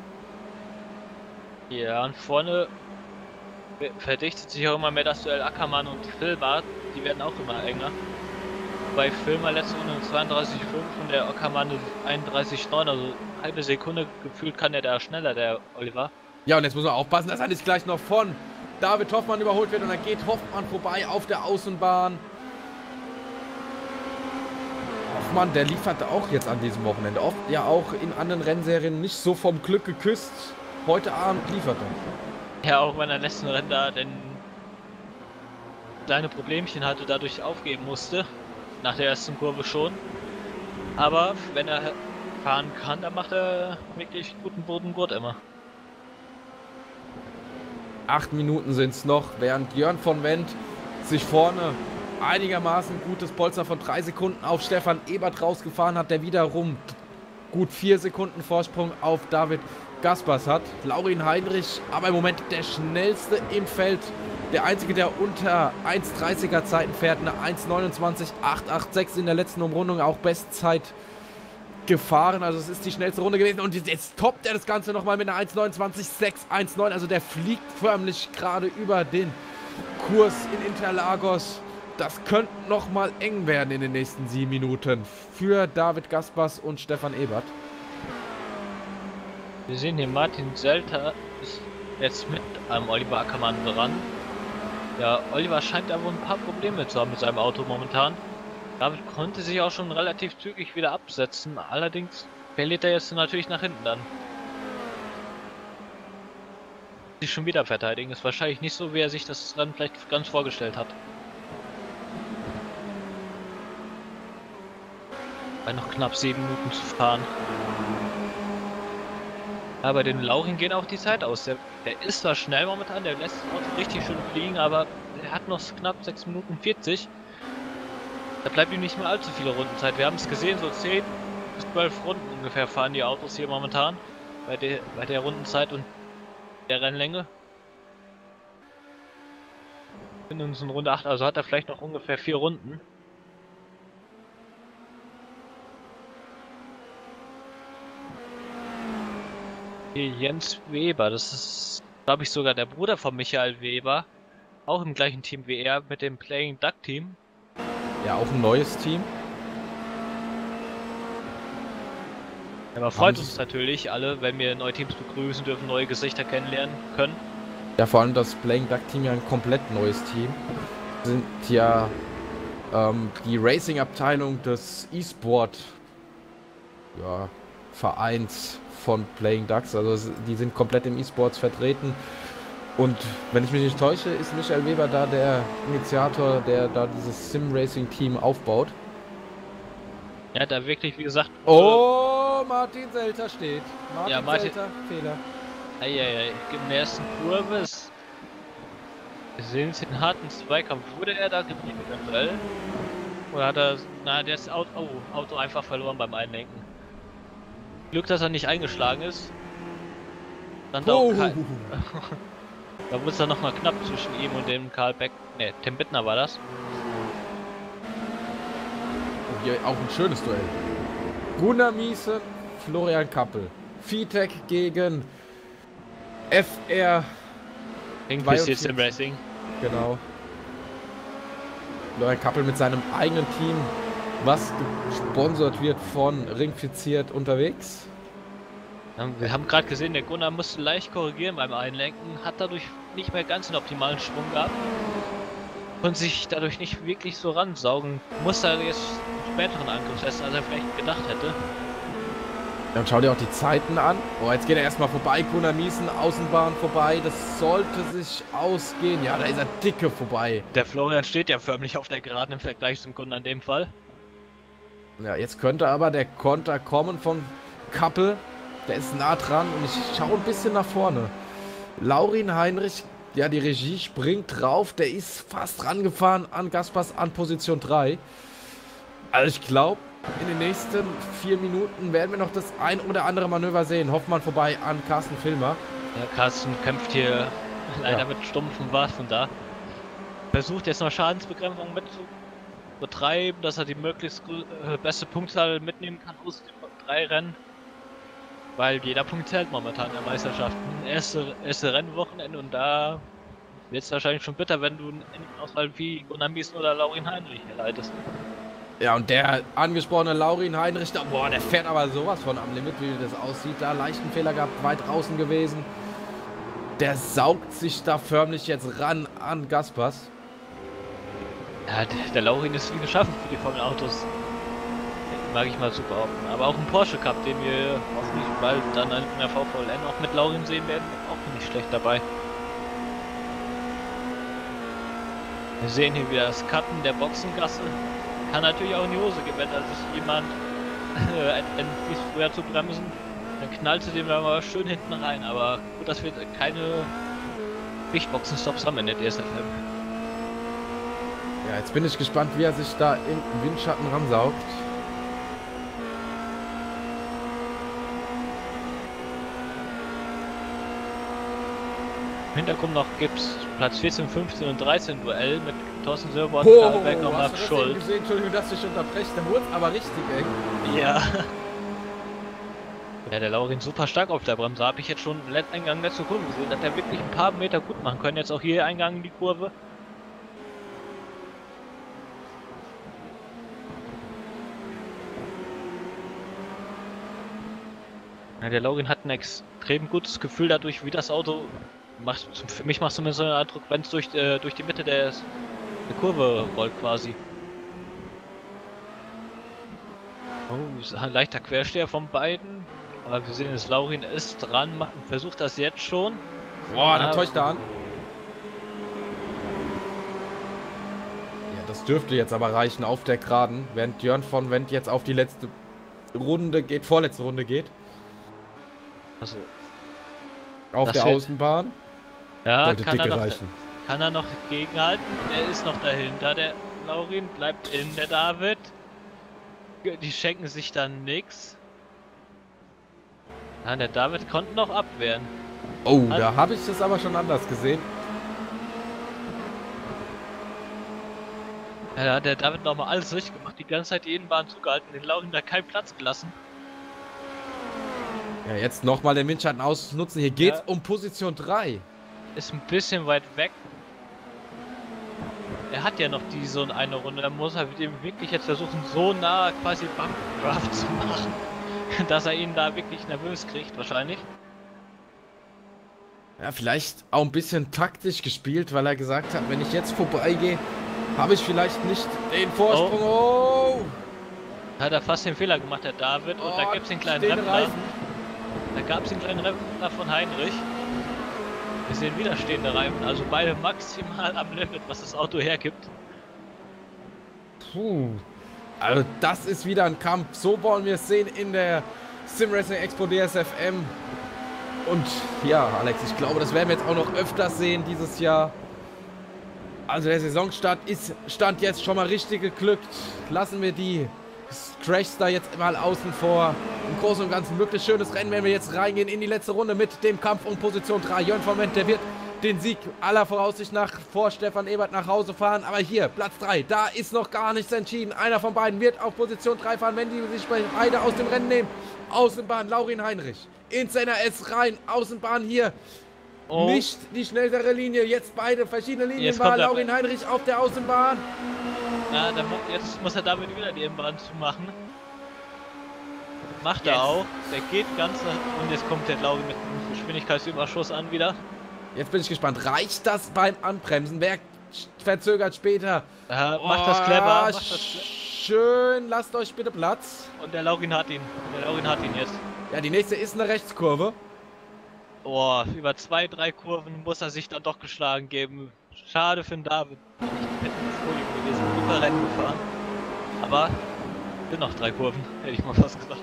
Ja, und vorne verdichtet sich auch immer mehr das Duell Ackermann und Filmer, die werden auch immer enger. Bei Filmer letzte Runde 32,5 und der Ackermann 31,9, also halbe Sekunde gefühlt kann er da schneller, der Oliver. Ja, und jetzt muss man aufpassen, dass er nicht gleich noch von David Hoffmann überholt wird und dann geht Hoffmann vorbei auf der Außenbahn. Hoffmann, der lieferte auch jetzt an diesem Wochenende. Oft ja auch in anderen Rennserien nicht so vom Glück geküsst. Heute Abend liefert er. Ja, auch wenn er letzten Rennen da denn kleine Problemchen hatte, dadurch aufgeben musste. Nach der ersten Kurve schon. Aber wenn er fahren kann, dann macht er wirklich guten Bodengurt immer. 8 Minuten sind es noch, während Jörn von Wendt sich vorne einigermaßen gutes Polster von 3 Sekunden auf Stefan Ebert rausgefahren hat, der wiederum gut 4 Sekunden Vorsprung auf David Gaspers hat. Laurin Heinrich, aber im Moment der schnellste im Feld. Der einzige, der unter 1,30er Zeiten fährt, eine 1,29,886 in der letzten Umrundung, auch Bestzeit gefahren. Also es ist die schnellste Runde gewesen und jetzt toppt er das Ganze nochmal mit einer 1,29,619. Also der fliegt förmlich gerade über den Kurs in Interlagos. Das könnte nochmal eng werden in den nächsten 7 Minuten für David Gaspers und Stefan Ebert. Wir sehen hier Martin Sölter ist jetzt mit am Oliver Ackermann dran. Ja, Oliver scheint da wohl ein paar Probleme zu haben mit seinem Auto momentan. David konnte sich auch schon relativ zügig wieder absetzen, allerdings verliert er jetzt natürlich nach hinten dann. Sich schon wieder verteidigen, ist wahrscheinlich nicht so, wie er sich das dann vielleicht ganz vorgestellt hat. Bei noch knapp 7 Minuten zu fahren. Aber ja, den Laurin geht auch die Zeit aus. Der ist zwar schnell momentan, der lässt das Auto richtig schön fliegen, aber er hat noch knapp 6 Minuten 40. Da bleibt ihm nicht mehr allzu viele Rundenzeit. Wir haben es gesehen, so 10 bis 12 Runden ungefähr fahren die Autos hier momentan bei der Rundenzeit und der Rennlänge. Wir befinden uns in Runde 8, also hat er vielleicht noch ungefähr 4 Runden. Hier Jens Weber, das ist, glaube ich, sogar der Bruder von Michael Weber, auch im gleichen Team wie er, mit dem Playing Duck Team. Ja, auch ein neues Team. Aber freut uns natürlich alle, wenn wir neue Teams begrüßen dürfen, neue Gesichter kennenlernen können. Ja, vor allem das Playing Duck Team, ja, ein komplett neues Team. Sind ja die Racing-Abteilung des E-Sport, ja, Vereins von Playing Ducks, also die sind komplett im E-Sports vertreten und wenn ich mich nicht täusche, ist Michael Weber da der Initiator, der da dieses Sim-Racing-Team aufbaut. Ja, da wirklich, wie gesagt... Oh, Martin Selter steht. Martin Selter, Fehler. Eieiei, in der ersten Kurve ist... Wir sehen es, den harten Zweikampf. Wurde er da getrieben eventuell? Oder hat er... Na, der ist Auto einfach verloren beim Einlenken. Glück, dass er nicht eingeschlagen ist. Dann oh. Da wurde es dann nochmal knapp zwischen ihm und dem Karl Beck. Ne, Tim Bittner war das. Und hier auch ein schönes Duell. Gunnar Miese, Florian Kappel. Fitec gegen FR. Ringifiziert SimRacing. Genau. Florian Kappel mit seinem eigenen Team, was gesponsert wird von Ringifiziert, unterwegs. Wir haben gerade gesehen, der Gunnar musste leicht korrigieren beim Einlenken, hat dadurch nicht mehr ganz den optimalen Schwung gehabt und sich dadurch nicht wirklich so ransaugen. Muss er jetzt einen späteren Angriff setzen, als er vielleicht gedacht hätte. Dann schau dir auch die Zeiten an. Oh, jetzt geht er erstmal vorbei, Gunnar Miesen, Außenbahn vorbei, das sollte sich ausgehen. Ja, da ist er dicke vorbei. Der Florian steht ja förmlich auf der Geraden im Vergleich zum Gunnar in dem Fall. Ja, jetzt könnte aber der Konter kommen von Kappel. Der ist nah dran und ich schaue ein bisschen nach vorne. Laurin Heinrich, ja, die Regie springt drauf. Der ist fast rangefahren an Gaspers an Position 3. Also ich glaube, in den nächsten 4 Minuten werden wir noch das ein oder andere Manöver sehen. Hoffmann vorbei an Carsten Filmer. Ja, Carsten kämpft hier leider mit stumpfen Waffen da. Versucht jetzt noch Schadensbegrenzung mitzunehmen, betreiben, dass er die möglichst beste Punktzahl mitnehmen kann aus den 3 Rennen, weil jeder Punkt zählt momentan in der Meisterschaft. Erste Rennwochenende und da wird es wahrscheinlich schon bitter, wenn du einen Auswahl wie Gunnar Miesen oder Laurin Heinrich erleitest. Ja, und der angesprochene Laurin Heinrich, da, boah, der fährt aber sowas von am Limit, wie das aussieht, da leichten Fehler gehabt, weit draußen gewesen. Der saugt sich da förmlich jetzt ran an Gaspers. Ja, der Laurin ist viel geschaffen für die Formel-Autos. Mag ich mal zu behaupten. Aber auch ein Porsche Cup, den wir hoffentlich bald dann in der VVLN auch mit Laurin sehen werden, auch nicht schlecht dabei. Wir sehen hier wieder das Cutten der Boxengasse. Kann natürlich auch in die Hose gehen, also ist jemand entschließt früher zu bremsen, dann knallt sie dem dann mal schön hinten rein. Aber gut, dass wir keine Boxenstops haben in der DSFM. Ja, jetzt bin ich gespannt, wie er sich da im Windschatten ransaugt. Im Hintergrund noch gibt es Platz 14, 15 und 13 Duell mit Thorsten Silber und Karlbeck und Max Schulz. Entschuldigung, dass ich unterbreche, der wurde aber richtig eng. Ja. Ja, der Laurin super stark auf der Bremse. Habe ich jetzt schon im Eingang letzte Kurve gesehen, dass er wirklich ein paar Meter gut machen können. Jetzt auch hier Eingang in die Kurve. Ja, der Laurin hat ein extrem gutes Gefühl dadurch, wie das Auto Für mich macht es zumindest so einen Eindruck, wenn es durch die Mitte der Kurve rollt quasi. Oh, ist ein leichter Quersteher von beiden. Aber wir sehen, dass Laurin ist dran, versucht das jetzt schon. Boah, da täuscht er an. Ja, das dürfte jetzt aber reichen auf der Geraden, während Jörn von Wendt jetzt auf die vorletzte Runde geht. Also, auf der Außenbahn. Ja, sollte dicke reichen. Kann er noch gegenhalten? Er ist noch dahinter. Der Laurin bleibt in der David. Die schenken sich dann nichts. Nein, der David konnte noch abwehren. Oh, also, da habe ich das aber schon anders gesehen. Ja, da hat der David nochmal alles richtig gemacht, die ganze Zeit jeden Bahn zugehalten, den Laurin da keinen Platz gelassen. Ja, jetzt nochmal den Windschatten ausnutzen, hier geht's um Position 3. Ist ein bisschen weit weg. Er hat ja noch eine Runde, da muss er mit ihm wirklich jetzt versuchen, so nah quasi Bankdraft zu machen, dass er ihn da wirklich nervös kriegt wahrscheinlich. Ja, vielleicht auch ein bisschen taktisch gespielt, weil er gesagt hat, wenn ich jetzt vorbeigehe, habe ich vielleicht nicht den Vorsprung. Oh! Hat er fast den Fehler gemacht, der David. Und da gibt es den kleinen Rempler. Da gab es den kleinen Rempler von Heinrich. Wir sehen wieder stehende Reifen, also beide maximal am Limit, was das Auto hergibt. Puh. Also das ist wieder ein Kampf. So wollen wir es sehen in der SimRacing Expo DSFM. Und ja, Alex, ich glaube, das werden wir jetzt auch noch öfter sehen dieses Jahr. Also der Saisonstart ist stand jetzt schon mal richtig geglückt. Lassen wir die Crashs da jetzt mal außen vor. Im Großen und Ganzen wirklich schönes Rennen, wenn wir jetzt reingehen in die letzte Runde mit dem Kampf um Position 3. Jörn von Wendt, der wird den Sieg aller Voraussicht nach vor Stefan Ebert nach Hause fahren. Aber hier, Platz 3, da ist noch gar nichts entschieden. Einer von beiden wird auf Position 3 fahren, wenn die sich beide aus dem Rennen nehmen. Außenbahn, Laurin Heinrich. In Senna S rein, Außenbahn hier. Oh. Nicht die schnellere Linie, jetzt beide verschiedene Linien war Laurin Heinrich auf der Außenbahn. Na, dann, jetzt muss er damit wieder die Bahn zu machen. Macht er auch, der geht ganz und jetzt kommt der Laurin mit einem Geschwindigkeitsüberschuss an wieder. Jetzt bin ich gespannt, reicht das beim Anbremsen? Wer verzögert später? Macht das clever. Schön, lasst euch bitte Platz. Und der Laurin hat ihn. Der Laurin hat ihn jetzt. Ja, die nächste ist eine Rechtskurve. Oh, über 2, 3 Kurven muss er sich dann doch geschlagen geben. Schade für den David. Ich hätte Podium gewesen, super Rennen gefahren. Aber sind noch 3 Kurven, hätte ich mal fast gesagt.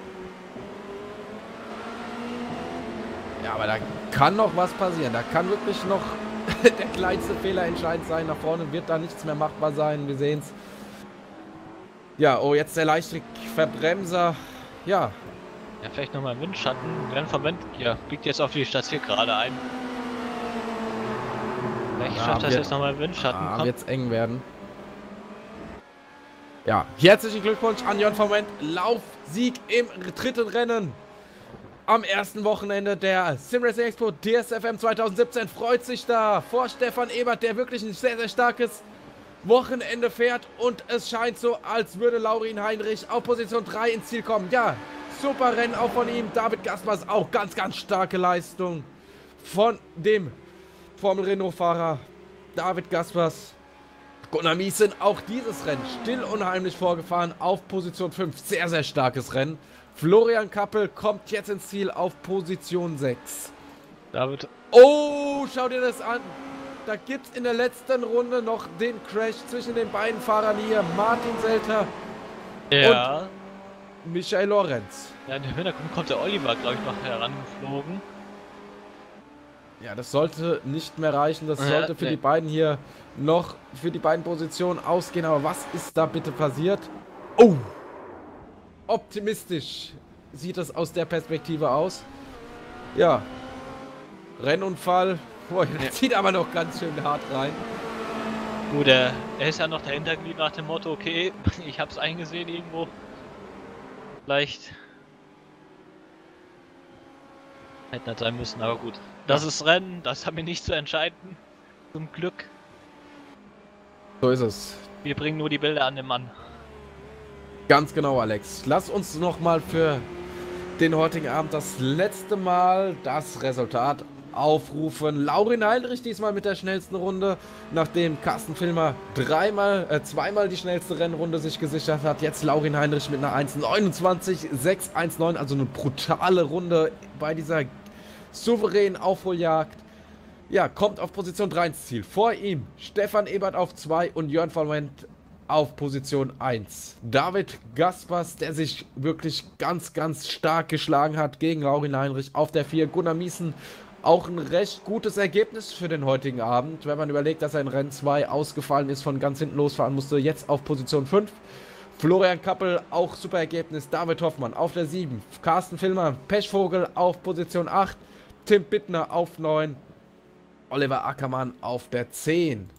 Ja, aber da kann noch was passieren. Da kann wirklich noch der kleinste Fehler entscheidend sein. Nach vorne wird da nichts mehr machbar sein. Wir sehen es. Ja, oh, jetzt der leichte Verbremser. Ja. Ja, vielleicht nochmal im Windschatten. Jörn von Wendt biegt jetzt auf die Station gerade ein. Vielleicht schafft das jetzt nochmal im Windschatten. Ah, wird es eng werden. Ja, herzlichen Glückwunsch an Jörn von Wendt. Laufsieg im 3. Rennen. Am 1. Wochenende der SimRacing Expo DSFM 2017 freut sich da vor Stefan Ebert, der wirklich ein sehr, sehr starkes Wochenende fährt. Und es scheint so, als würde Laurin Heinrich auf Position 3 ins Ziel kommen. Ja, super Rennen auch von ihm. David Gaspers auch ganz, ganz starke Leistung von dem Formel-Renault-Fahrer David Gaspers. Konamis sind auch dieses Rennen still unheimlich vorgefahren auf Position 5. Sehr, sehr starkes Rennen. Florian Kappel kommt jetzt ins Ziel auf Position 6. David. Oh, schau dir das an. Da gibt es in der letzten Runde noch den Crash zwischen den beiden Fahrern hier. Martin Selter und Michael Lorenz. Ja, in den Hintergrund kommt der Oliver, glaube ich, noch herangeflogen. Ja, das sollte nicht mehr reichen. Das sollte für die beiden hier noch für die beiden Positionen ausgehen. Aber was ist da bitte passiert? Oh! Optimistisch sieht das aus der Perspektive aus. Ja. Rennunfall. Boah, das zieht aber noch ganz schön hart rein. Gut, er ist ja noch dahinter geblieben nach dem Motto, okay, ich hab's eingesehen irgendwo. Vielleicht hätte nicht sein müssen, aber gut. Das ist Rennen, das haben wir nicht zu entscheiden. Zum Glück. So ist es. Wir bringen nur die Bilder an den Mann. Ganz genau, Alex. Lass uns nochmal für den heutigen Abend das letzte Mal das Resultat aufrufen. Laurin Heinrich diesmal mit der schnellsten Runde, nachdem Carsten Filmer zweimal die schnellste Rennrunde sich gesichert hat. Jetzt Laurin Heinrich mit einer 1:29.619, also eine brutale Runde bei dieser souveränen Aufholjagd. Ja, kommt auf Position 3 ins Ziel. Vor ihm Stefan Ebert auf 2 und Jörn von Wendt auf Position 1. David Gaspers, der sich wirklich ganz, ganz stark geschlagen hat gegen Laurin Heinrich auf der 4. Gunnar Miesen, auch ein recht gutes Ergebnis für den heutigen Abend, wenn man überlegt, dass er in Rennen 2 ausgefallen ist, von ganz hinten losfahren musste, jetzt auf Position 5. Florian Kappel, auch super Ergebnis. David Hoffmann auf der 7. Carsten Filmer, Pechvogel auf Position 8. Tim Bittner auf 9. Oliver Ackermann auf der 10.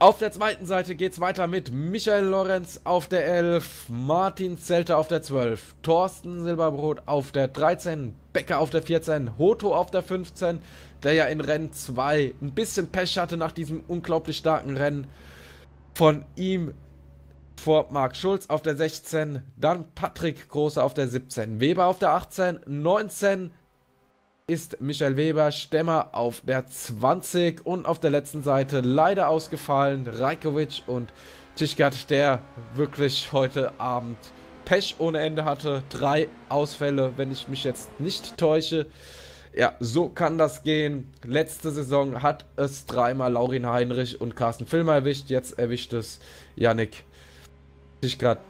Auf der zweiten Seite geht es weiter mit Michael Lorenz auf der 11, Martin Zelter auf der 12, Thorsten Silberbrot auf der 13, Becker auf der 14, Hoto auf der 15, der ja in Rennen 2 ein bisschen Pech hatte nach diesem unglaublich starken Rennen von ihm, vor Marc Schulz auf der 16, dann Patrick Große auf der 17, Weber auf der 18, 19 ist Michael Weber, Stemmer auf der 20 und auf der letzten Seite leider ausgefallen Rajkovic und Tischgart, der wirklich heute Abend Pech ohne Ende hatte. 3 Ausfälle, wenn ich mich jetzt nicht täusche. Ja, so kann das gehen. Letzte Saison hat es dreimal Laurin Heinrich und Carsten Filmer erwischt. Jetzt erwischt es Yannick Tischgart.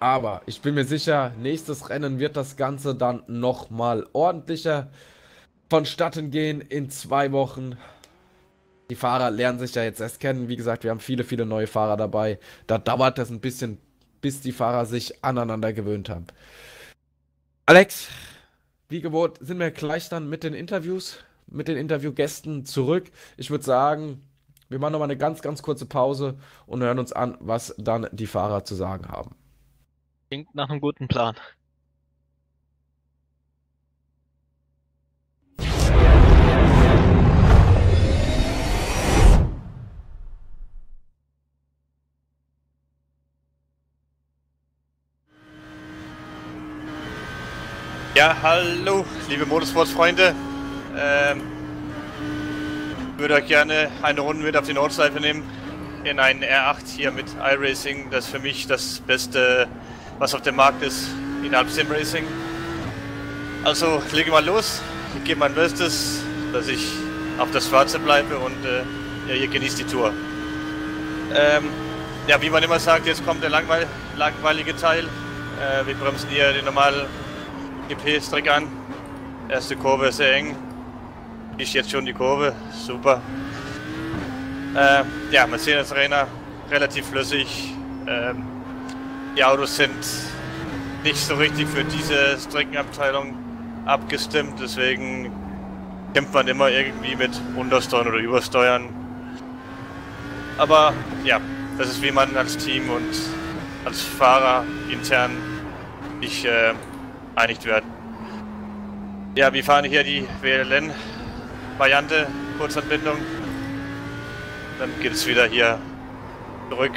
Aber ich bin mir sicher, nächstes Rennen wird das Ganze dann nochmal ordentlicher vonstatten gehen in 2 Wochen. Die Fahrer lernen sich ja jetzt erst kennen. Wie gesagt, wir haben viele, viele neue Fahrer dabei. Da dauert das ein bisschen, bis die Fahrer sich aneinander gewöhnt haben. Alex, wie gewohnt, sind wir gleich dann mit den Interviews, mit den Interviewgästen zurück. Ich würde sagen, wir machen nochmal eine ganz, ganz kurze Pause und hören uns an, was dann die Fahrer zu sagen haben. Klingt nach einem guten Plan. Ja, hallo, liebe Motorsports-Freunde. Ich würde euch gerne eine Runde mit auf die Nordschleife nehmen. In einen R8 hier mit iRacing. Das ist für mich das beste, was auf dem Markt ist, innerhalb SimRacing. Also lege mal los, ich gebe mein Bestes, dass ich auf der Schwarze bleibe und ja, ihr genießt die Tour. Ja, wie man immer sagt, jetzt kommt der langweilige Teil. Wir bremsen hier den normalen GP-Strick an. Erste Kurve sehr eng. Ich jetzt schon die Kurve, super. Ja, Mercedes Arena, relativ flüssig. Die Autos sind nicht so richtig für diese Streckenabteilung abgestimmt, deswegen kämpft man immer irgendwie mit Untersteuern oder Übersteuern. Aber ja, das ist wie man als Team und als Fahrer intern nicht einigt wird. Ja, wir fahren hier die WLN-Variante, Kurzanbindung. Dann geht es wieder hier zurück.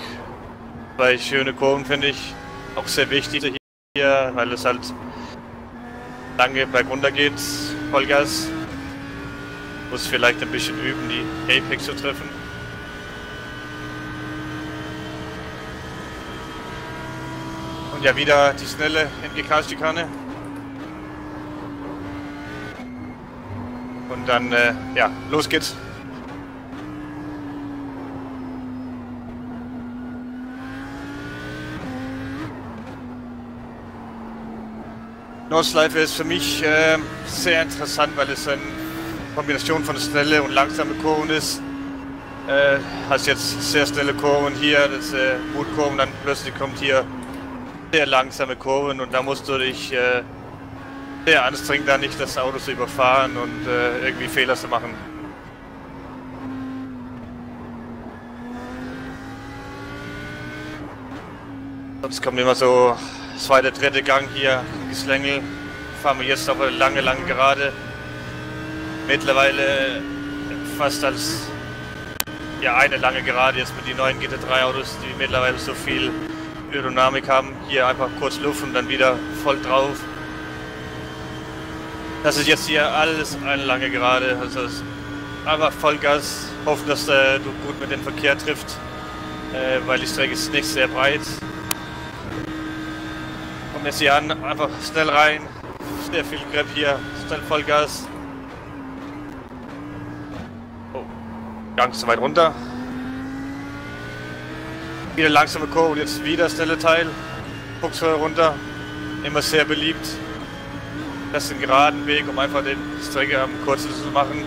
Bei schöne Kurven finde ich auch sehr wichtig hier, weil es halt lange bergunter geht, Vollgas. Muss vielleicht ein bisschen üben, die Apex zu treffen. Und ja, wieder die schnelle MGK-Schikane. Und dann, ja, los geht's. Nordschleife ist für mich sehr interessant, weil es eine Kombination von schnelle und langsame Kurven ist. Hast jetzt sehr schnelle Kurven hier, das Mutkurven, dann plötzlich kommt hier sehr langsame Kurven und da musst du dich sehr anstrengen, da nicht das Auto zu überfahren und irgendwie Fehler zu machen. Sonst kommt immer so zweiter, dritter Gang hier, Geslängel, fahren wir jetzt auf eine lange, lange Gerade. Mittlerweile fast als ja, eine lange Gerade, jetzt mit den neuen GT3-Autos, die mittlerweile so viel Aerodynamik haben. Hier einfach kurz Luft und dann wieder voll drauf. Das ist jetzt hier alles eine lange Gerade. Also einfach Vollgas, hoffen, dass du gut mit dem Verkehr trifft, weil die Strecke ist nicht sehr breit. Komm jetzt hier an, einfach schnell rein, sehr viel Grip hier, schnell Vollgas. Oh, Gang zu weit runter. Wieder langsame Kurve und jetzt wieder schnelle Teil. Buchshöhe runter, immer sehr beliebt. Das ist ein geraden Weg, um einfach den Strecke am kürzesten zu machen.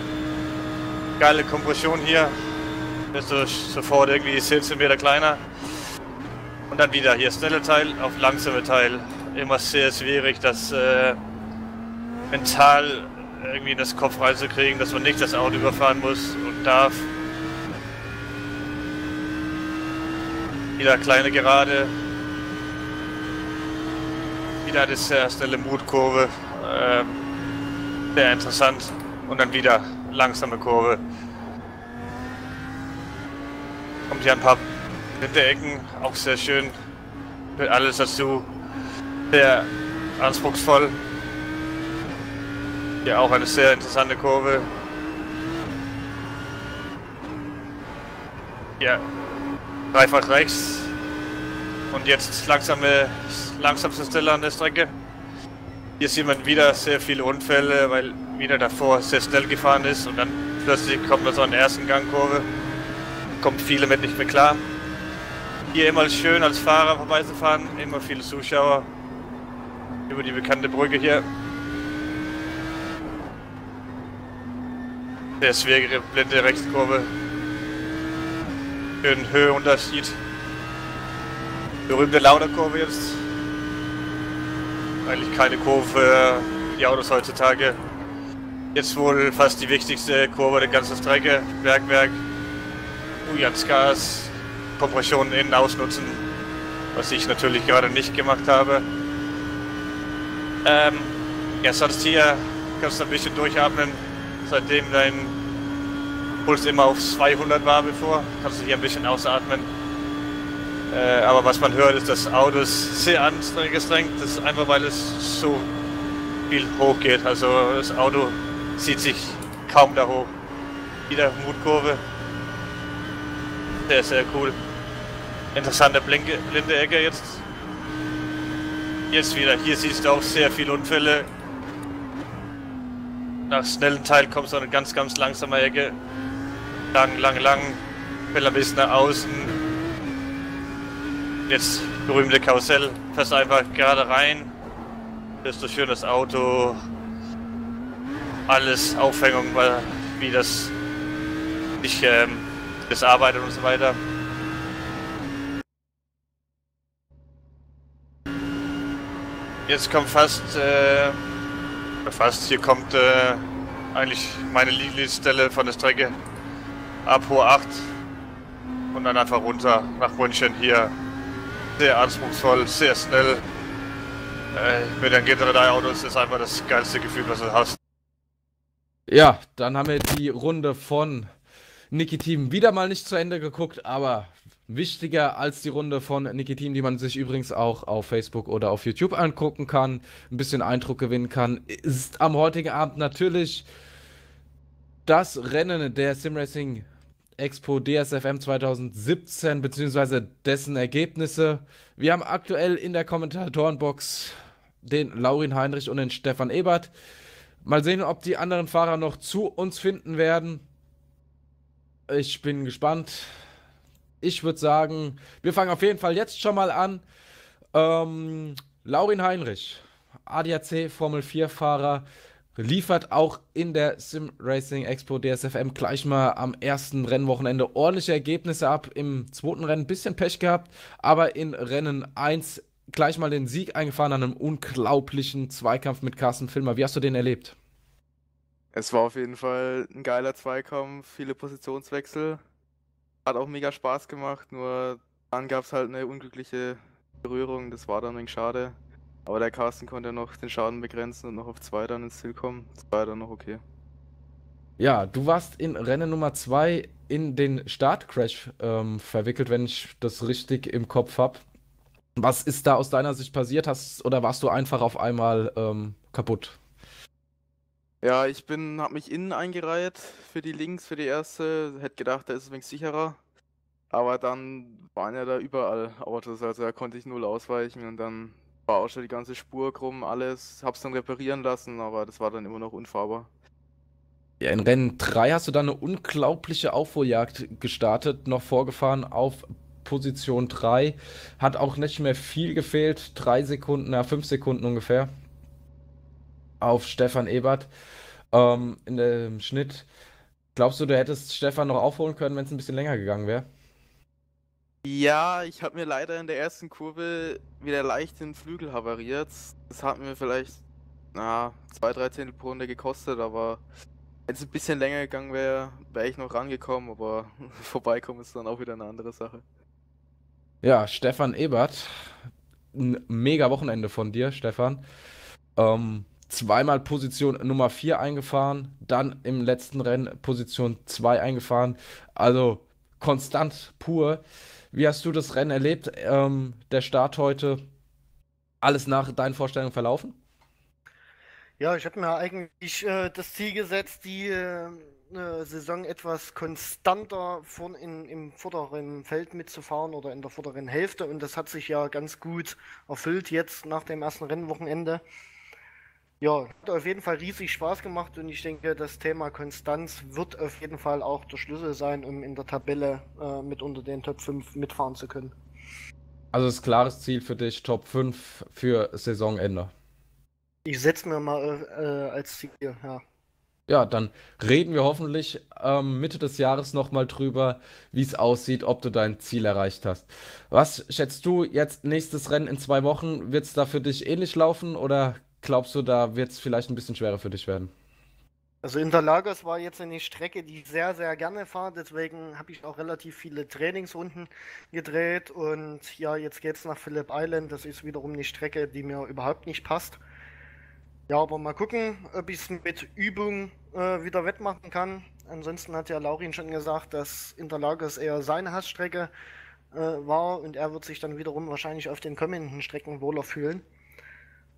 Geile Kompression hier. Bist du sofort irgendwie 17 Meter kleiner. Und dann wieder hier schnelle Teil auf langsame Teil. Immer sehr schwierig, das mental irgendwie in das Kopf reinzukriegen, dass man nicht das Auto überfahren muss und darf. Wieder kleine Gerade. Wieder das sehr schnelle Mutkurve. Sehr interessant. Und dann wieder langsame Kurve. Kommt hier ein paar Hinterecken, auch sehr schön. Mit alles dazu. Sehr anspruchsvoll. Hier auch eine sehr interessante Kurve. Ja, dreifach rechts. Und jetzt langsamste Stelle an der Strecke. Hier sieht man wieder sehr viele Unfälle, weil wieder davor sehr schnell gefahren ist und dann plötzlich kommt man so an der ersten Gangkurve. Kommen viele mit nicht mehr klar. Hier immer schön als Fahrer vorbeizufahren, immer viele Zuschauer. Über die bekannte Brücke hier. Sehr schwierige blinde Rechtskurve. Schönen Höheunterschied. Berühmte Lauderkurve jetzt. Eigentlich keine Kurve für die Autos heutzutage. Jetzt wohl fast die wichtigste Kurve der ganzen Strecke. Bergwerk. Ganz Gas. Kompression innen ausnutzen. Was ich natürlich gerade nicht gemacht habe. Ja, sonst hier kannst du ein bisschen durchatmen. Seitdem dein Puls immer auf 200 war bevor, kannst du hier ein bisschen ausatmen. Aber was man hört, ist, dass Autos sehr angestrengt. Das ist einfach, weil es so viel hoch geht. Also das Auto zieht sich kaum da hoch. Wieder Mutkurve. Sehr, sehr cool. Interessante blinde Ecke jetzt. Jetzt wieder. Hier siehst du auch sehr viele Unfälle. Nach schnellen Teil kommt so eine ganz, ganz langsame Ecke. Lang. Fällt ein bisschen nach außen. Jetzt berühmte Karussell, fährst einfach gerade rein, ist so schön das Auto, alles Aufhängung, wie das nicht das arbeitet und so weiter. Jetzt kommt hier kommt eigentlich meine Lieblingsstelle von der Strecke, ab Hohe 8 und dann einfach runter nach München hier. Sehr anspruchsvoll, sehr schnell. Mit den GT3-Autos ist einfach das geilste Gefühl, was du hast. Ja, dann haben wir die Runde von Nicki Thiim wieder mal nicht zu Ende geguckt, aber wichtiger als die Runde von Nicki Thiim, die man sich übrigens auch auf Facebook oder auf YouTube angucken kann, ein bisschen Eindruck gewinnen kann, ist am heutigen Abend natürlich das Rennen der SimRacing Expo DSFM 2017 bzw. dessen Ergebnisse. Wir haben aktuell in der Kommentatorenbox den Laurin Heinrich und den Stefan Ebert. Mal sehen, ob die anderen Fahrer noch zu uns finden werden. Ich bin gespannt. Ich würde sagen, wir fangen auf jeden Fall jetzt schon mal an. Laurin Heinrich, ADAC Formel 4 Fahrer, liefert auch in der SimRacing Expo DSFM gleich mal am ersten Rennwochenende ordentliche Ergebnisse ab. Im zweiten Rennen ein bisschen Pech gehabt, aber in Rennen 1 gleich mal den Sieg eingefahren an einem unglaublichen Zweikampf mit Carsten Filmer. Wie hast du den erlebt? Es war auf jeden Fall ein geiler Zweikampf, viele Positionswechsel. Hat auch mega Spaß gemacht, nur dann gab es halt eine unglückliche Berührung, das war dann ein wenig schade. Aber der Carsten konnte noch den Schaden begrenzen und noch auf 2 dann ins Ziel kommen. Das war dann noch okay. Ja, du warst in Rennen Nummer 2 in den Startcrash verwickelt, wenn ich das richtig im Kopf habe. Was ist da aus deiner Sicht passiert? Oder warst du einfach auf einmal kaputt? Ja, ich habe mich innen eingereiht für die Links, für die erste. Hätte gedacht, da ist es wenigstens sicherer. Aber dann waren ja da überall Autos, also da konnte ich null ausweichen und dann war auch schon die ganze Spur krumm, alles. Hab's dann reparieren lassen, aber das war dann immer noch unfahrbar. Ja, in Rennen 3 hast du dann eine unglaubliche Aufholjagd gestartet, noch vorgefahren auf Position 3. Hat auch nicht mehr viel gefehlt, 3 Sekunden, na 5 Sekunden ungefähr auf Stefan Ebert in dem Schnitt. Glaubst du, du hättest Stefan noch aufholen können, wenn es ein bisschen länger gegangen wäre? Ja, ich habe mir leider in der ersten Kurve wieder leicht den Flügel havariert. Das hat mir vielleicht, na, 2-3 Zehntel pro Runde gekostet, aber wenn es ein bisschen länger gegangen wäre, wäre ich noch rangekommen, aber vorbeikommen ist dann auch wieder eine andere Sache. Ja, Stefan Ebert, ein mega Wochenende von dir, Stefan. Zweimal Position Nummer 4 eingefahren, dann im letzten Rennen Position 2 eingefahren, also konstant pur. Wie hast du das Rennen erlebt? Der Start heute, alles nach deinen Vorstellungen verlaufen? Ja, ich habe mir eigentlich das Ziel gesetzt, die Saison etwas konstanter im vorderen Feld mitzufahren oder in der vorderen Hälfte, und das hat sich ja ganz gut erfüllt jetzt nach dem ersten Rennwochenende. Ja, hat auf jeden Fall riesig Spaß gemacht, und ich denke, das Thema Konstanz wird auf jeden Fall auch der Schlüssel sein, um in der Tabelle mit unter den Top 5 mitfahren zu können. Also das klares Ziel für dich, Top 5 für Saisonende. Ich setze mir mal als Ziel, ja. Ja, dann reden wir hoffentlich Mitte des Jahres nochmal drüber, wie es aussieht, ob du dein Ziel erreicht hast. Was schätzt du jetzt, nächstes Rennen in 2 Wochen? Wird es da für dich ähnlich laufen, oder glaubst du, da wird es vielleicht ein bisschen schwerer für dich werden? Also Interlagos war jetzt eine Strecke, die ich sehr, sehr gerne fahre. Deswegen habe ich auch relativ viele Trainingsrunden gedreht. Und ja, jetzt geht es nach Philip Island. Das ist wiederum eine Strecke, die mir überhaupt nicht passt. Ja, aber mal gucken, ob ich es mit Übung wieder wettmachen kann. Ansonsten hat ja Laurin schon gesagt, dass Interlagos eher seine Hassstrecke war. Und er wird sich dann wiederum wahrscheinlich auf den kommenden Strecken wohler fühlen.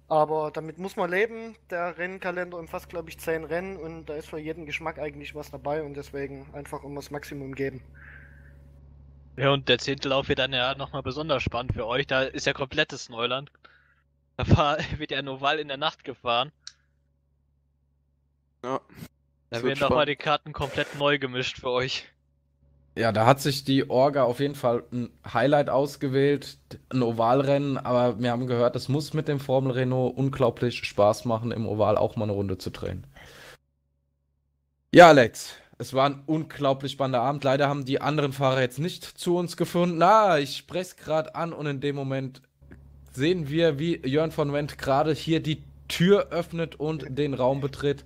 Aber damit muss man leben. Der Rennkalender umfasst, glaube ich, 10 Rennen, und da ist für jeden Geschmack eigentlich was dabei, und deswegen einfach immer das Maximum geben. Ja, und der 10. Lauf wird dann ja nochmal besonders spannend für euch. Da ist ja komplettes Neuland. Da wird ja ein Oval in der Nacht gefahren. Ja. Da werden nochmal die Karten komplett neu gemischt für euch. Ja, da hat sich die Orga auf jeden Fall ein Highlight ausgewählt, ein Ovalrennen, aber wir haben gehört, es muss mit dem Formel-Renault unglaublich Spaß machen, im Oval auch mal eine Runde zu drehen. Ja, Alex, es war ein unglaublich spannender Abend. Leider haben die anderen Fahrer jetzt nicht zu uns gefunden. Na, ich spreche es gerade an, und in dem Moment sehen wir, wie Jörn von Wendt gerade hier die Tür öffnet und den Raum betritt.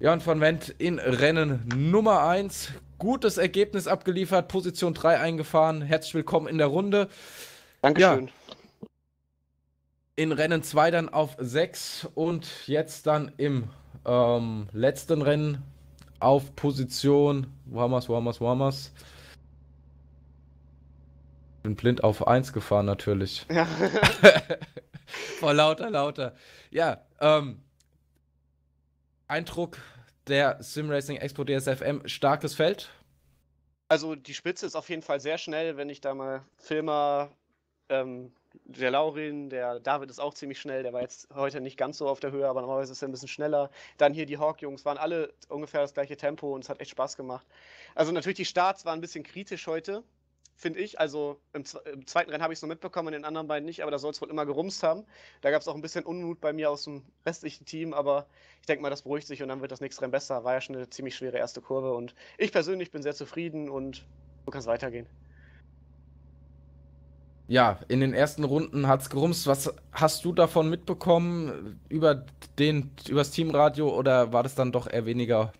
Jörn von Wendt in Rennen Nummer 1. Gutes Ergebnis abgeliefert, Position 3 eingefahren. Herzlich willkommen in der Runde. Dankeschön. Ja, in Rennen 2 dann auf 6 und jetzt dann im letzten Rennen auf Position, wo haben wir's? Bin blind auf 1 gefahren natürlich. Ja. Vor lauter. Ja, Eindruck der Simracing Expo DSFM, starkes Feld? Also die Spitze ist auf jeden Fall sehr schnell, wenn ich da mal Filmer, der Laurin, der David ist auch ziemlich schnell, der war jetzt heute nicht ganz so auf der Höhe, aber normalerweise ist er ein bisschen schneller. Dann hier die Hawk-Jungs, waren alle ungefähr das gleiche Tempo, und es hat echt Spaß gemacht. Also natürlich die Starts waren ein bisschen kritisch heute, finde ich. Also im zweiten Rennen habe ich es noch mitbekommen, in den anderen beiden nicht, aber da soll es wohl immer gerumst haben. Da gab es auch ein bisschen Unmut bei mir aus dem restlichen Team, aber ich denke mal, das beruhigt sich und dann wird das nächste Rennen besser. War ja schon eine ziemlich schwere erste Kurve, und ich persönlich bin sehr zufrieden, und so kann es weitergehen. Ja, in den ersten Runden hat es gerumst. Was hast du davon mitbekommen übers Teamradio, oder war das dann doch eher weniger?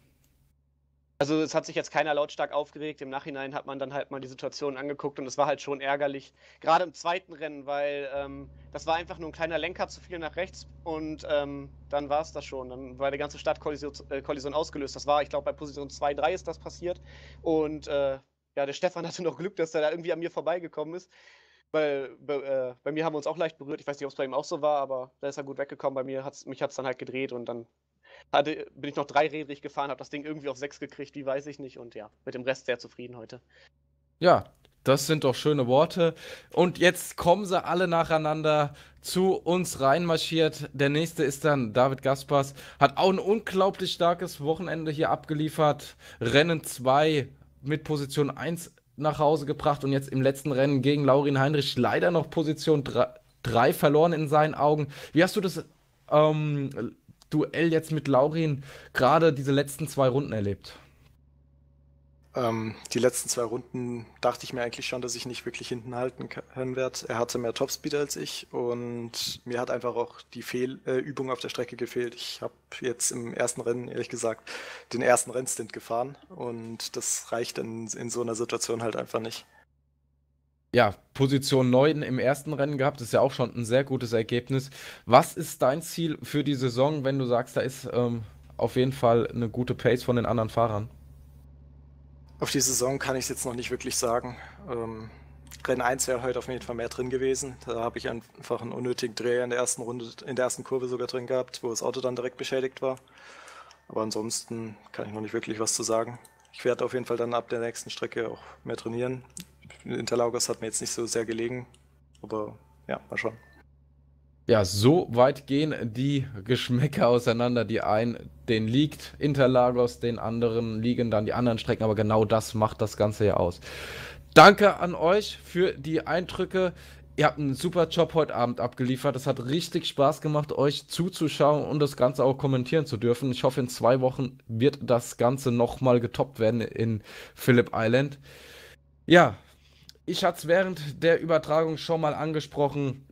Also es hat sich jetzt keiner lautstark aufgeregt, im Nachhinein hat man dann halt mal die Situation angeguckt, und es war halt schon ärgerlich, gerade im zweiten Rennen, weil das war einfach nur ein kleiner Lenker zu viel nach rechts, und dann war es das schon, dann war die ganze Startkollision ausgelöst. Das war, ich glaube, bei Position 2, 3 ist das passiert, und ja, der Stefan hatte noch Glück, dass er da irgendwie an mir vorbeigekommen ist, weil bei mir haben wir uns auch leicht berührt, ich weiß nicht, ob es bei ihm auch so war, aber da ist er gut weggekommen, bei mir hat's mich dann halt gedreht, und dann bin ich noch dreirädrig gefahren, habe das Ding irgendwie auf 6 gekriegt, wie weiß ich nicht. Und ja, mit dem Rest sehr zufrieden heute. Ja, das sind doch schöne Worte. Und jetzt kommen sie alle nacheinander zu uns reinmarschiert. Der nächste ist dann David Gaspers. Hat auch ein unglaublich starkes Wochenende hier abgeliefert. Rennen 2 mit Position 1 nach Hause gebracht. Und jetzt im letzten Rennen gegen Laurin Heinrich leider noch Position 3 verloren in seinen Augen. Wie hast du das Duell jetzt mit Laurin gerade diese letzten 2 Runden erlebt? Die letzten 2 Runden dachte ich mir eigentlich schon, dass ich nicht wirklich hinten halten werde. Er hatte mehr Topspeed als ich und mir hat einfach auch die Übung auf der Strecke gefehlt. Ich habe jetzt im ersten Rennen, ehrlich gesagt, den ersten Rennstint gefahren und das reicht in so einer Situation halt einfach nicht. Ja, Position 9 im ersten Rennen gehabt, das ist ja auch schon ein sehr gutes Ergebnis. Was ist dein Ziel für die Saison, wenn du sagst, da ist auf jeden Fall eine gute Pace von den anderen Fahrern? Auf die Saison kann ich es jetzt noch nicht wirklich sagen. Rennen 1 wäre heute auf jeden Fall mehr drin gewesen. Da habe ich einfach einen unnötigen Dreher in der ersten Runde, in der ersten Kurve sogar drin gehabt, wo das Auto dann direkt beschädigt war. Aber ansonsten kann ich noch nicht wirklich was zu sagen. Ich werde auf jeden Fall dann ab der nächsten Strecke auch mehr trainieren. Interlagos hat mir jetzt nicht so sehr gelegen, aber ja, mal schauen. Ja, so weit gehen die Geschmäcker auseinander. Die einen, denen liegt Interlagos, den anderen liegen dann die anderen Strecken. Aber genau das macht das Ganze ja aus. Danke an euch für die Eindrücke. Ihr habt einen super Job heute Abend abgeliefert. Es hat richtig Spaß gemacht, euch zuzuschauen und das Ganze auch kommentieren zu dürfen. Ich hoffe, in 2 Wochen wird das Ganze nochmal getoppt werden in Philip Island. Ja, ich hatte es während der Übertragung schon mal angesprochen.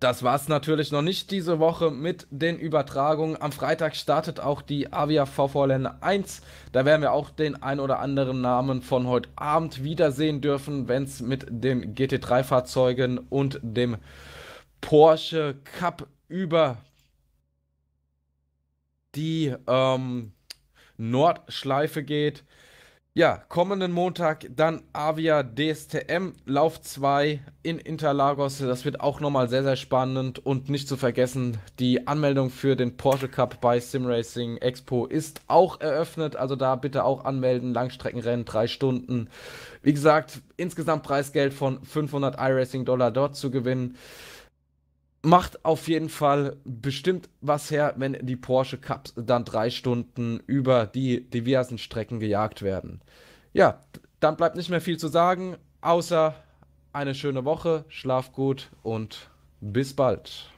Das war es natürlich noch nicht diese Woche mit den Übertragungen. Am Freitag startet auch die Avia VVL 1. Da werden wir auch den ein oder anderen Namen von heute Abend wiedersehen dürfen, wenn es mit den GT3-Fahrzeugen und dem Porsche Cup über die Nordschleife geht. Ja, kommenden Montag dann Avia DSTM, Lauf 2 in Interlagos. Das wird auch nochmal sehr, sehr spannend. Und nicht zu vergessen, die Anmeldung für den Porsche Cup bei Simracing Expo ist auch eröffnet. Also da bitte auch anmelden. Langstreckenrennen, 3 Stunden. Wie gesagt, insgesamt Preisgeld von 500 iRacing-Dollar dort zu gewinnen. Macht auf jeden Fall bestimmt was her, wenn die Porsche Cups dann 3 Stunden über die diversen Strecken gejagt werden. Ja, dann bleibt nicht mehr viel zu sagen, außer eine schöne Woche, schlaf gut und bis bald.